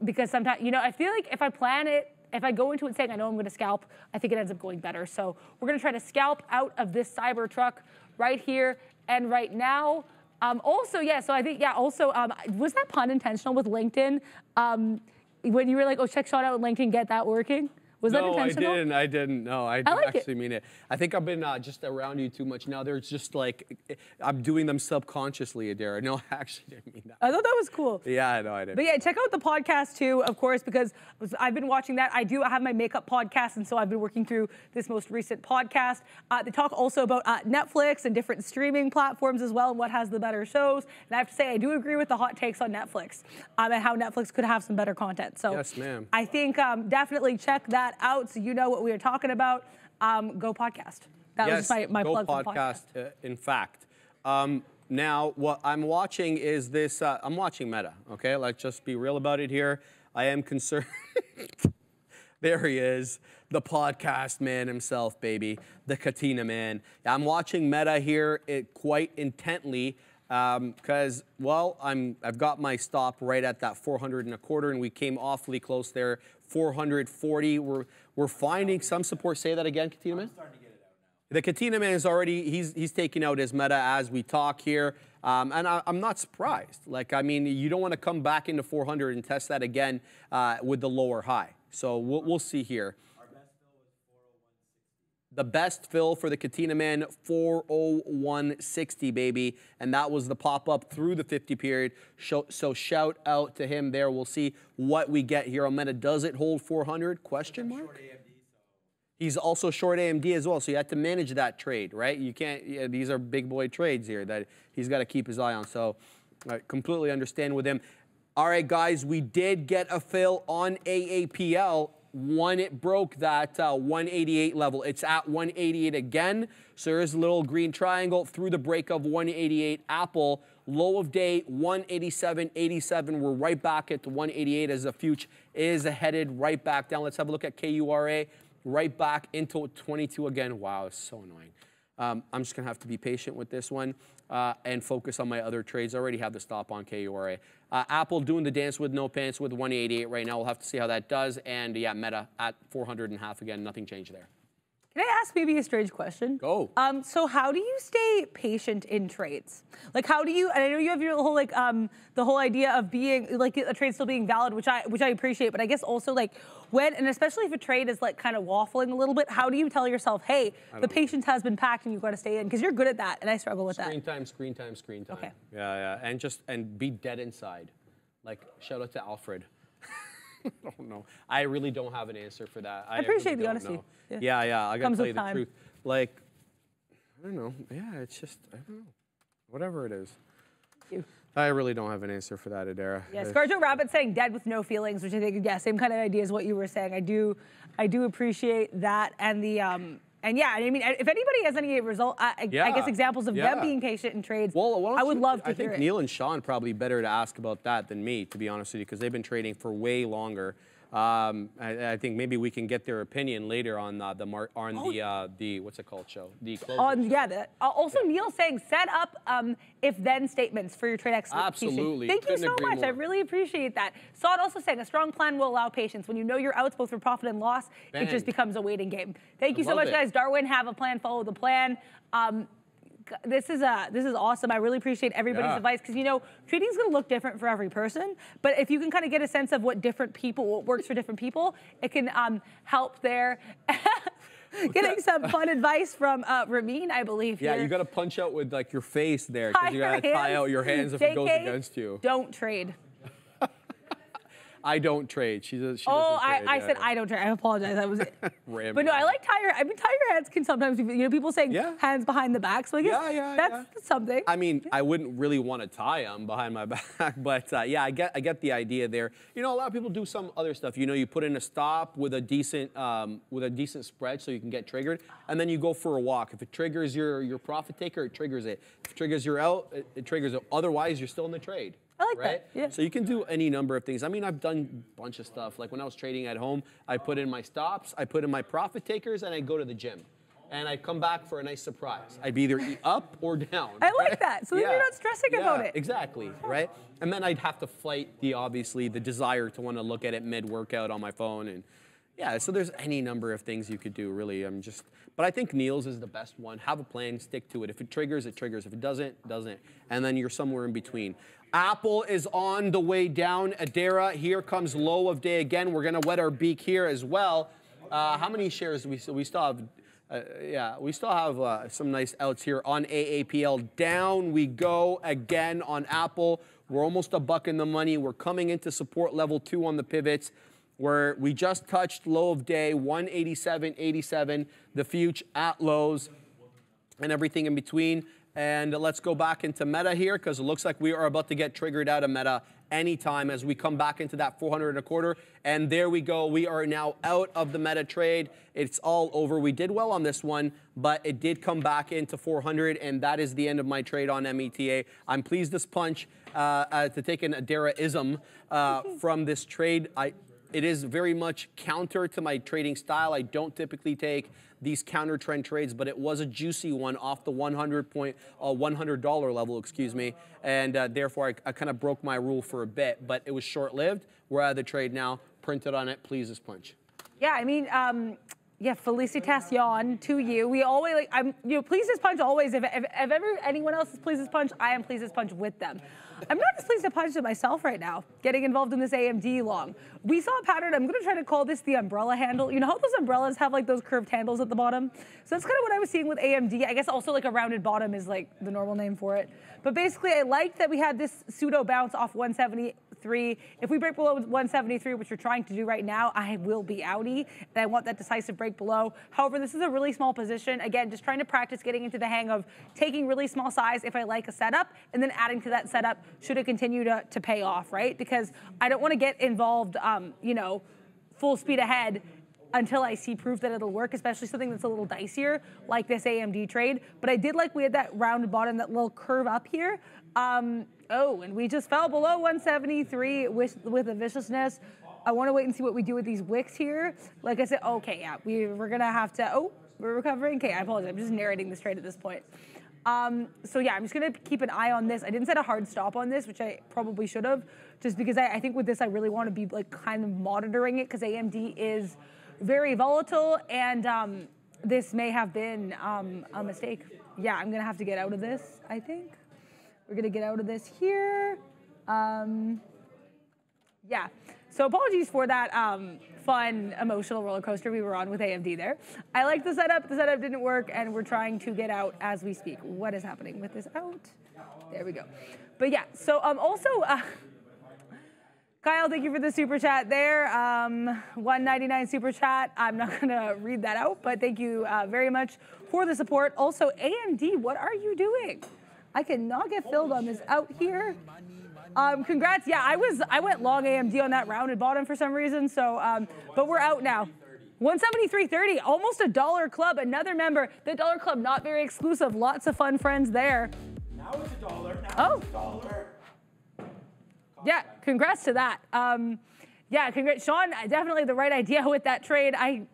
Because sometimes, I feel like if I plan it, if I go into it saying I know I'm going to scalp, I think it ends up going better. So we're going to try to scalp out of this Cybertruck right here and right now. Was that pun intentional with LinkedIn? When you were like, oh, check Sean out on LinkedIn, get that working? Was that intentional? No, I didn't. No, I actually mean it. I think I've been just around you too much. Now there's just like, I'm doing them subconsciously, Adara. No, I actually didn't mean that. I thought that was cool. Yeah, I know, I didn't. But yeah, check out the podcast too, of course, because I've been watching that. I have my makeup podcast, and so I've been working through this most recent podcast. They talk also about Netflix and different streaming platforms as well, and what has the better shows. And I have to say, I do agree with the hot takes on Netflix and how Netflix could have some better content. So yes, ma'am. I think definitely check that out, so you know what we are talking about. Go podcast. That was my plug for the podcast. In fact, now what I'm watching is this. I'm watching Meta. Okay, let's just be real about it here. I am concerned. There he is, the podcast man himself, baby, the Katina Man. I'm watching Meta here quite intently because I've got my stop right at that 400 and a quarter, and we came awfully close there. 440. We're finding some support. Say that again, Katina Man. I'm starting to get it out now. The Katina Man is already he's taking out his Meta as we talk here, and I'm not surprised. Like, I mean, you don't want to come back into 400 and test that again with the lower high. So we'll see here. Our best fill was 401.60. The best fill for the Katina Man, 401.60, baby, and that was the pop up through the 50 period. So shout out to him there. We'll see what we get here on Meta. Does it hold 400? Question mark. He's also short AMD as well, so you have to manage that trade, right? You can't. Yeah, these are big boy trades here that he's got to keep his eye on. So, I completely understand with him. All right, guys, we did get a fill on AAPL. It broke that 188 level. It's at 188 again. So there's a little green triangle through the break of 188. Apple, low of day, 187.87. We're right back at the 188 as the future is headed right back down. Let's have a look at KURA, right back into 22 again. Wow, it's so annoying. I'm just going to have to be patient with this one and focus on my other trades. I already have the stop on KURA. Apple doing the dance with no pants with 188 right now. We'll have to see how that does. And yeah, Meta at 400.5 again. Nothing changed there. Can I ask maybe a strange question? Go. So how do you stay patient in trades? Like, how do you? And I know you have your whole the whole idea of being like a trade still being valid, which I appreciate. But I guess also like when, and especially if a trade is like kind of waffling a little bit, how do you tell yourself, hey, the patience has been packed and you've got to stay in? Because you're good at that, and I struggle with that. Screen time. Okay. Yeah, and be dead inside. Like, shout out to Alfred. I don't know. I really don't have an answer for that. I appreciate really the honesty. Yeah. I gotta tell you the truth. Like, I don't know. Yeah, it's just, I don't know. Whatever it is. I really don't have an answer for that, Adara. Yeah, Scarjo Rabbit saying dead with no feelings, which I think, yeah, same kind of idea as what you were saying. I do appreciate that. And the, and yeah, I mean, if anybody has any I guess examples of them being patient in trades, I would love to hear it. I think Neil and Sean probably better to ask about that than me, to be honest with you, because they've been trading for way longer. I think maybe we can get their opinion later on the what's it called show? The closing show. Neil saying set up if then statements for your trade execution. Absolutely. Thank you so much. More. I really appreciate that. Saad also saying a strong plan will allow patience. When you know your outs both for profit and loss, it just becomes a waiting game. Thank you so much, guys. Darwin, have a plan, follow the plan. This is awesome. I really appreciate everybody's advice because, trading is going to look different for every person. But if you can kind of get a sense of what works for different people, it can help there. Getting some fun advice from Ramin, I believe. Yeah, you got to punch out with like your face there because you got to tie out your hands if it goes against you. Don't trade. I don't trade. She doesn't trade. I said I don't trade. I apologize. That was it. But no, I like tire. I mean, tire hands can sometimes be, people saying hands behind the back. So I guess that's something. I mean, I wouldn't really want to tie them behind my back, but yeah, I get the idea there. You know, a lot of people do some other stuff. You know, you put in a stop with a decent spread so you can get triggered, and then you go for a walk. If it triggers your profit taker, it triggers it. If it triggers your out, it triggers it. Otherwise, you're still in the trade. I like that. Yeah. So you can do any number of things. I mean, I've done a bunch of stuff. Like when I was trading at home, I put in my stops, I put in my profit takers, and I go to the gym. And I come back for a nice surprise. I'd be either up or down. I like that. So then you're not stressing about it. Exactly, right? And then I'd have to fight the, obviously, the desire to want to look at it mid-workout on my phone. And yeah, so there's any number of things you could do, really. But I think Neil's is the best one. Have a plan, stick to it. If it triggers, it triggers. If it doesn't, it doesn't. And then you're somewhere in between. Apple is on the way down. Adara, here comes low of day again. We're going to wet our beak here as well. How many shares do we still have? We still have some nice outs here on AAPL. Down we go again on Apple. We're almost a buck in the money. We're coming into support level 2 on the pivots, where we just touched low of day, 187.87, the future at lows, and everything in between. And let's go back into Meta here, because it looks like we are about to get triggered out of Meta anytime as we come back into that 400 and a quarter. And there we go. We are now out of the Meta trade. It's all over. We did well on this one, but it did come back into 400, and that is the end of my trade on META. I'm pleased this punch to take an Adara-ism from this trade. It is very much counter to my trading style. I don't typically take these counter trend trades, but it was a juicy one off the $100 level, excuse me, and therefore I kind of broke my rule for a bit, but it was short-lived. We're out of the trade now. Printed on it. Please, this punch. Yeah, I mean, Felicitas yawn to you. We always, like, you know, please this punch always. If ever anyone else is please this punch, I am please this punch with them. I'm not as pleased to punch to myself right now, getting involved in this AMD long. We saw a pattern. I'm going to try to call this the umbrella handle. You know how those umbrellas have like those curved handles at the bottom? So that's kind of what I was seeing with AMD. I guess also like a rounded bottom is like the normal name for it. But basically, I like that we had this pseudo bounce off 173. If we break below 173, which we're trying to do right now, I will be outie, and I want that decisive break below. However, this is a really small position. Again, just trying to practice getting into the hang of taking really small size if I like a setup, and then adding to that setup should it continue to pay off, right? Because I don't want to get involved, you know, full speed ahead until I see proof that it'll work, especially something that's a little dicier, like this AMD trade. But I did like we had that rounded bottom, that little curve up here. Oh, and we just fell below 173 with a viciousness. I want to wait and see what we do with these wicks here. Like I said, okay, yeah, we're going to have to, oh, we're recovering. Okay, I apologize. I'm just narrating this trade at this point. So yeah, I'm just going to keep an eye on this. I didn't set a hard stop on this, which I probably should have, just because I think with this, I really want to be like kind of monitoring it, because AMD is very volatile, and this may have been a mistake. Yeah, I'm going to have to get out of this, I think. We're going to get out of this here. Yeah. So apologies for that fun, emotional roller coaster we were on with AMD there. I like the setup. The setup didn't work, and we're trying to get out as we speak. What is happening with this out? There we go. But yeah, so also, Kyle, thank you for the super chat there. 199 super chat. I'm not going to read that out, but thank you very much for the support. Also, AMD, what are you doing? I cannot get filled on this out here. Congrats. Yeah, I went long AMD on that rounded bottom for some reason. So, but we're out now. 173.30, almost a dollar club. Another member, the dollar club, not very exclusive. Lots of fun friends there. Now it's a dollar. Now it's a dollar. Yeah, congrats to that. Yeah, congrats, Sean. Definitely the right idea with that trade. I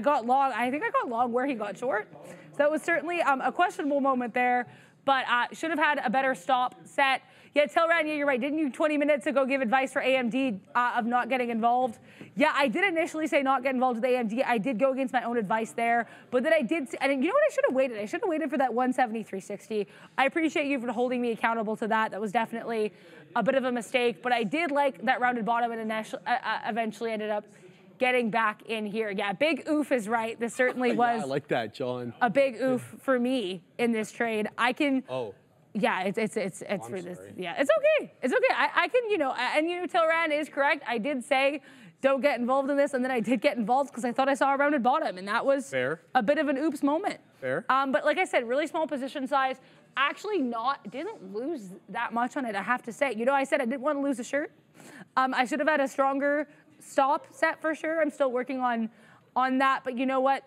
got long. I think I got long where he got short. So that was certainly a questionable moment there, but should have had a better stop set. Yeah, tell Rania, you're right. Didn't you 20 minutes ago give advice for AMD of not getting involved? Yeah, I did initially say not get involved with AMD. I did go against my own advice there, but then I did. And you know what? I should have waited. I should have waited for that 173.60. I appreciate you for holding me accountable to that. That was definitely a bit of a mistake, but I did like that rounded bottom, and eventually ended up getting back in here. Yeah, big oof is right. This certainly was. Yeah, I like that, John. A big oof for me in this trade. I can. Oh. Yeah, it's for this. Yeah, it's okay. It's okay. I can, you know, and you know, Tilran is correct. I did say don't get involved in this, and then I did get involved because I thought I saw around and bought him, and that was fair. A bit of an oops moment. Fair. But like I said, really small position size. Actually, didn't lose that much on it. I have to say, you know, I said I didn't want to lose a shirt. I should have had a stronger stop set for sure. I'm still working on that, but you know what?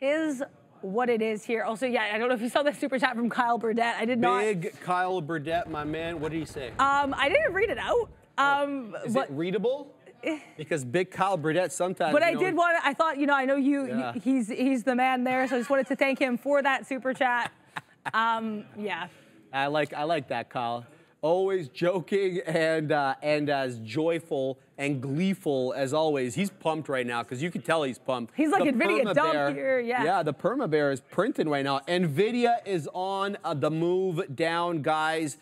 Tis what it is here. Also, yeah, I don't know if you saw the super chat from Kyle Burdett. I did not. Big Kyle Burdett, my man. What did he say? I didn't read it out. Is it readable? Because big Kyle Burdett sometimes. But I did want to, I thought, you know, I know you, yeah. he's the man there, so I just wanted to thank him for that super chat. Yeah. I like that, Kyle. Always joking and as joyful and gleeful as always. He's pumped right now because you can tell he's pumped. He's like NVIDIA dump here, yeah. Yeah, the perma bear is printing right now. NVIDIA is on the move down, guys.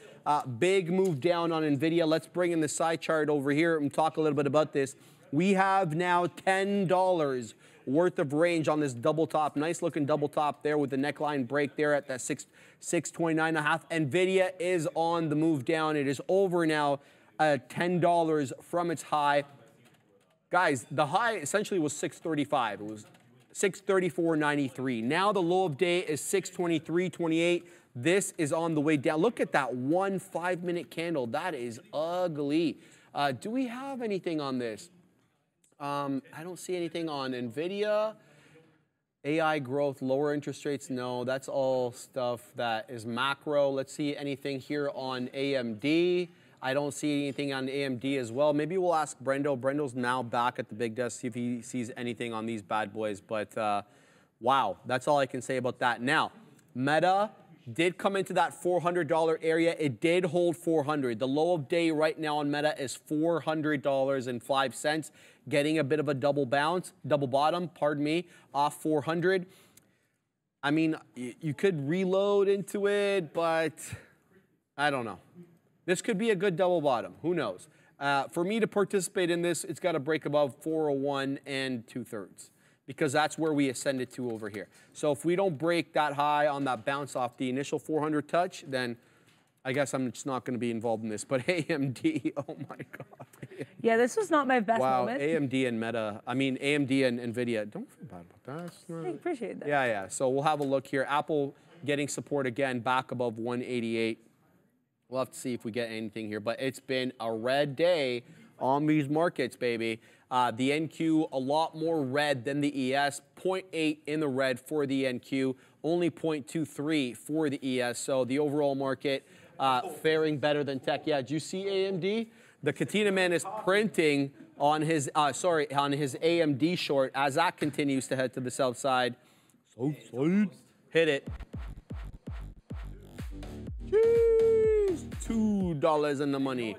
Big move down on NVIDIA. Let's bring in the side chart over here and talk a little bit about this. We have now $10 worth of range on this double top. Nice looking double top there with the neckline break there at that 629.5. NVIDIA is on the move down. It is over now. $10 from its high. Guys, the high essentially was 6.35. It was 6.34.93. Now the low of day is 6.23.28. This is on the way down. Look at that 1 5-minute candle. That is ugly. Do we have anything on this? I don't see anything on NVIDIA. AI growth, lower interest rates, no. That's all stuff that is macro. Let's see anything here on AMD. I don't see anything on AMD as well. Maybe we'll ask Brendo. Brendo's now back at the big desk, see if he sees anything on these bad boys. But wow, that's all I can say about that. Now, Meta did come into that $400 area. It did hold 400. The low of day right now on Meta is $400.05, getting a bit of a double bottom, pardon me, off 400. I mean, you could reload into it, but I don't know. This could be a good double bottom. Who knows? For me to participate in this, it's got to break above 401 2/3 because that's where we ascend it to over here. So if we don't break that high on that bounce off the initial 400 touch, then I guess I'm just not going to be involved in this. But AMD, oh my God. Yeah, this was not my best moment. Wow, AMD and Meta. I mean, AMD and NVIDIA. Don't feel bad about that. I appreciate that. Yeah, yeah. So we'll have a look here. Apple getting support again back above 188. We'll have to see if we get anything here, but it's been a red day on these markets, baby. The NQ, a lot more red than the ES, 0.8 in the red for the NQ, only 0.23 for the ES. So the overall market faring better than tech. Yeah, did you see AMD? The Katina Man is printing on his, on his AMD short as that continues to head to the south side. South side. Hit it. Jeez, $2 in the money.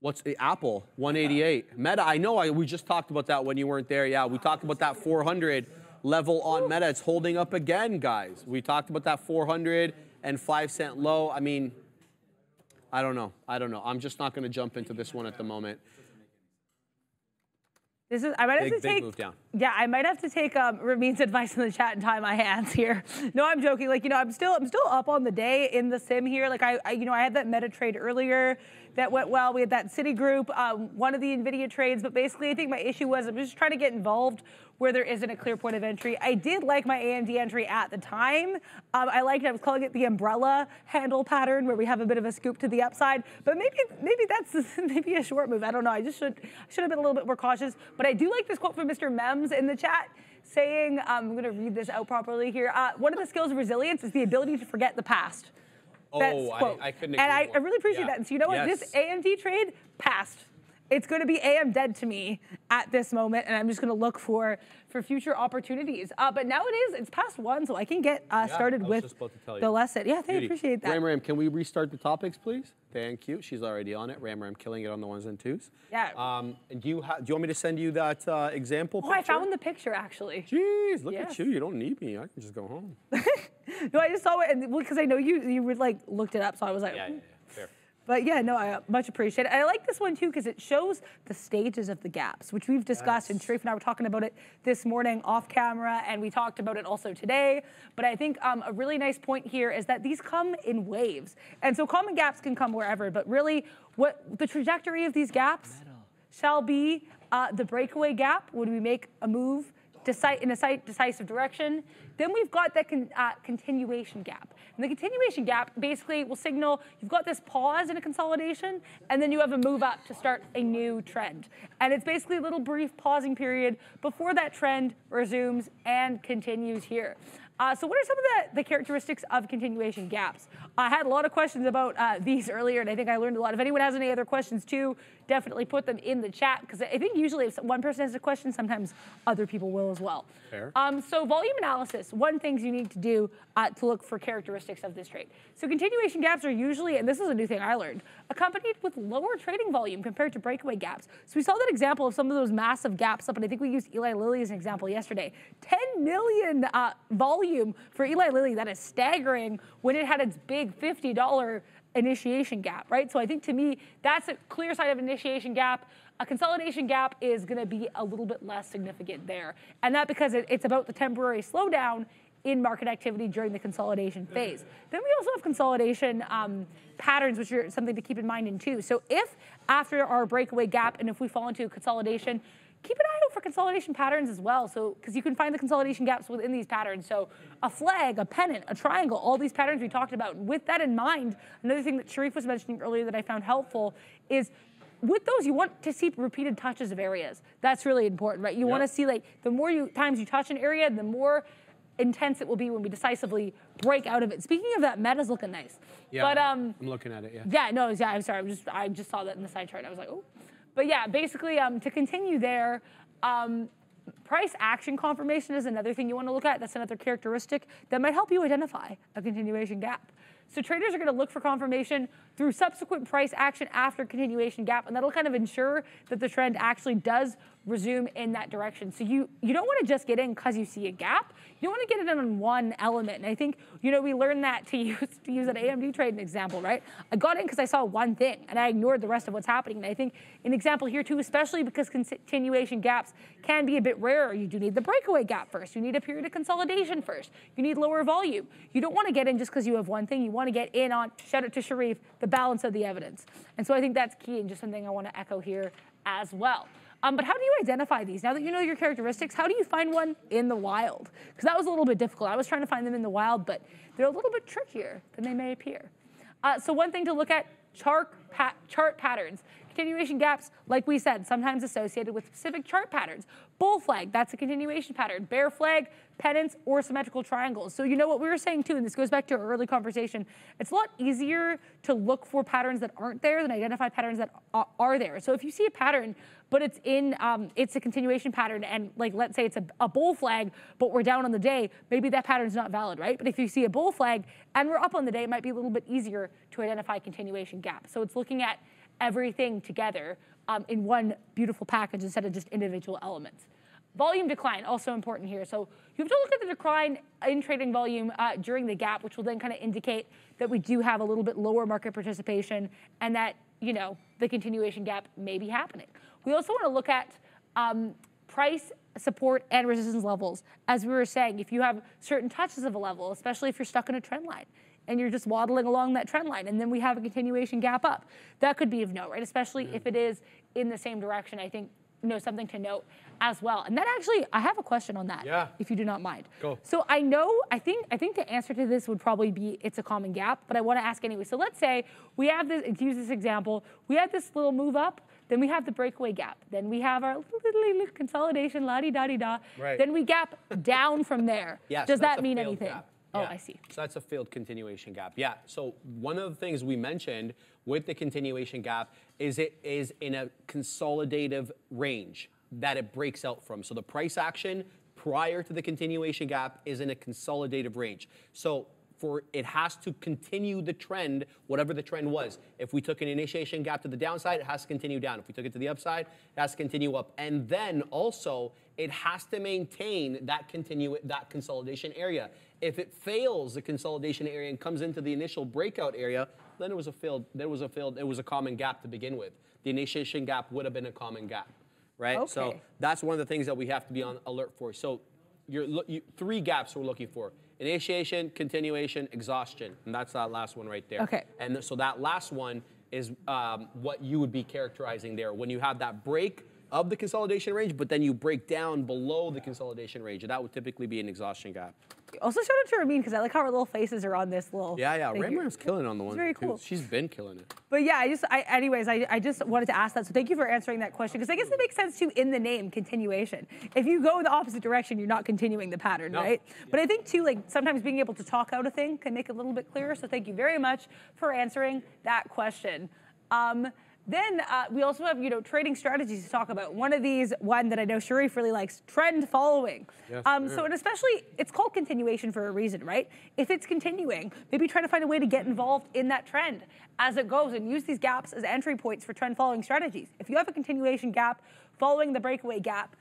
What's the Apple? 188. Meta, I know we just talked about that when you weren't there. Yeah, we talked about that 400 level on Meta. It's holding up again, guys. We talked about that 405-cent low. I mean, I don't know. I'm just not going to jump into this one at the moment. This is, I might have to take, big move down. Yeah, I might have to take Ramin's advice in the chat and tie my hands here. No, I'm joking. Like, you know, I'm still up on the day in the sim here. Like, I had that Meta trade earlier that went well. We had that Citigroup, one of the NVIDIA trades. But basically, I think my issue was I'm just trying to get involved where there isn't a clear point of entry. I did like my AMD entry at the time. I was calling it the umbrella handle pattern where we have a bit of a scoop to the upside. But maybe that's a short move. I don't know. I should have been a little bit more cautious. But I do like this quote from Mr. Mems in the chat saying, I'm going to read this out properly here. One of the skills of resilience is the ability to forget the past. Oh, I couldn't agree more. And I really appreciate that. And so you know what? Yes. This AMD trade passed. It's going to be AM dead to me at this moment, and I'm just going to look for future opportunities. But now it is, it's past 1, so I can get started with the lesson. Yeah, I appreciate that. Ram, can we restart the topics, please? Thank you. She's already on it. Ram, killing it on the 1s and 2s. Yeah. And do you want me to send you that example picture? Oh, I found the picture, actually. Jeez, look at you. You don't need me. I can just go home. No, I just saw it, because I know you would, like, looked it up, so I was like, yeah, fair. But yeah, no, I much appreciate it. I like this one too because it shows the stages of the gaps, which we've discussed, and Sharif and I were talking about it this morning off camera, and we talked about it also today. But I think a really nice point here is that these come in waves. And so common gaps can come wherever, but really what the trajectory of these gaps shall be the breakaway gap when we make a move in a decisive direction. Then we've got that continuation gap. And the continuation gap basically will signal you've got this pause in a consolidation, and then you have a move up to start a new trend. And it's basically a little brief pausing period before that trend resumes and continues here. So what are some of the characteristics of continuation gaps? I had a lot of questions about these earlier, and I think I learned a lot. If anyone has any other questions too, definitely put them in the chat, because I think usually if one person has a question, sometimes other people will as well. Fair. So volume analysis, one things you need to do to look for characteristics of this trade. So continuation gaps are usually, and this is a new thing I learned, accompanied with lower trading volume compared to breakaway gaps. So we saw that example of some of those massive gaps up, and I think we used Eli Lilly as an example yesterday. 10 million volume for Eli Lilly, that is staggering when it had its big $50 initiation gap, right? So I think to me, that's a clear sign of initiation gap. A consolidation gap is gonna be a little bit less significant there. And that because it's about the temporary slowdown in market activity during the consolidation phase. Then we also have consolidation patterns, which are something to keep in mind in too. So if after our breakaway gap and if we fall into consolidation, keep an eye out for consolidation patterns as well. So, because you can find the consolidation gaps within these patterns. So a flag, a pennant, a triangle, all these patterns we talked about. With that in mind, another thing that Sharif was mentioning earlier that I found helpful is with those, you want to see repeated touches of areas. That's really important, right? You want to see, like, the more times you touch an area, the more intense it will be when we decisively break out of it. Speaking of that, Meta's looking nice. Yeah, but, I'm looking at it, yeah. Yeah, no, yeah, I'm sorry. I just saw that in the side chart. I was like, oh. But yeah, basically, to continue there, price action confirmation is another thing you want to look at. That's another characteristic that might help you identify a continuation gap. So traders are going to look for confirmation through subsequent price action after continuation gap, and that'll kind of ensure that the trend actually does resume in that direction. So you don't want to just get in because you see a gap. You don't want to get in on one element. And I think, you know, we learned that to use an AMD trade an example, right? I got in because I saw one thing and I ignored the rest of what's happening. And I think an example here too, especially because continuation gaps can be a bit rarer. You do need the breakaway gap first. You need a period of consolidation first. You need lower volume. You don't want to get in just because you have one thing. You want to get in on, shout out to Sharif, the balance of the evidence. And so I think that's key and just something I want to echo here as well. But how do you identify these? Now that you know your characteristics, how do you find one in the wild? Because that was a little bit difficult. I was trying to find them in the wild, but they're a little bit trickier than they may appear. So one thing to look at, chart patterns. Continuation gaps, like we said, sometimes associated with specific chart patterns. Bull flag, that's a continuation pattern. Bear flag, pennants, or symmetrical triangles. So you know what we were saying too, and this goes back to our early conversation, it's a lot easier to look for patterns that aren't there than identify patterns that are there. So if you see a pattern, but it's in, it's a continuation pattern, and like let's say it's a bull flag, but we're down on the day, maybe that pattern's not valid, right? But if you see a bull flag and we're up on the day, it might be a little bit easier to identify continuation gaps. So it's looking at everything together in one beautiful package instead of just individual elements. Volume decline, also important here. So you have to look at the decline in trading volume during the gap, which will then kind of indicate that we do have a little bit lower market participation and that, you know, the continuation gap may be happening. We also want to look at price, support, and resistance levels. As we were saying, if you have certain touches of a level, especially if you're stuck in a trend line, and you're just waddling along that trend line, and then we have a continuation gap up. That could be of note, right? Especially if it is in the same direction, I think, you know, something to note as well. And that actually, I have a question on that, if you do not mind. Go. So I know, I think the answer to this would probably be it's a common gap, but I want to ask anyway. So let's say we have this, to use this example, we had this little move up, then we have the breakaway gap, then we have our little consolidation, la-di-da-di-da, right. Then we gap down from there. Yes, does that mean anything? Gap. Oh, yeah. I see. So that's a failed continuation gap. Yeah, so one of the things we mentioned with the continuation gap is it is in a consolidative range that it breaks out from. So the price action prior to the continuation gap is in a consolidative range. So for it has to continue the trend, whatever the trend was. If we took an initiation gap to the downside, it has to continue down. If we took it to the upside, it has to continue up. And then also, it has to maintain that consolidation area. If it fails the consolidation area and comes into the initial breakout area, then it was a failed. It was a common gap to begin with. The initiation gap would have been a common gap, right? Okay. So that's one of the things that we have to be on alert for. So three gaps we're looking for: initiation, continuation, exhaustion, and that's that last one right there. Okay. And so that last one is what you would be characterizing there when you have that break of the consolidation range, but then you break down below the consolidation range, and that would typically be an exhaustion gap. Also shout out to Ramin, because I like how her little faces are on this little. Yeah, yeah, Ramin's killing on the one. It's very cool. She's been killing it. But yeah, I just wanted to ask that, so thank you for answering that question, because I guess it makes sense too in the name, continuation. If you go in the opposite direction, you're not continuing the pattern, right? Yeah. But I think too, like sometimes being able to talk out a thing can make it a little bit clearer, so thank you very much for answering that question. Then we also have, trading strategies to talk about. One that I know Sharif really likes, trend following. Yes, so, and especially, it's called continuation for a reason, right? If it's continuing, maybe try to find a way to get involved in that trend as it goes and use these gaps as entry points for trend following strategies. If you have a continuation gap following the breakaway gap,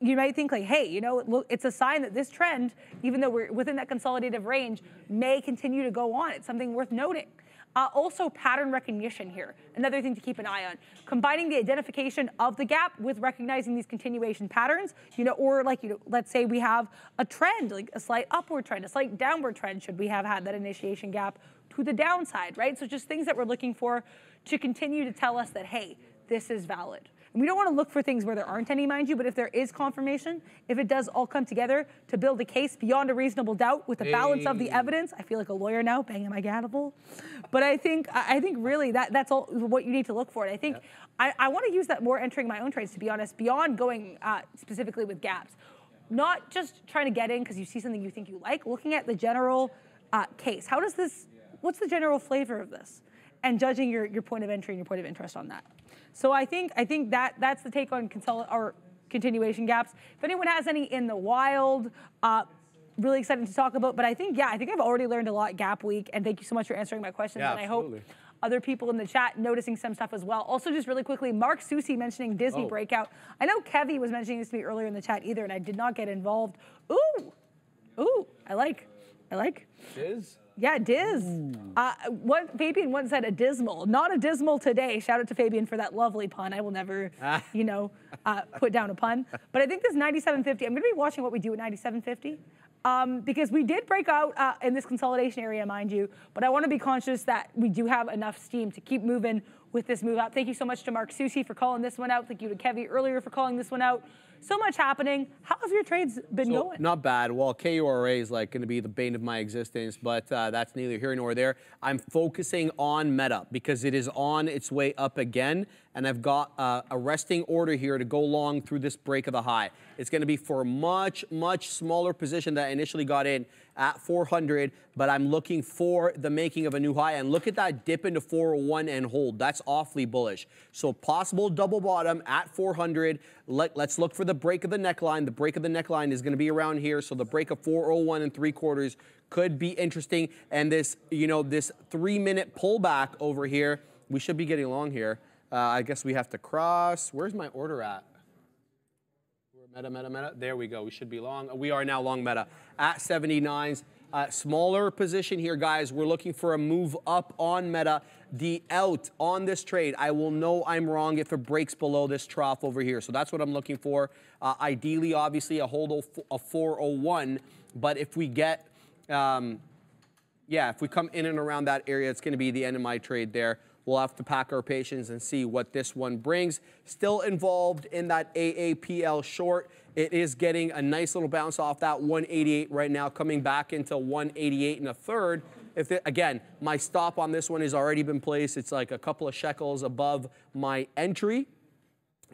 you might think like, hey, it's a sign that this trend, even though we're within that consolidative range, may continue to go on. It's something worth noting. Also pattern recognition here, another thing to keep an eye on. Combining the identification of the gap with recognizing these continuation patterns, let's say we have a trend, like a slight upward trend, a slight downward trend, should we have had that initiation gap to the downside, right? So just things that we're looking for to continue to tell us that, hey, this is valid. And we don't want to look for things where there aren't any, mind you, but if there is confirmation, if it does all come together to build a case beyond a reasonable doubt with the balance of the evidence, I feel like a lawyer now, banging my gavel. But I think really that's all what you need to look for. And I think I want to use that more entering my own trades, to be honest, beyond going specifically with gaps. Not just trying to get in because you see something you think you like, looking at the general case. How does this, what's the general flavor of this? And judging your point of entry and your point of interest on that. So I think that's the take on continuation gaps. If anyone has any in the wild, really excited to talk about. But I think I've already learned a lot gap week. And thank you so much for answering my questions. Yeah, and absolutely. I hope other people in the chat noticing some stuff as well. Also, just really quickly, Mark Susi mentioning Disney breakout. I know Kevy was mentioning this to me earlier in the chat either, and I did not get involved. Ooh, I like. Diz? Yeah, Diz. Fabian once said a dismal. Not a dismal today. Shout out to Fabian for that lovely pun. I will never, put down a pun. But I think this 97.50, I'm going to be watching what we do at 97.50 because we did break out in this consolidation area, mind you. But I want to be conscious that we do have enough steam to keep moving with this move up. Thank you so much to Mark Susi for calling this one out. Thank you to Kevy earlier for calling this one out. So much happening. How have your trades been going? Not bad. Well, KURA is like going to be the bane of my existence, but that's neither here nor there. I'm focusing on Meta because it is on its way up again, and I've got a resting order here to go long through this break of the high. It's going to be for a much, much smaller position that I initially got in at 400, but I'm looking for the making of a new high. And look at that dip into 401 and hold. That's awfully bullish. So possible double bottom at 400. Let's look for the break of the neckline. The break of the neckline is going to be around here. So the break of 401 3/4 could be interesting. And this, this 3-minute pullback over here, we should be getting along here. I guess we have to cross. Where's my order at? Meta. There we go. We should be long. We are now long Meta at 79s. Smaller position here, guys. We're looking for a move up on Meta. The out on this trade, I will know I'm wrong if it breaks below this trough over here. So that's what I'm looking for. Ideally, obviously, a hold of 401. But if we get, if we come in and around that area, it's going to be the end of my trade there. We'll have to pack our patience and see what this one brings. Still involved in that AAPL short. It is getting a nice little bounce off that 188 right now, coming back into 188 1/3. Again, my stop on this one has already been placed. It's like a couple of shekels above my entry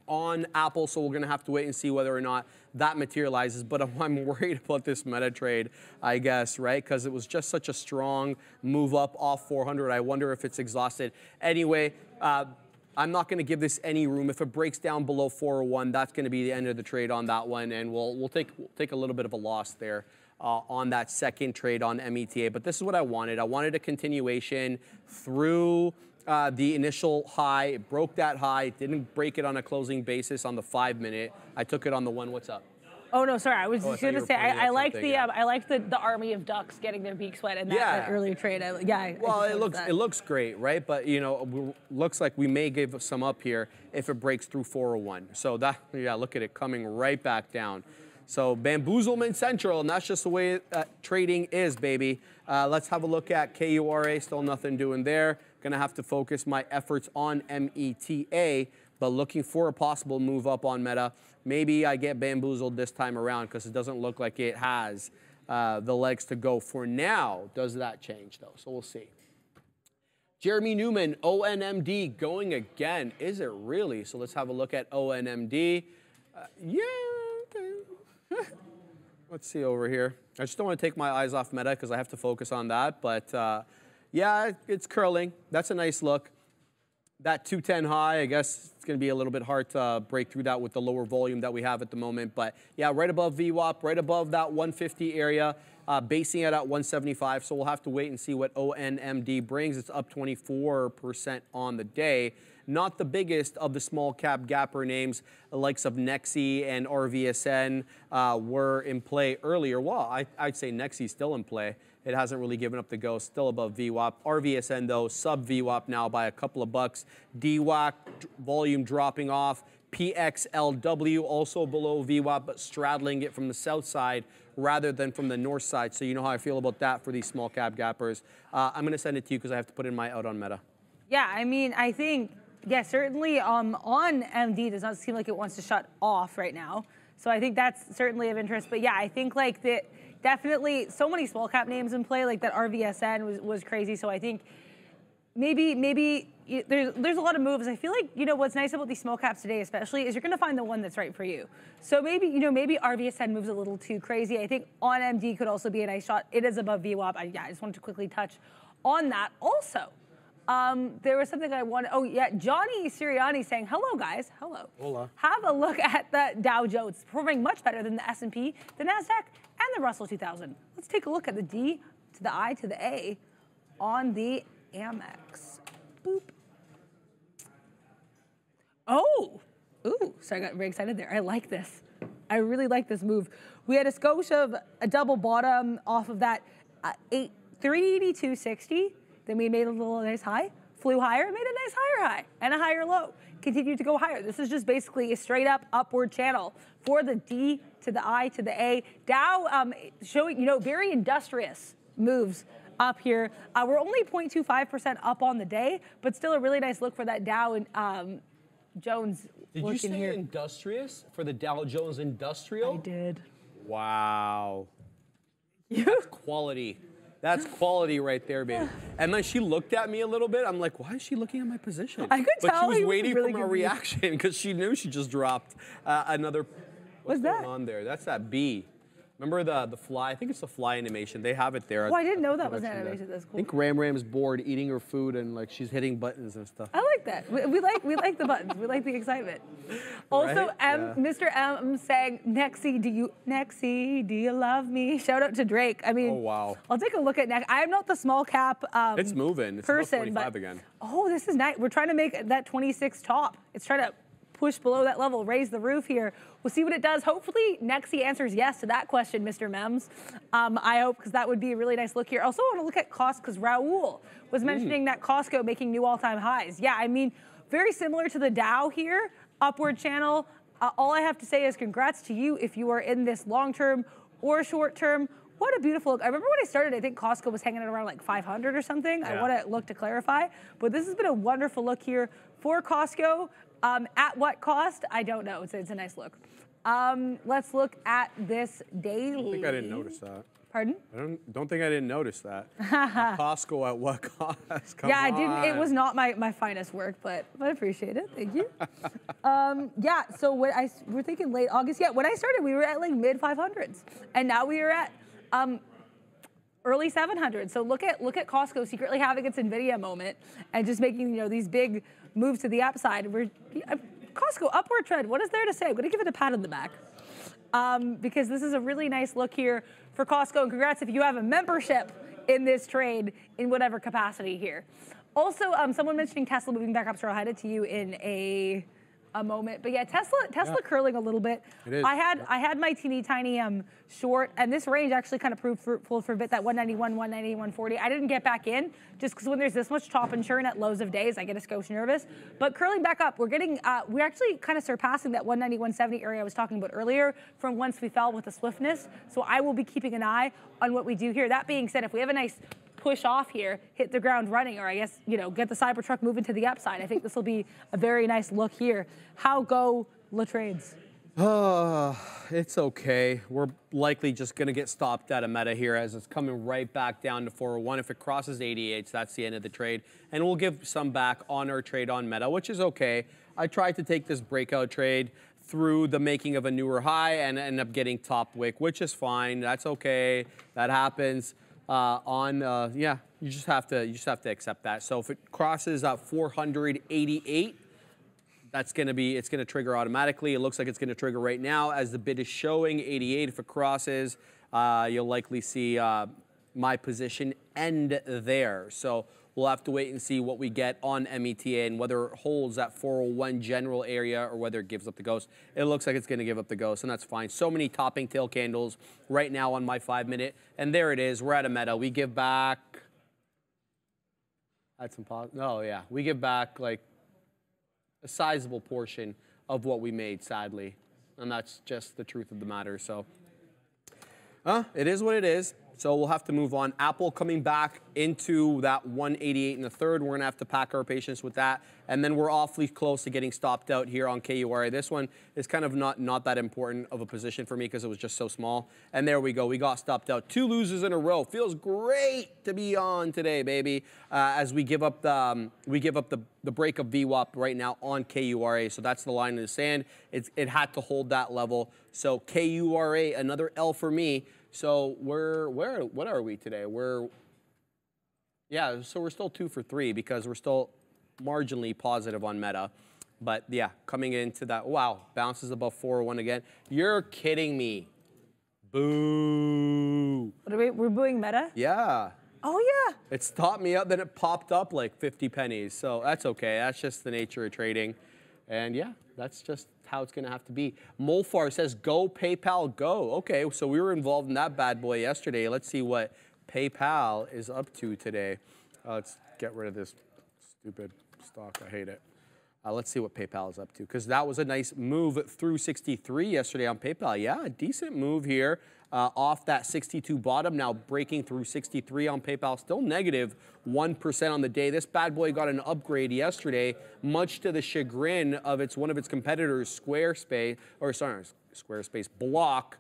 on Apple, so we're going to have to wait and see whether or not that materializes. But I'm worried about this Meta trade, I guess, right? Because it was just such a strong move up off 400. I wonder if it's exhausted. Anyway, I'm not going to give this any room. If it breaks down below 401, that's going to be the end of the trade on that one, and we'll take a little bit of a loss there on that second trade on META. But this is what I wanted. I wanted a continuation through the initial high. It broke that high. It didn't break it on a closing basis on the 5-minute. I took it on the one. What's up? Oh no, sorry. I was just going to say I like the army of ducks getting their beaks wet in that, that earlier trade. Well, it looks that. It looks great, right? But you know, looks like we may give some up here if it breaks through 401. So that look at it coming right back down. So bamboozlement central, and that's just the way trading is, baby. Let's have a look at KURA. Still nothing doing there. Gonna have to focus my efforts on META, but looking for a possible move up on Meta. Maybe I get bamboozled this time around because it doesn't look like it has the legs to go for now. Does that change though? So we'll see. Jeremy Newman, ONMD going again. Is it really? So let's have a look at ONMD. Yeah. Let's see over here. I just don't want to take my eyes off Meta because I have to focus on that. But yeah, it's curling. That's a nice look. That 210 high, I guess it's going to be a little bit hard to break through that with the lower volume that we have at the moment. But yeah, right above VWAP, right above that 150 area, basing it at 175. So we'll have to wait and see what ONMD brings. It's up 24% on the day. Not the biggest of the small cap gapper names. The likes of NEXI and RVSN were in play earlier. Well, I'd say NEXI's still in play. It hasn't really given up the ghost, still above VWAP. RVSN though, sub VWAP now by a couple of bucks. DWAC volume dropping off. PXLW also below VWAP, but straddling it from the south side rather than from the north side. So you know how I feel about that for these small cap gappers. I'm gonna send it to you because I have to put in my out on Meta. Yeah, I mean, I think, yeah, certainly ONMD does not seem like it wants to shut off right now. So I think that's certainly of interest. But yeah, I think like that definitely so many small cap names in play, like that RVSN was crazy. So I think maybe there's a lot of moves. I feel like, you know, what's nice about these small caps today especially is you're going to find the one that's right for you. So maybe, you know, maybe RVSN moves a little too crazy. I think ONMD could also be a nice shot. It is above VWAP. I just wanted to quickly touch on that also. There was something I wanted. Oh yeah, Johnny Sirianni saying, hello guys, hello. Hola. Have a look at the Dow Jones, performing much better than the S&P, the NASDAQ, and the Russell 2000. Let's take a look at the D to the I to the A on the Amex. Boop. Oh, ooh, so I got very excited there. I like this. I really like this move. We had a skosh of a double bottom off of that 382.60. Then we made a little nice high, flew higher, made a nice higher high and a higher low, continued to go higher. This is just basically a straight up upward channel for the D to the I to the A. Dow showing, you know, very industrious moves up here. We're only 0.25% up on the day, but still a really nice look for that Dow and Jones. Did you say here. Industrious for the Dow Jones Industrial? I did. Wow. That's quality. That's quality right there, baby. And then she looked at me a little bit. I'm like, why is she looking at my position? I could tell. But she was waiting for my reaction because she knew she just dropped another. What's that on there? That's that B. Remember the fly? I think it's the fly animation. They have it there. Oh, I didn't know that was an animation. That's cool. I think Ram Ram's bored eating her food and like she's hitting buttons and stuff. I like that. We like the buttons. We like the excitement. Also, right? Mr. M saying, Nexi, do you love me? Shout out to Drake. I mean, oh, wow. I'll take a look at Nexi. I'm not the small cap it's moving. It's person, 25 but, again. Oh, this is nice. We're trying to make that 26 top. It's trying to push below that level, raise the roof here. We'll see what it does. Hopefully, Nexi answers yes to that question, Mr. Mems. I hope, because that would be a really nice look here. Also, I want to look at Costco, because Raul was mentioning that Costco making new all-time highs. Yeah, I mean, very similar to the Dow here, upward channel. All I have to say is congrats to you if you are in this long-term or short-term. What a beautiful look. I remember when I started, I think Costco was hanging at around like 500 or something. Yeah. I want to look to clarify. But this has been a wonderful look here for Costco. At what cost? I don't know. It's a nice look. Let's look at this daily. I don't think I didn't notice that. Pardon? I don't think I didn't notice that. Costco at what cost? Come on. I didn't. It was not my finest work, but I appreciate it. Thank you. Yeah. So when we're thinking late August. Yeah. When I started, we were at like mid 500s, and now we are at early 700s. So look at Costco secretly having its NVIDIA moment and just making, you know, these big moves to the upside. Costco upward trend. What is there to say? I'm going to give it a pat on the back because this is a really nice look here for Costco. And congrats if you have a membership in this trade in whatever capacity here. Also, someone mentioning Tesla moving back up. So I'll hand it to you in a a moment. But yeah, Tesla curling a little bit. It is. I had my teeny tiny short, and this range actually kind of proved fruitful for a bit, that 191, 190, 140. I didn't get back in just because when there's this much chop and churn at lows of days, I get a skosh nervous. But curling back up, we're getting, we're actually kind of surpassing that 190, 170 area I was talking about earlier from once we fell with the swiftness. So I will be keeping an eye on what we do here. That being said, if we have a nice push off here, hit the ground running, or I guess, you know, get the Cybertruck moving to the upside, I think this will be a very nice look here. How go Le Trades? It's okay. We're likely just going to get stopped at a Meta here as it's coming right back down to 401. If it crosses 88, that's the end of the trade. And we'll give some back on our trade on Meta, which is okay. I tried to take this breakout trade through the making of a newer high and end up getting top wick, which is fine. That's okay. That happens. Yeah, you just have to accept that. So if it crosses at 488, that's gonna be, it's gonna trigger automatically. It looks like it's gonna trigger right now as the bid is showing 88. If it crosses, you'll likely see my position end there. So we'll have to wait and see what we get on META and whether it holds that 401 general area or whether it gives up the ghost. It looks like it's going to give up the ghost, and that's fine. So many topping tail candles right now on my 5-minute. And there it is. We're at a Meta. We give back. That's impossible. Oh, yeah. We give back like a sizable portion of what we made, sadly. And that's just the truth of the matter. So it is what it is. So we'll have to move on. Apple coming back into that 188 in the third. We're going to have to pack our patience with that. And then we're awfully close to getting stopped out here on KURA. This one is kind of not that important of a position for me because it was just so small. And there we go. We got stopped out. 2 losers in a row. Feels great to be on today, baby, as we give up the break of VWAP right now on KURA. So that's the line in the sand. It had to hold that level. So KURA, another L for me. So what are we today? We're still 2 for 3 because we're still marginally positive on Meta. But yeah, coming into that, wow, bounces above 401 again. You're kidding me. Boo. What are we, we're booing Meta? Yeah. Oh yeah. It stopped me up, then it popped up like 50 pennies. So that's okay, that's just the nature of trading. And yeah, that's just how it's going to have to be. Molfar says, go PayPal, go. Okay, so we were involved in that bad boy yesterday. Let's see what PayPal is up to today. Let's get rid of this stupid stock. I hate it. Let's see what PayPal is up to, because that was a nice move through 63 yesterday on PayPal. Yeah, a decent move here off that 62 bottom, now breaking through 63 on PayPal. Still negative 1% on the day. This bad boy got an upgrade yesterday, much to the chagrin of one of its competitors, Block,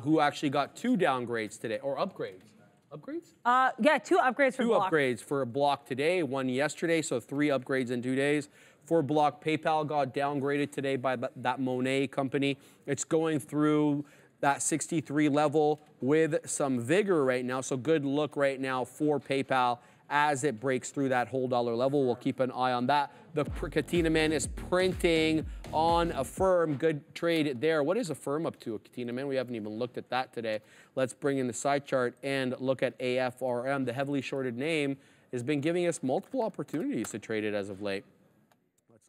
who actually got 2 downgrades today, or upgrades. Upgrades? Yeah, 2 upgrades for Block. 2 upgrades for Block today, 1 yesterday, so 3 upgrades in 2 days. For Block, PayPal got downgraded today by that Monet company. It's going through that 63 level with some vigor right now. So good look right now for PayPal as it breaks through that whole dollar level. We'll keep an eye on that. The Katina Man is printing on Affirm. Good trade there. What is Affirm up to, Katina Man? We haven't even looked at that today. Let's bring in the side chart and look at AFRM. The heavily shorted name has been giving us multiple opportunities to trade it as of late.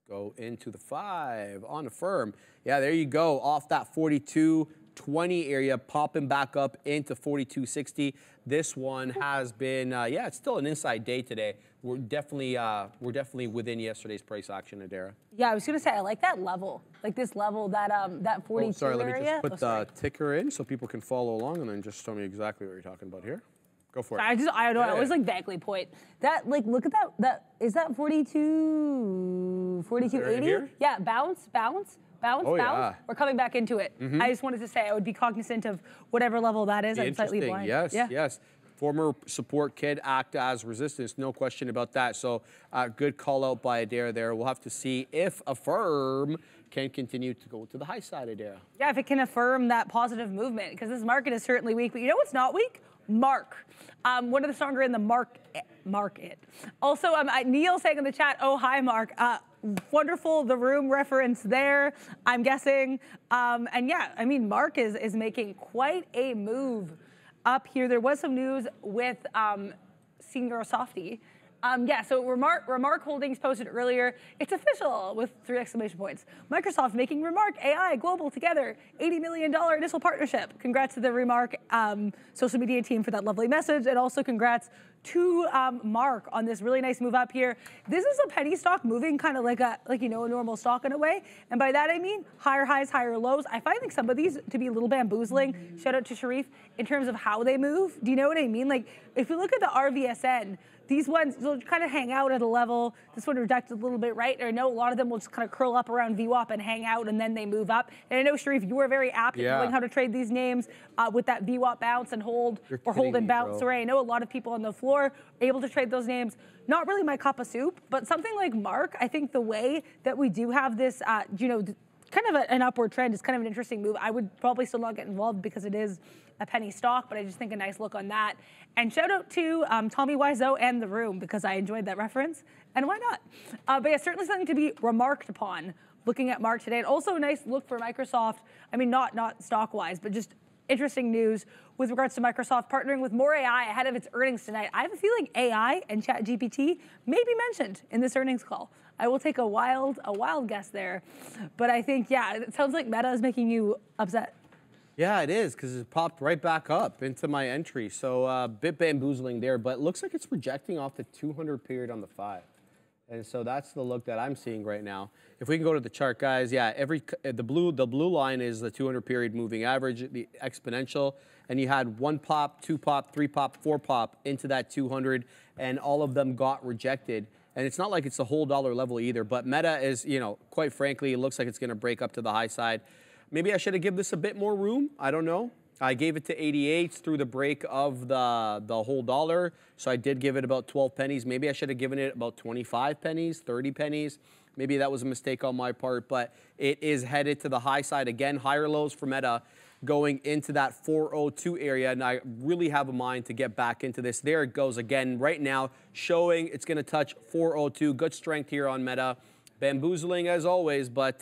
Go into the 5 on Affirm. Yeah, there you go. Off that 42.20 area, popping back up into 42.60. This one has been, it's still an inside day today. We're definitely within yesterday's price action, Adara. Yeah, I was gonna say I like that level, like this level, that 42 area. Sorry, let me just put the ticker in so people can follow along, and then just tell me exactly what you're talking about here. Go for it. I don't know. Yeah. I always like vaguely point. That, like, look at that. That is that 42.80? Yeah, bounce. Yeah. We're coming back into it. Mm-hmm. I just wanted to say I would be cognizant of whatever level that is. I'm slightly blind. Yes. Former support kid act as resistance. No question about that. So good call out by Adair there. We'll have to see if Affirm can continue to go to the high side, Adair. Yeah, if it can affirm that positive movement, because this market is certainly weak. But you know what's not weak? Mark. One of the stronger in the market. Also, Neil saying in the chat, oh, hi, Mark. Wonderful, the room reference there, I'm guessing. And yeah, I mean, Mark is making quite a move up here. There was some news with Senior Softy So Remark Holdings posted earlier, it's official with 3 exclamation points. Microsoft making Remark AI global together, $80 million initial partnership. Congrats to the Remark social media team for that lovely message, and also congrats to Mark on this really nice move up here. This is a penny stock moving kind of like a normal stock in a way. And by that I mean higher highs, higher lows. I find like some of these to be a little bamboozling. Shout out to Sharif in terms of how they move. Do you know what I mean? Like if you look at the RVSN, these ones will kind of hang out at a level. This one reducted a little bit, right? I know a lot of them will just kind of curl up around VWAP and hang out, and then they move up. And I know, Sharif, you were very apt at knowing how to trade these names with that VWAP bounce and hold, or hold and bounce array. I know a lot of people on the floor are able to trade those names. Not really my cup of soup, but something like Mark, I think the way that we do have this, kind of an upward trend is kind of an interesting move. I would probably still not get involved because it is a penny stock, but I just think a nice look on that. And shout out to Tommy Wiseau and The Room, because I enjoyed that reference, and why not? But yeah, certainly something to be remarked upon looking at Mark today. And also a nice look for Microsoft. I mean, not stock-wise, but just interesting news with regards to Microsoft partnering with more AI ahead of its earnings tonight. I have a feeling AI and ChatGPT may be mentioned in this earnings call. I will take a wild guess there. But I think, yeah, it sounds like Meta is making you upset. Yeah, it is, because it popped right back up into my entry. So a bit bamboozling there, but it looks like it's rejecting off the 200 period on the 5. And so that's the look that I'm seeing right now. If we can go to the chart, guys, yeah, the blue line is the 200 period moving average, the exponential, and you had 1 pop, 2 pop, 3 pop, 4 pop into that 200, and all of them got rejected. And it's not like it's the whole dollar level either, but Meta is, you know, quite frankly, it looks like it's going to break up to the high side. Maybe I should have given this a bit more room. I don't know. I gave it to 88 through the break of the whole dollar, so I did give it about 12 pennies. Maybe I should have given it about 25 pennies, 30 pennies. Maybe that was a mistake on my part, but it is headed to the high side again. Higher lows for Meta going into that 402 area, and I really have a mind to get back into this. There it goes again right now, showing it's going to touch 402. Good strength here on Meta. Bamboozling as always, but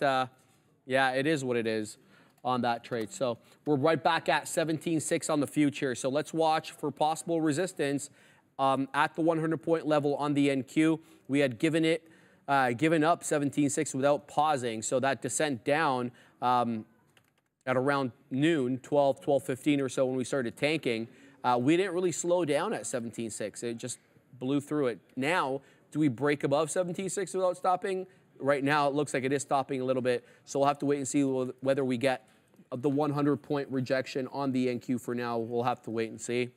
yeah, it is what it is on that trade. So we're right back at 17.6 on the future. So let's watch for possible resistance at the 100-point level on the NQ. We had given up 17.6 without pausing. So that descent down at around noon, 12:15 or so, when we started tanking, we didn't really slow down at 17.6. It just blew through it. Now, do we break above 17.6 without stopping? Right now, it looks like it is stopping a little bit, so we'll have to wait and see whether we get the 100-point rejection on the NQ. For now, we'll have to wait and see.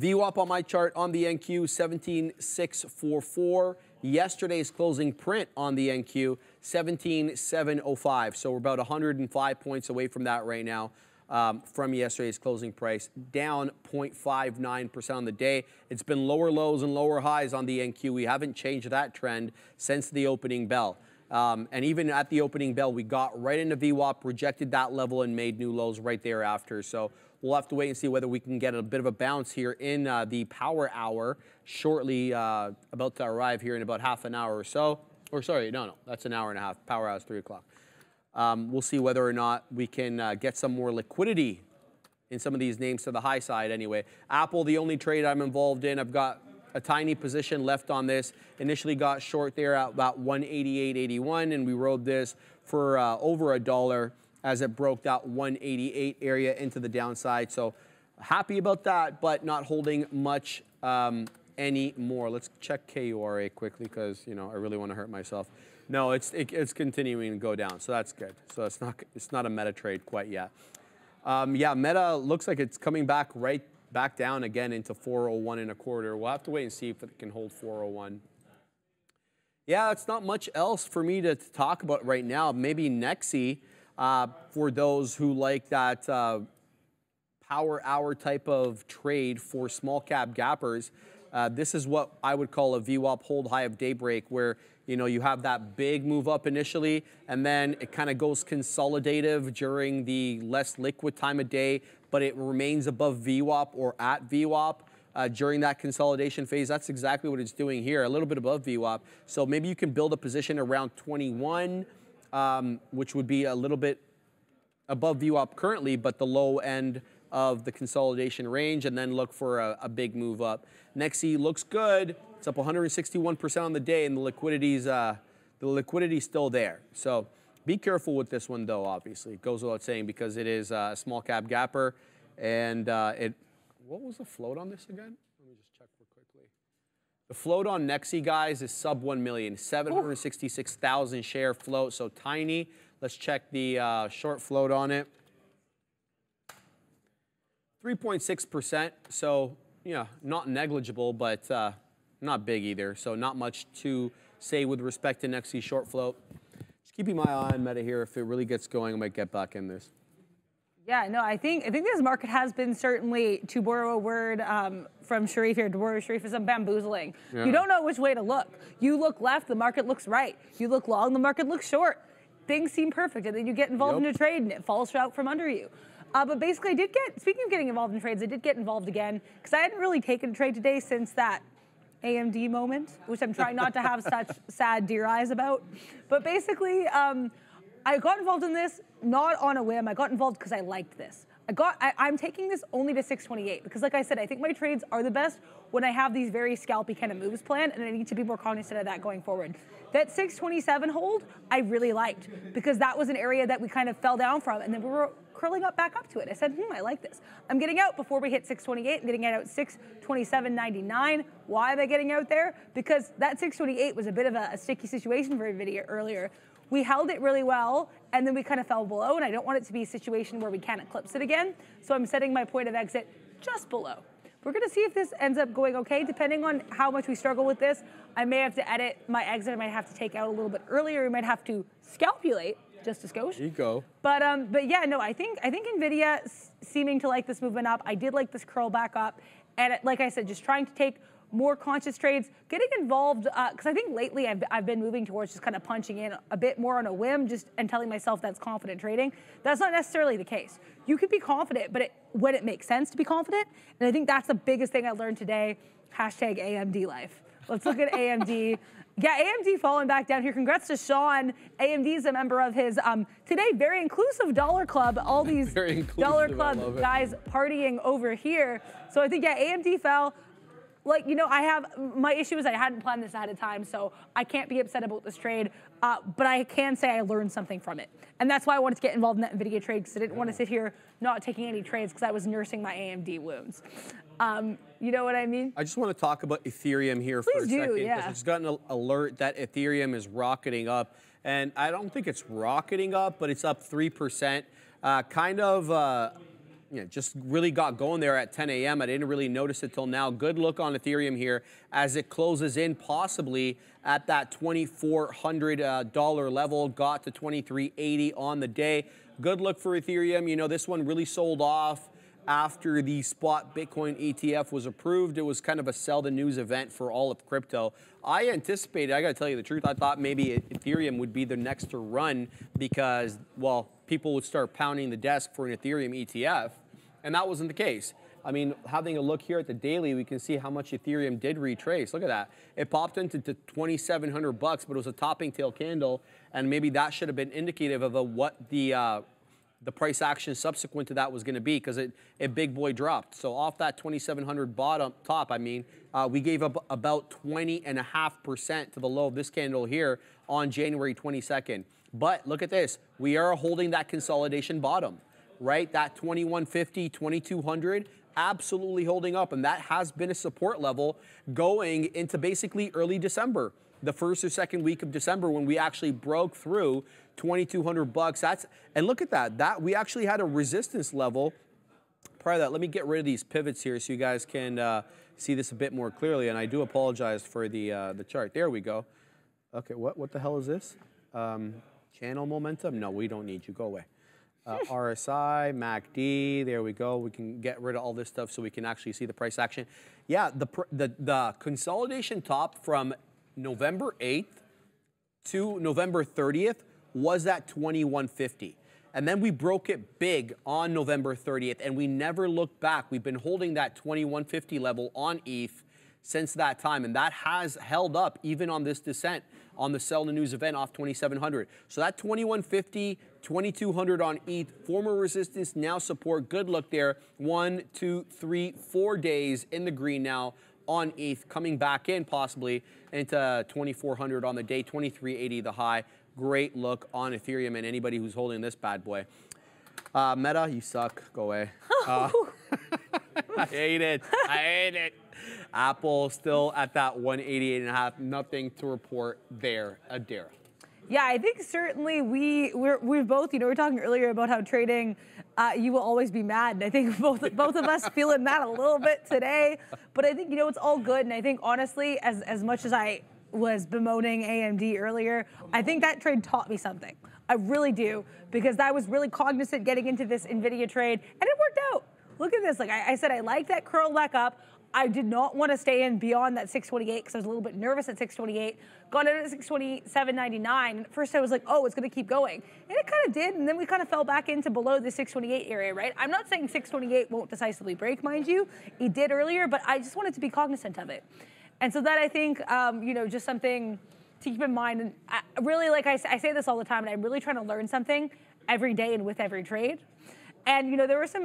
VWAP on my chart on the NQ, 17.644. Yesterday's closing print on the NQ, 17.705. So we're about 105 points away from that right now, from yesterday's closing price, down 0.59% on the day. It's been lower lows and lower highs on the NQ. We haven't changed that trend since the opening bell. And even at the opening bell, we got right into VWAP, rejected that level, and made new lows right thereafter. So we'll have to wait and see whether we can get a bit of a bounce here in the power hour, shortly about to arrive here in about half an hour or so. Or sorry, no, that's an hour and a half. Power hour is 3 o'clock. We'll see whether or not we can get some more liquidity in some of these names to the high side anyway. Apple, the only trade I'm involved in, I've got a tiny position left on this. Initially got short there at about 188.81, and we rode this for over $1 as it broke that 188 area into the downside. So happy about that, but not holding much anymore. Let's check KURA quickly because, you know, I really want to hurt myself. No, it's continuing to go down, so that's good. So it's not a Meta trade quite yet. Yeah, Meta looks like it's coming back right back down again into 401.25. We'll have to wait and see if it can hold 401. Yeah, it's not much else for me to talk about right now. Maybe NEXI for those who like that power hour type of trade for small cap gappers. This is what I would call a VWAP hold high of daybreak, where you know, you have that big move up initially, and then it kind of goes consolidative during the less liquid time of day, but it remains above VWAP or at VWAP during that consolidation phase. That's exactly what it's doing here, a little bit above VWAP. So maybe you can build a position around 21, which would be a little bit above VWAP currently, but the low end of the consolidation range, and then look for a big move up. NEXI looks good. It's up 161% on the day, and the liquidity's still there. So be careful with this one, though. Obviously, it goes without saying because it is a small cap gapper, and it. What was the float on this again? Let me just check real quickly. The float on NEXI, guys, is sub 1 million, 766,000 share float, so tiny. Let's check the short float on it. 3.6%, so yeah, not negligible, but not big either. So not much to say with respect to NEXI short float. Just keeping my eye on Meta here. If it really gets going, I might get back in this. Yeah, no, I think this market has been certainly, to borrow a word from Sharif here, to borrow Sharif for some bamboozling. Yeah. You don't know which way to look. You look left, the market looks right. You look long, the market looks short. Things seem perfect, and then you get involved in a trade, and it falls out from under you. But basically, speaking of getting involved in trades, I did get involved again, because I hadn't really taken a trade today since that AMD moment, which I'm trying not to have such sad deer eyes about. But basically, I got involved in this, not on a whim. I got involved because I liked this. I'm taking this only to 628, because like I said, I think my trades are the best when I have these very scalpy kind of moves planned, and I need to be more cognizant of that going forward. That 627 hold, I really liked, because that was an area that we kind of fell down from, and then we were curling up back up to it. I said, I like this. I'm getting out before we hit 628. I'm getting out at 627.99. Why am I getting out there? Because that 628 was a bit of a sticky situation for NVIDIA earlier. We held it really well, and then we kind of fell below, and I don't want it to be a situation where we can't eclipse it again, so I'm setting my point of exit just below. We're gonna see if this ends up going okay. Depending on how much we struggle with this, I may have to edit my exit. I might have to take out a little bit earlier. We might have to scalpulate just a skosh. There you go. But yeah, no, I think NVIDIA seeming to like this movement up. I did like this curl back up, and like I said, just trying to take more conscious trades, getting involved, because I think lately I've been moving towards just kind of punching in a bit more on a whim, just and telling myself that's confident trading. That's not necessarily the case. You could be confident, but when it makes sense to be confident, and I think that's the biggest thing I learned today. Hashtag AMD life. Let's look at AMD. Yeah, AMD falling back down here. Congrats to Sean. AMD's a member of his today very inclusive dollar club. All these dollar club guys partying over here. So I think, yeah, AMD fell. Like, you know, my issue is I hadn't planned this ahead of time, so I can't be upset about this trade, but I can say I learned something from it. And that's why I wanted to get involved in that NVIDIA trade, because I didn't want to sit here not taking any trades because I was nursing my AMD wounds. You know what I mean? I just want to talk about Ethereum here for a second. Yeah. I just got an alert that Ethereum is rocketing up, and I don't think it's rocketing up, but it's up 3%. You know, just really got going there at 10 a.m. I didn't really notice it till now. Good look on Ethereum here as it closes in possibly at that $2,400 level, got to 2380 on the day. Good look for Ethereum. You know, this one really sold off after the spot Bitcoin ETF was approved. It was kind of a sell the news event for all of crypto. I anticipated, I gotta tell you the truth, I thought maybe Ethereum would be the next to run because, well, people would start pounding the desk for an Ethereum ETF, and that wasn't the case. I mean, having a look here at the daily, we can see how much Ethereum did retrace. Look at that. It popped into 2,700 bucks, but it was a topping tail candle, and maybe that should have been indicative of what the price action subsequent to that was going to be, because it big boy dropped. So off that 2,700 bottom top, I mean, we gave up about 20.5% to the low of this candle here on January 22nd. But look at this. We are holding that consolidation bottom, right? That 2150, 2200, absolutely holding up. And that has been a support level going into basically early December, the first or second week of December, when we actually broke through 2200 bucks. And look at that. We actually had a resistance level. Prior to that, let me get rid of these pivots here so you guys can see this a bit more clearly. And I do apologize for the chart. There we go. Okay, what the hell is this? Channel momentum? No, we don't need you. Go away. RSI, MACD, there we go. We can get rid of all this stuff so we can actually see the price action. Yeah, the consolidation top from November 8th to November 30th was at 2150. And then we broke it big on November 30th, and we never looked back. We've been holding that 2150 level on ETH since that time, and that has held up even on this descent on the sell the news event off 2700. So that 2150, 2200 on ETH, former resistance, now support. Good look there. 1, 2, 3, 4 days in the green now on ETH, coming back in possibly into 2,400 on the day, 2,380 the high. Great look on Ethereum and anybody who's holding this bad boy. Meta, you suck. Go away. I hate it. I hate it. Apple still at that 188.5. Nothing to report there, Adara. Yeah, I think certainly we're both, you know, we were talking earlier about how trading, you will always be mad. And I think both of us feeling that a little bit today. But I think, you know, it's all good. And I think, honestly, as much as I was bemoaning AMD earlier, I think that trade taught me something. I really do. Because I was really cognizant getting into this NVIDIA trade. And it worked out. Look at this. Like I said, I like that curl back up. I did not want to stay in beyond that 628 because I was a little bit nervous at 628. Got in at 627.99. At first I was like, oh, it's going to keep going. And it kind of did, and then we kind of fell back into below the 628 area, right? I'm not saying 628 won't decisively break, mind you. It did earlier, but I just wanted to be cognizant of it. And so that, I think, you know, just something to keep in mind. And I really, like I say this all the time, and I'm really trying to learn something every day and with every trade. And, you know, there were some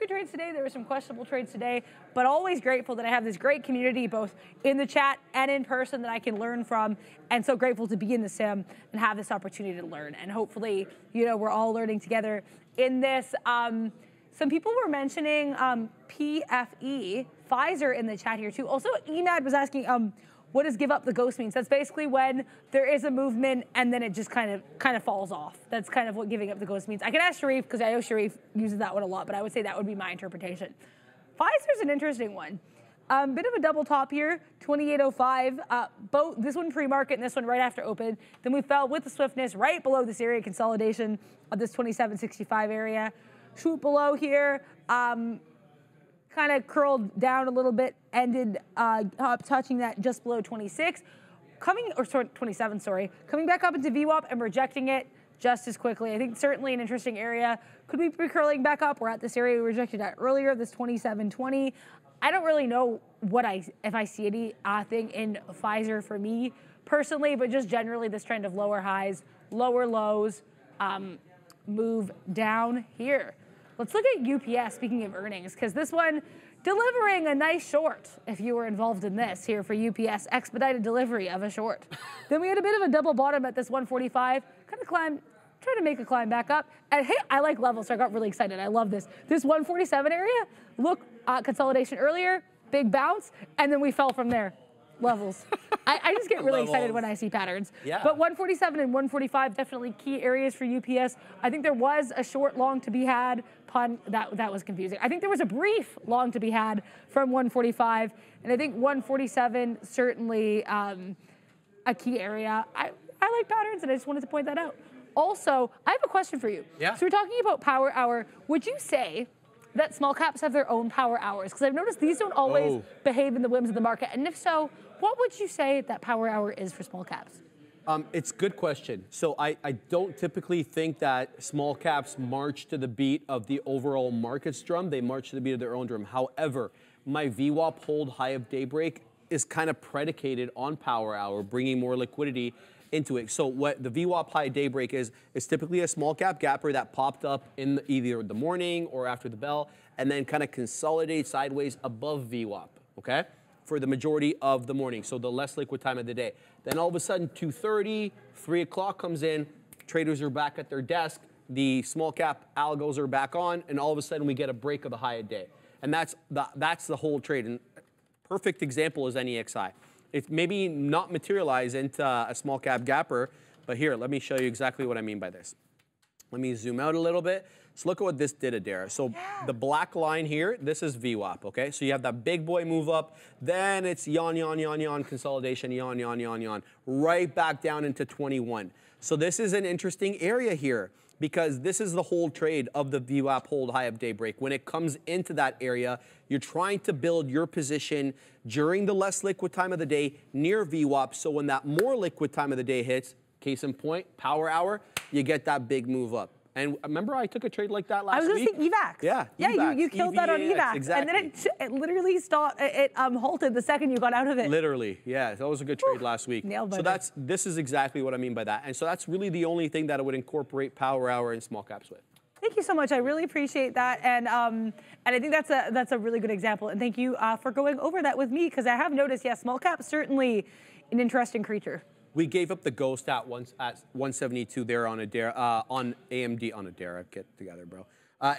good trades today. There were some questionable trades today. But always grateful that I have this great community, both in the chat and in person, that I can learn from. And so grateful to be in the sim and have this opportunity to learn. And hopefully, you know, we're all learning together in this. Some people were mentioning PFE, Pfizer, in the chat here, too. Also, Enad was asking, what does give up the ghost means? That's basically when there is a movement and then it just kind of falls off. That's kind of what giving up the ghost means. I can ask Sharif, because I know Sharif uses that one a lot, but I would say that would be my interpretation. Pfizer's an interesting one. Bit of a double top here, 2805. Both this one pre-market and this one right after open. Then we fell with the swiftness right below this area consolidation of this 2765 area. Shoot below here. Kind of curled down a little bit, ended up touching that just below 26, coming back up into VWAP and rejecting it just as quickly. I think certainly an interesting area. Could we be curling back up? We're at this area we rejected at earlier, this 27.20. I don't really know what if I see any thing in Pfizer for me personally, but just generally this trend of lower highs, lower lows, move down here. Let's look at UPS, speaking of earnings, because this one delivering a nice short, if you were involved in this here for UPS, expedited delivery of a short. Then we had a bit of a double bottom at this 145, kind of climbed, trying to make a climb back up. And hey, I like levels, so I got really excited. I love this. This 147 area, look, consolidation earlier, big bounce, and then we fell from there. Levels. I just get really excited when I see patterns. Yeah. But 147 and 145 definitely key areas for UPS. I think there was a short long to be had. Pun, that was confusing. I think there was a brief long to be had from 145. And I think 147 certainly a key area. I like patterns, and I just wanted to point that out. Also, I have a question for you. Yeah. So we're talking about power hour. Would you say that small caps have their own power hours? Because I've noticed these don't always behave in the whims of the market. And if so, what would you say that power hour is for small caps? It's a good question. So I don't typically think that small caps march to the beat of the overall market's drum. They march to the beat of their own drum. However, my VWAP hold high of daybreak is kind of predicated on power hour, bringing more liquidity into it. So what the VWAP high daybreak is typically a small cap gapper that popped up in either the morning or after the bell, and then kind of consolidates sideways above VWAP, okay, for the majority of the morning, so the less liquid time of the day. Then all of a sudden, 2:30, 3 o'clock comes in, traders are back at their desk, the small cap algos are back on, and all of a sudden we get a break of the high of day. And that's the whole trade. And perfect example is NEXI. It maybe not materialize into a small cap gapper, but here, let me show you exactly what I mean by this. Let me zoom out a little bit. So look at what this did, Adara. So the black line here, this is VWAP, okay? So you have that big boy move up, then it's yawn, consolidation, yawn, right back down into 21. So this is an interesting area here, because this is the whole trade of the VWAP hold high of daybreak. When it comes into that area, you're trying to build your position during the less liquid time of the day near VWAP, so when that more liquid time of the day hits, case in point, power hour, you get that big move up. And remember I took a trade like that last week? I was going to say EVAX. Yeah, EVAX. You killed that on EVAX. Exactly. And then it literally stopped, it halted the second you got out of it. Literally, yeah. That was a good trade last week. Nailed by it. So this is exactly what I mean by that. And so that's really the only thing that I would incorporate power hour and small caps with. Thank thank you so much. I really appreciate that, and I think that's a really good example. And thank you for going over that with me, because I have noticed, yes, small cap certainly an interesting creature. We gave up the ghost at 172 there on Adara, on AMD on Adara. Get together, bro.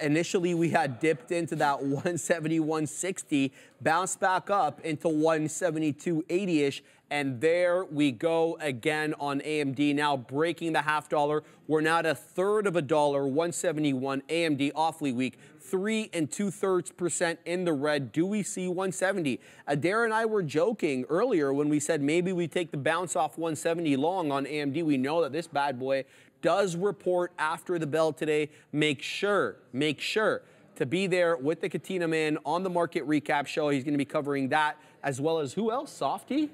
Initially, we had dipped into that 170, 160, bounced back up into 172.80-ish, and there we go again on AMD, now breaking the half dollar. We're now at a third of a dollar, 171. AMD awfully weak, 3 2/3% in the red. Do we see 170? Adair and I were joking earlier when we said maybe we take the bounce off 170 long on AMD. We know that this bad boy does report after the bell today. Make sure to be there with the Katina Man on the market recap show. He's going to be covering that, as well as who else? Softy?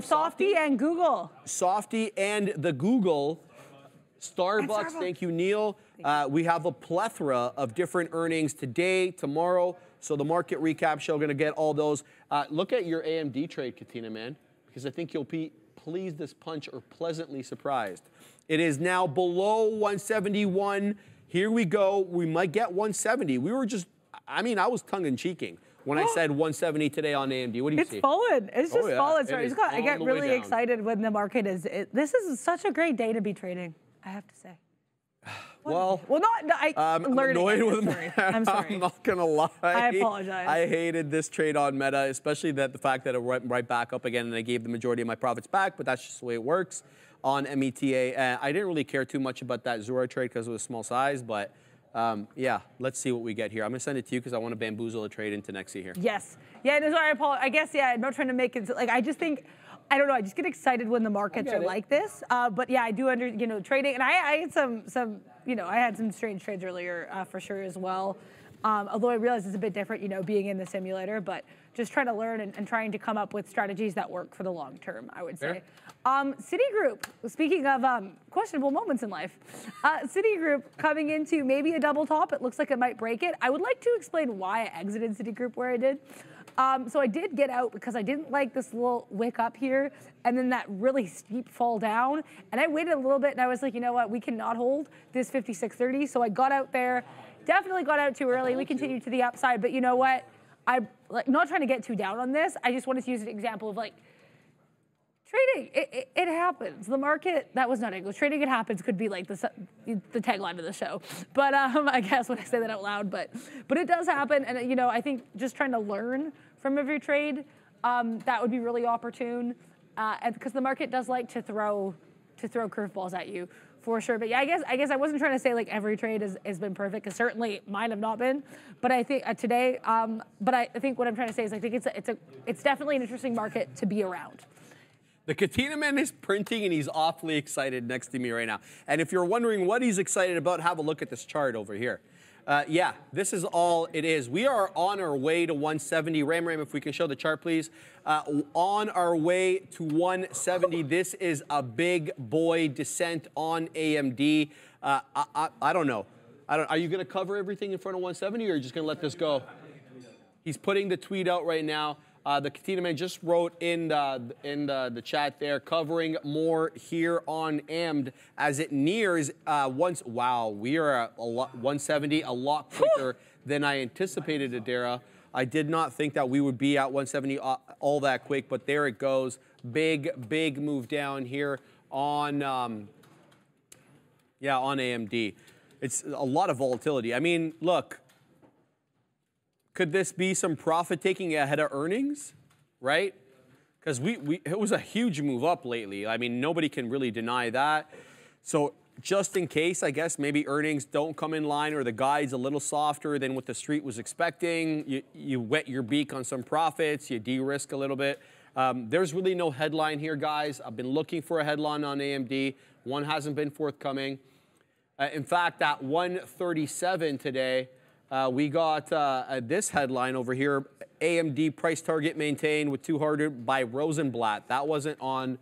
Softy and Google. Softy and the Google. Starbucks. Thank you, Neil. We have a plethora of different earnings today, tomorrow. So the market recap show, going to get all those. Look at your AMD trade, Katina Man, because I think you'll be pleased this punch or pleasantly surprised. It is now below 171. Here we go. We might get 170. We were just, I mean, I was tongue-in-cheeking when I said 170 today on AMD. What do you see? It's fallen. It's just fallen. I get really excited when the market is, this is such a great day to be trading, I have to say. I'm not going to lie. I apologize. I hated this trade on Meta, especially the fact that it went right back up again, and I gave the majority of my profits back, but that's just the way it works on META. I didn't really care too much about that Zora trade because it was small size, but yeah, let's see what we get here. I'm going to send it to you because I want to bamboozle a trade into NEXI here. Yes. Yeah, no, sorry, Paul. I guess, yeah, I'm not trying to make it, like, I just think, I don't know, I just get excited when the markets are like this. But yeah, I do trading, and I had some, I had some strange trades earlier for sure as well. Although I realize it's a bit different, being in the simulator, but just trying to learn and trying to come up with strategies that work for the long term, I would say. Citigroup, speaking of questionable moments in life, Citigroup coming into maybe a double top. It looks like it might break it. I would like to explain why I exited Citigroup where I did. So I did get out because I didn't like this little wick up here and then that really steep fall down. And I waited a little bit and I was like, you know what? We cannot hold this 56.30. So I got out there. Definitely got out too early. We continued to the upside, but you know what? I'm like, not trying to get too down on this. I just wanted to use an example of like trading. It happens. The market, that was not English. Trading it happens could be like the tagline of the show. But I guess when I say that out loud, but it does happen. And I think just trying to learn from every trade, that would be really opportune, and because the market does like to throw curveballs at you. For sure, but yeah, I guess I wasn't trying to say like every trade has been perfect, because certainly mine have not been. But I think today, I think what I'm trying to say is I think it's definitely an interesting market to be around. The Katina Man is printing and he's awfully excited next to me right now. And if you're wondering what he's excited about, have a look at this chart over here. Yeah, this is all it is. We are on our way to 170. Ram, if we can show the chart, please. On our way to 170. This is a big boy descent on AMD. I don't know. Are you going to cover everything in front of 170, or are you just going to let this go? He's putting the tweet out right now. The Katina Man just wrote in the chat there, covering more here on AMD as it nears once. Wow, we are at 170, a lot quicker than I anticipated, Adara. I did not think that we would be at 170 all that quick, but there it goes. Big move down here on, on AMD. It's a lot of volatility. I mean, look. Could this be some profit taking ahead of earnings, right? Because it was a huge move up lately. I mean, nobody can really deny that. So just in case, I guess maybe earnings don't come in line or the guide's a little softer than what the street was expecting, you wet your beak on some profits, you de-risk a little bit. There's really no headline here, guys. I've been looking for a headline on AMD. One hasn't been forthcoming. In fact, at 137 today, we got this headline over here, AMD price target maintained with 200 by Rosenblatt. That wasn't on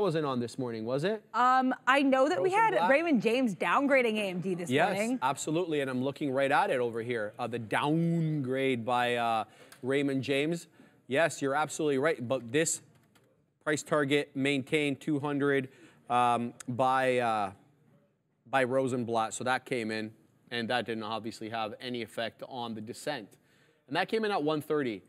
this morning, was it? I know that Rosenblatt. We had Raymond James downgrading AMD this morning. Yes, absolutely, and I'm looking right at it over here. The downgrade by Raymond James. Yes, you're absolutely right, but this price target maintained 200 by Rosenblatt, so that came in. and that didn't obviously have any effect on the descent. And that came in at 130.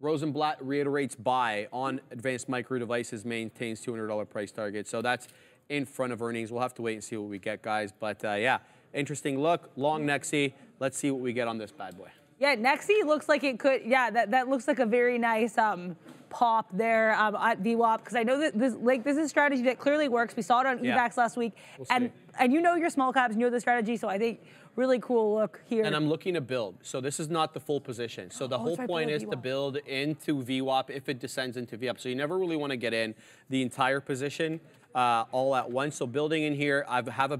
Rosenblatt reiterates buy on Advanced Micro Devices, maintains $200 price target. So that's in front of earnings. We'll have to wait and see what we get, guys. But yeah, interesting look. Long NEXI. Let's see what we get on this bad boy. Yeah, NEXI looks like it could. Yeah, that looks like a very nice pop there at VWAP, because I know that this is a strategy that clearly works. We saw it on EVAX last week, and you know your small caps, you know the strategy. So I think really cool look here. And I'm looking to build. So this is not the full position. So the whole point is to build into VWAP if it descends into VWAP. So you never really want to get in the entire position all at once. So building in here, I have another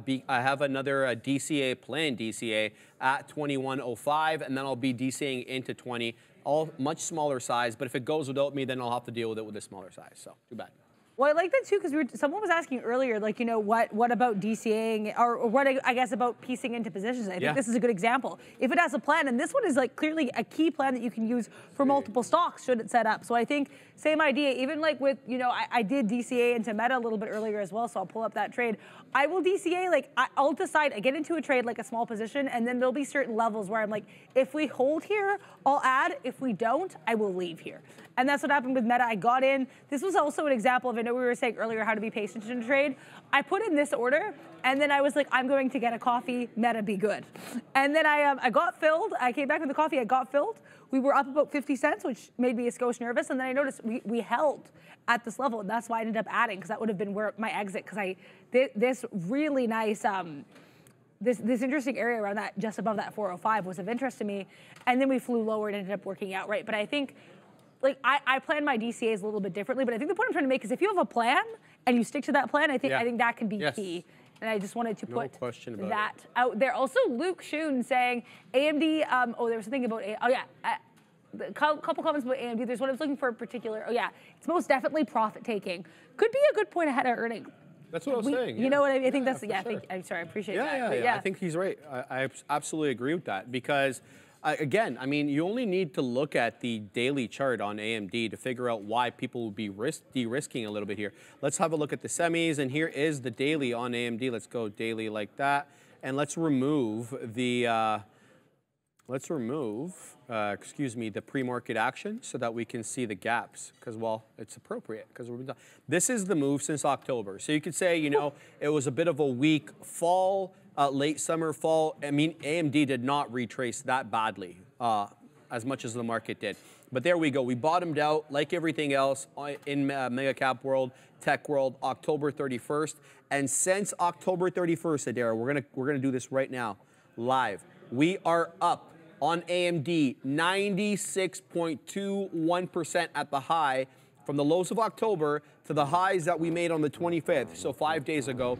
DCA planned, DCA at 2105, and then I'll be DCAing into 20. All much smaller size, but if it goes without me, then I'll have to deal with it with a smaller size. So too bad. Well, I like that too, because someone was asking earlier, like, you know, what about DCAing, or what I guess about piecing into positions? I think this is a good example. If it has a plan, and this one is like clearly a key plan that you can use for multiple stocks should it set up. So I think same idea, even like with, you know, I did DCA into Meta a little bit earlier as well, so I'll pull up that trade. I will DCA, like, I'll decide, I get into a trade like a small position, and then there'll be certain levels where I'm like, if we hold here, I'll add. If we don't, I will leave here. And that's what happened with Meta. I got in. This was also an example of, I know we were saying earlier how to be patient in a trade. I put in this order, and then I was like, I'm going to get a coffee, Meta be good. And then I got filled. I came back with the coffee, I got filled. We were up about 50 cents, which made me a skosh nervous. And then I noticed we held at this level, and that's why I ended up adding, because that would have been where my exit, because this really nice, this interesting area around that, just above that 405 was of interest to me. And then we flew lower and ended up working out right. But I think, like, I plan my DCAs a little bit differently, but I think the point I'm trying to make is if you have a plan and you stick to that plan, I think that can be key. And I just wanted to put that out there. Also, Luke Shoon saying AMD, there was something about, a couple comments about AMD. There's one I was looking for in particular. It's most definitely profit-taking. Could be a good point ahead of earnings. That's what I was saying. You know what I mean? I think that's, I'm sorry, I appreciate that. I think he's right. I absolutely agree with that, because again, I mean, you only need to look at the daily chart on AMD to figure out why people will be de-risking a little bit here. Let's have a look at the semis, and here is the daily on AMD. Let's go daily like that, and let's remove the, the pre-market action so that we can see the gaps, because, well, it's appropriate, because we've been done. This is the move since October. So you could say, you know, it was a bit of a weak fall, late summer, fall. I mean, AMD did not retrace that badly as much as the market did. But there we go. We bottomed out, like everything else in mega cap world, tech world, October 31st. And since October 31st, Adara, we're gonna do this right now, live. We are up on AMD 96.21% at the high, from the lows of October to the highs that we made on the 25th, so 5 days ago.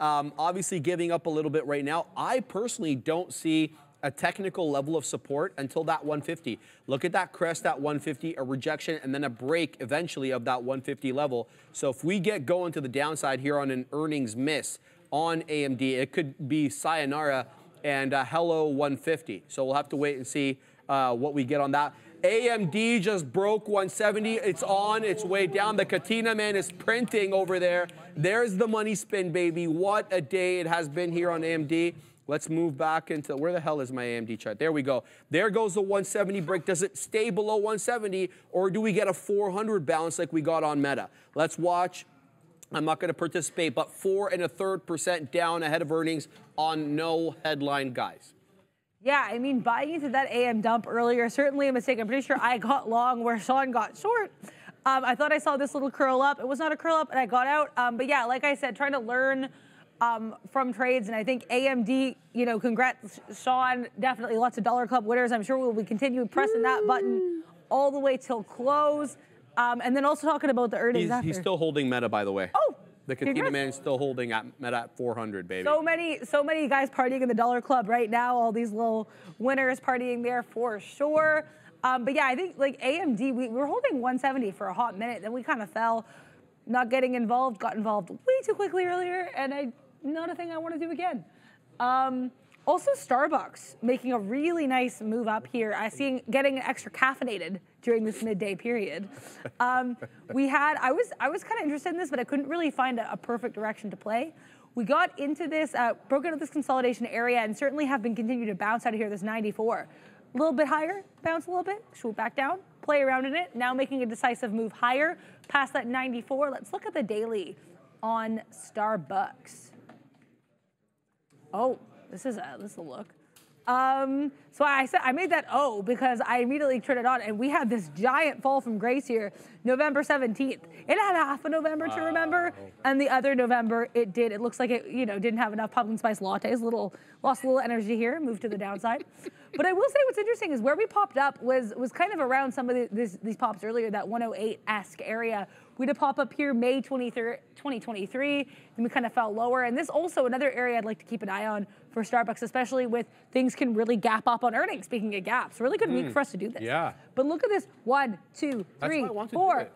Obviously giving up a little bit right now. I personally don't see a technical level of support until that 150. Look at that crest at 150, a rejection, and then a break eventually of that 150 level. So if we get going to the downside here on an earnings miss on AMD, it could be sayonara and hello 150. So we'll have to wait and see what we get on that. AMD just broke 170. It's on its way down. The Katina Man is printing over there. There's the money spin, baby. What a day it has been here on AMD. Let's move back into, where the hell is my AMD chart? There we go. There goes the 170 break. Does it stay below 170, or do we get a 400 bounce like we got on Meta? Let's watch. I'm not going to participate, but 4.33% down ahead of earnings on no headline, guys. Yeah, I mean, buying into that AM dump earlier, certainly a mistake. I'm pretty sure I got long where Sean got short. I thought I saw this little curl up. It was not a curl up, and I got out. But yeah, like I said, trying to learn from trades, and I think AMD, you know, congrats, Sean, definitely lots of Dollar Club winners. I'm sure we'll be continuing pressing that button all the way till close. And then also talking about the earnings after. He's still holding Meta, by the way. Oh. The Katina Man is still holding at Meta at 400, baby. So many guys partying in the Dollar Club right now. All these little winners partying there for sure. But yeah, I think like AMD, we were holding 170 for a hot minute. Then we kind of fell, not getting involved, got involved way too quickly earlier, and not a thing I want to do again. Also, Starbucks making a really nice move up here. Getting extra caffeinated during this midday period. I was kind of interested in this, but I couldn't really find a perfect direction to play. We got into this, broke into this consolidation area and certainly have been continuing to bounce out of here, this 94. A little bit higher, bounce a little bit, swoop back down, play around in it, now making a decisive move higher, past that 94. Let's look at the daily on Starbucks. Oh, this is a look. So I said I made that O because I immediately turned it on, and we had this giant fall from grace here, November 17th. It had half of November to remember, and the other November it did. It looks like it, you know, didn't have enough pumpkin spice lattes. Lost a little energy here, moved to the downside. But I will say what's interesting is where we popped up was kind of around some of these pops earlier, that 108-esque area. We had a pop up here May 23rd, 2023, and we kind of fell lower. And this also another area I'd like to keep an eye on for Starbucks, especially with things can really gap up on earnings. Speaking of gaps, really good week for us to do this. Yeah. But look at this, 1, 2, 3, 4.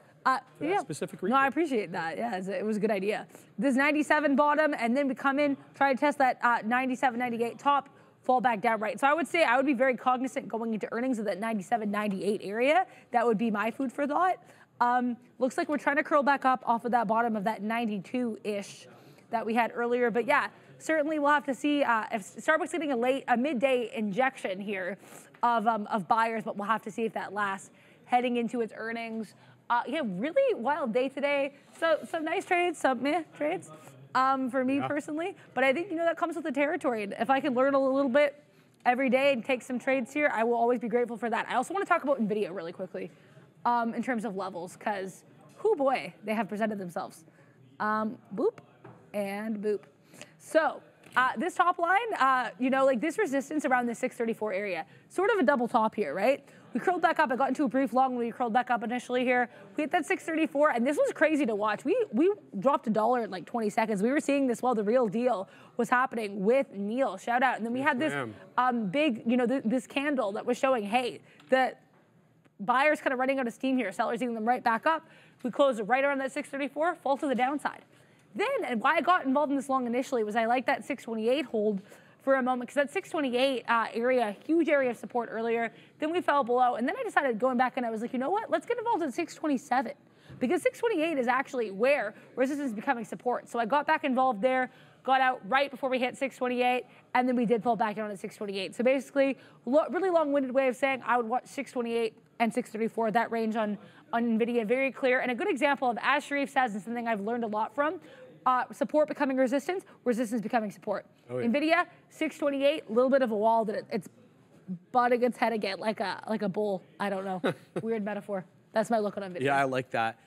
Yeah. Specific reason. No, I appreciate that. Yeah, it was a good idea. This 97 bottom, and then we come in, try to test that 97, 98 top, fall back down right. So I would say I would be very cognizant going into earnings of that 97, 98 area. That would be my food for thought. Looks like we're trying to curl back up off of that bottom of that 92-ish that we had earlier. But yeah, certainly we'll have to see if Starbucks getting a midday injection here of buyers, but we'll have to see if that lasts heading into its earnings. Yeah, really wild day today. So some nice trades, some meh trades for me personally. But I think, you know, that comes with the territory. And if I can learn a little bit every day and take some trades here, I will always be grateful for that. I also want to talk about NVIDIA really quickly. In terms of levels, because, oh boy, they have presented themselves. Boop and boop. So this top line, you know, like this resistance around the 634 area, sort of a double top here, right? We curled back up. I got into a brief long. We curled back up initially here. We hit that 634, and this was crazy to watch. We dropped $1 in like 20 seconds. We were seeing this while the real deal was happening with Neil. Shout out. And then we had this big, you know, this candle that was showing, hey, the buyers kind of running out of steam here. Sellers eating them right back up. We closed right around that 634, fall to the downside. Then, and why I got involved in this long initially was I liked that 628 hold for a moment, because that 628 area, huge area of support earlier. Then we fell below, and then I decided going back and I was like, you know what? Let's get involved in 627, because 628 is actually where resistance is becoming support. So I got back involved there, got out right before we hit 628, and then we did fall back down at 628. So basically, really long-winded way of saying I would watch 628 and 634, that range on NVIDIA, very clear. And a good example of, as Sharif says, and something I've learned a lot from, support becoming resistance, resistance becoming support. Oh, yeah. NVIDIA, 628, a little bit of a wall that it's butting its head again, like a bull. I don't know. Weird metaphor. That's my look on NVIDIA. Yeah, I like that.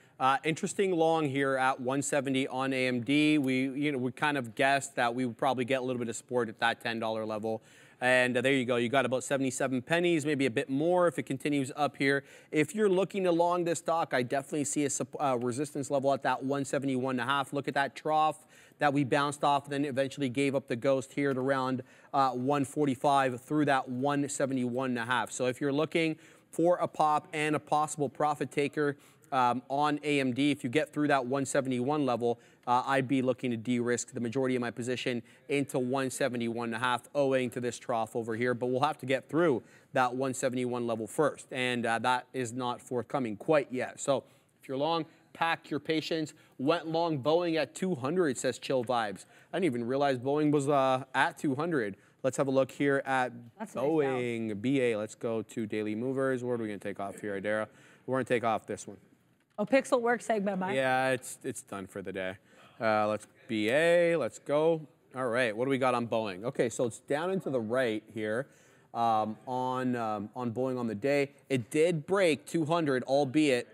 Interesting long here at 170 on AMD. We kind of guessed that we would probably get a little bit of support at that $10 level. And there you go. You got about 77 pennies, maybe a bit more if it continues up here. If you're looking to long this stock, I definitely see a resistance level at that 171.5. Look at that trough that we bounced off, then eventually gave up the ghost here at around 145 through that 171.5. So if you're looking for a pop and a possible profit taker on AMD, if you get through that 171 level, I'd be looking to de-risk the majority of my position into 171.5 owing to this trough over here. But we'll have to get through that 171 level first, and that is not forthcoming quite yet. So if you're long, pack your patience. Went long Boeing at 200, says Chill Vibes. I didn't even realize Boeing was at 200. Let's have a look here at Boeing, BA. Let's go to Daily Movers. Where are we going to take off here, Adara? We're going to take off this one. Oh, Pixel Works segment, Mike. Yeah, it's done for the day. Let's BA, let's go. All right, what do we got on Boeing? Okay, so it's down into the right here on Boeing on the day. It did break 200, albeit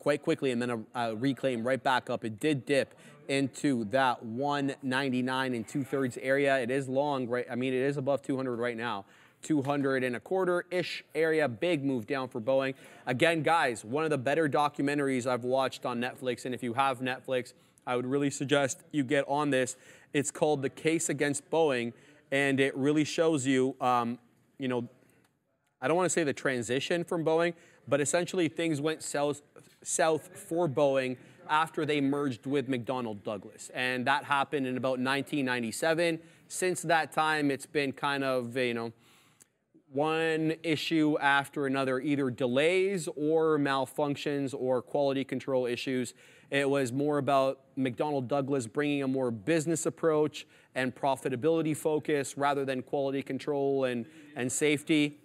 quite quickly, and then a reclaim right back up. It did dip into that 199 2/3 area. It is long, right? I mean, it is above 200 right now. 200 and a quarter-ish area, big move down for Boeing. Again, guys, one of the better documentaries I've watched on Netflix, and if you have Netflix, I would really suggest you get on this. It's called The Case Against Boeing, and it really shows you, you know, I don't want to say the transition from Boeing, but essentially things went south for Boeing after they merged with McDonnell Douglas, and that happened in about 1997. Since that time, it's been kind of, you know, one issue after another, either delays or malfunctions or quality control issues. It was more about McDonnell Douglas bringing a more business approach and profitability focus rather than quality control and safety.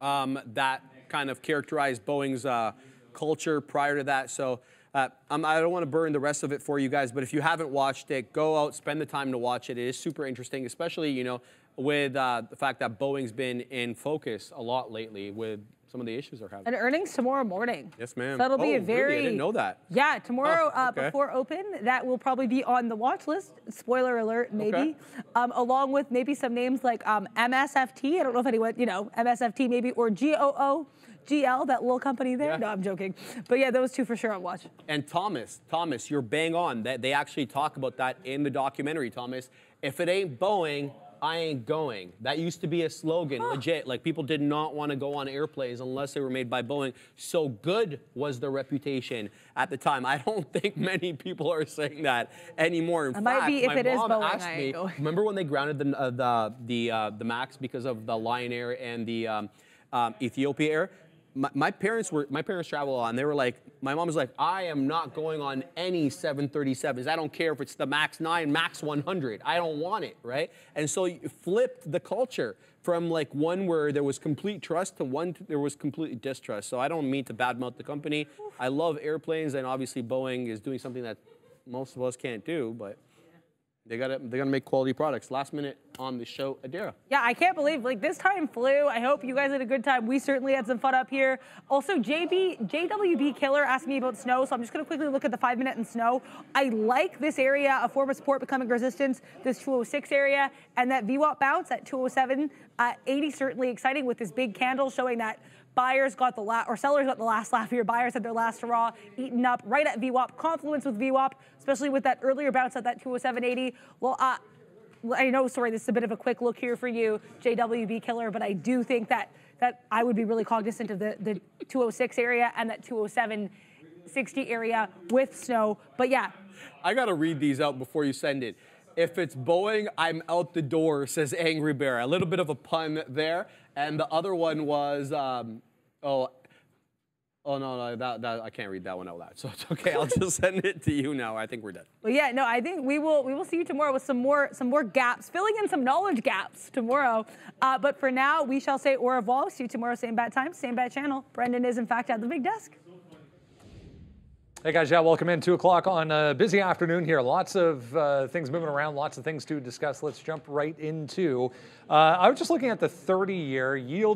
That kind of characterized Boeing's culture prior to that. So I don't want to burn the rest of it for you guys, but if you haven't watched it, go out, spend the time to watch it. It is super interesting, especially, you know, with the fact that Boeing's been in focus a lot lately with some of the issues they're having. And earnings tomorrow morning. Yes, ma'am. That'll be a very... Really? I didn't know that. Yeah, tomorrow before open, that will probably be on the watch list. Spoiler alert, maybe. Okay. Along with maybe some names like MSFT. I don't know if anyone, you know, MSFT maybe, or GOO. GL, that little company there. Yeah. No, I'm joking. But yeah, those two for sure on watch. And Thomas, you're bang on. They actually talk about that in the documentary, Thomas. If it ain't Boeing, I ain't going. That used to be a slogan, legit. Like, people did not want to go on airplanes unless they were made by Boeing. So good was the reputation at the time. I don't think many people are saying that anymore. In fact, my mom asked me, remember when they grounded the MAX because of the Lion Air and the Ethiopia Air? My parents travel a lot, and they were like, my mom was like, I am not going on any 737s. I don't care if it's the MAX 9, MAX 100. I don't want it, right? And so you flipped the culture from like one where there was complete trust to one there was complete distrust. So I don't mean to badmouth the company. I love airplanes, and obviously Boeing is doing something that most of us can't do, but... They gotta make quality products. Last minute on the show, Adara. Yeah, I can't believe, like, this time flew. I hope you guys had a good time. We certainly had some fun up here. Also, JWB Killer asked me about snow, so I'm just gonna quickly look at the 5-minute and snow. I like this area, a form of support becoming resistance, this 206 area, and that VWAP bounce at 207, 80 certainly exciting with this big candle showing that buyers got the last, or sellers got the last laugh here. Buyers had their last hurrah, eaten up right at VWAP, confluence with VWAP, especially with that earlier bounce at that 207.80. Well, I know, sorry, this is a bit of a quick look here for you, JWB Killer, but I do think that I would be really cognizant of the 206 area and that 207.60 area with snow, but yeah. I gotta read these out before you send it. If it's Boeing, I'm out the door, says Angry Bear. A little bit of a pun there. And the other one was, no, I can't read that one out loud. So it's okay. I'll just send it to you now. I think we're done. Well, yeah, no, I think we will see you tomorrow with some more gaps, filling in some knowledge gaps tomorrow. But for now, we shall say au revoir. See you tomorrow, same bat time, same bat channel. Brendan is in fact at the big desk. Hey guys, yeah, welcome in. 2 o'clock on a busy afternoon here. Lots of things moving around, lots of things to discuss. Let's jump right into. I was just looking at the 30-year yields.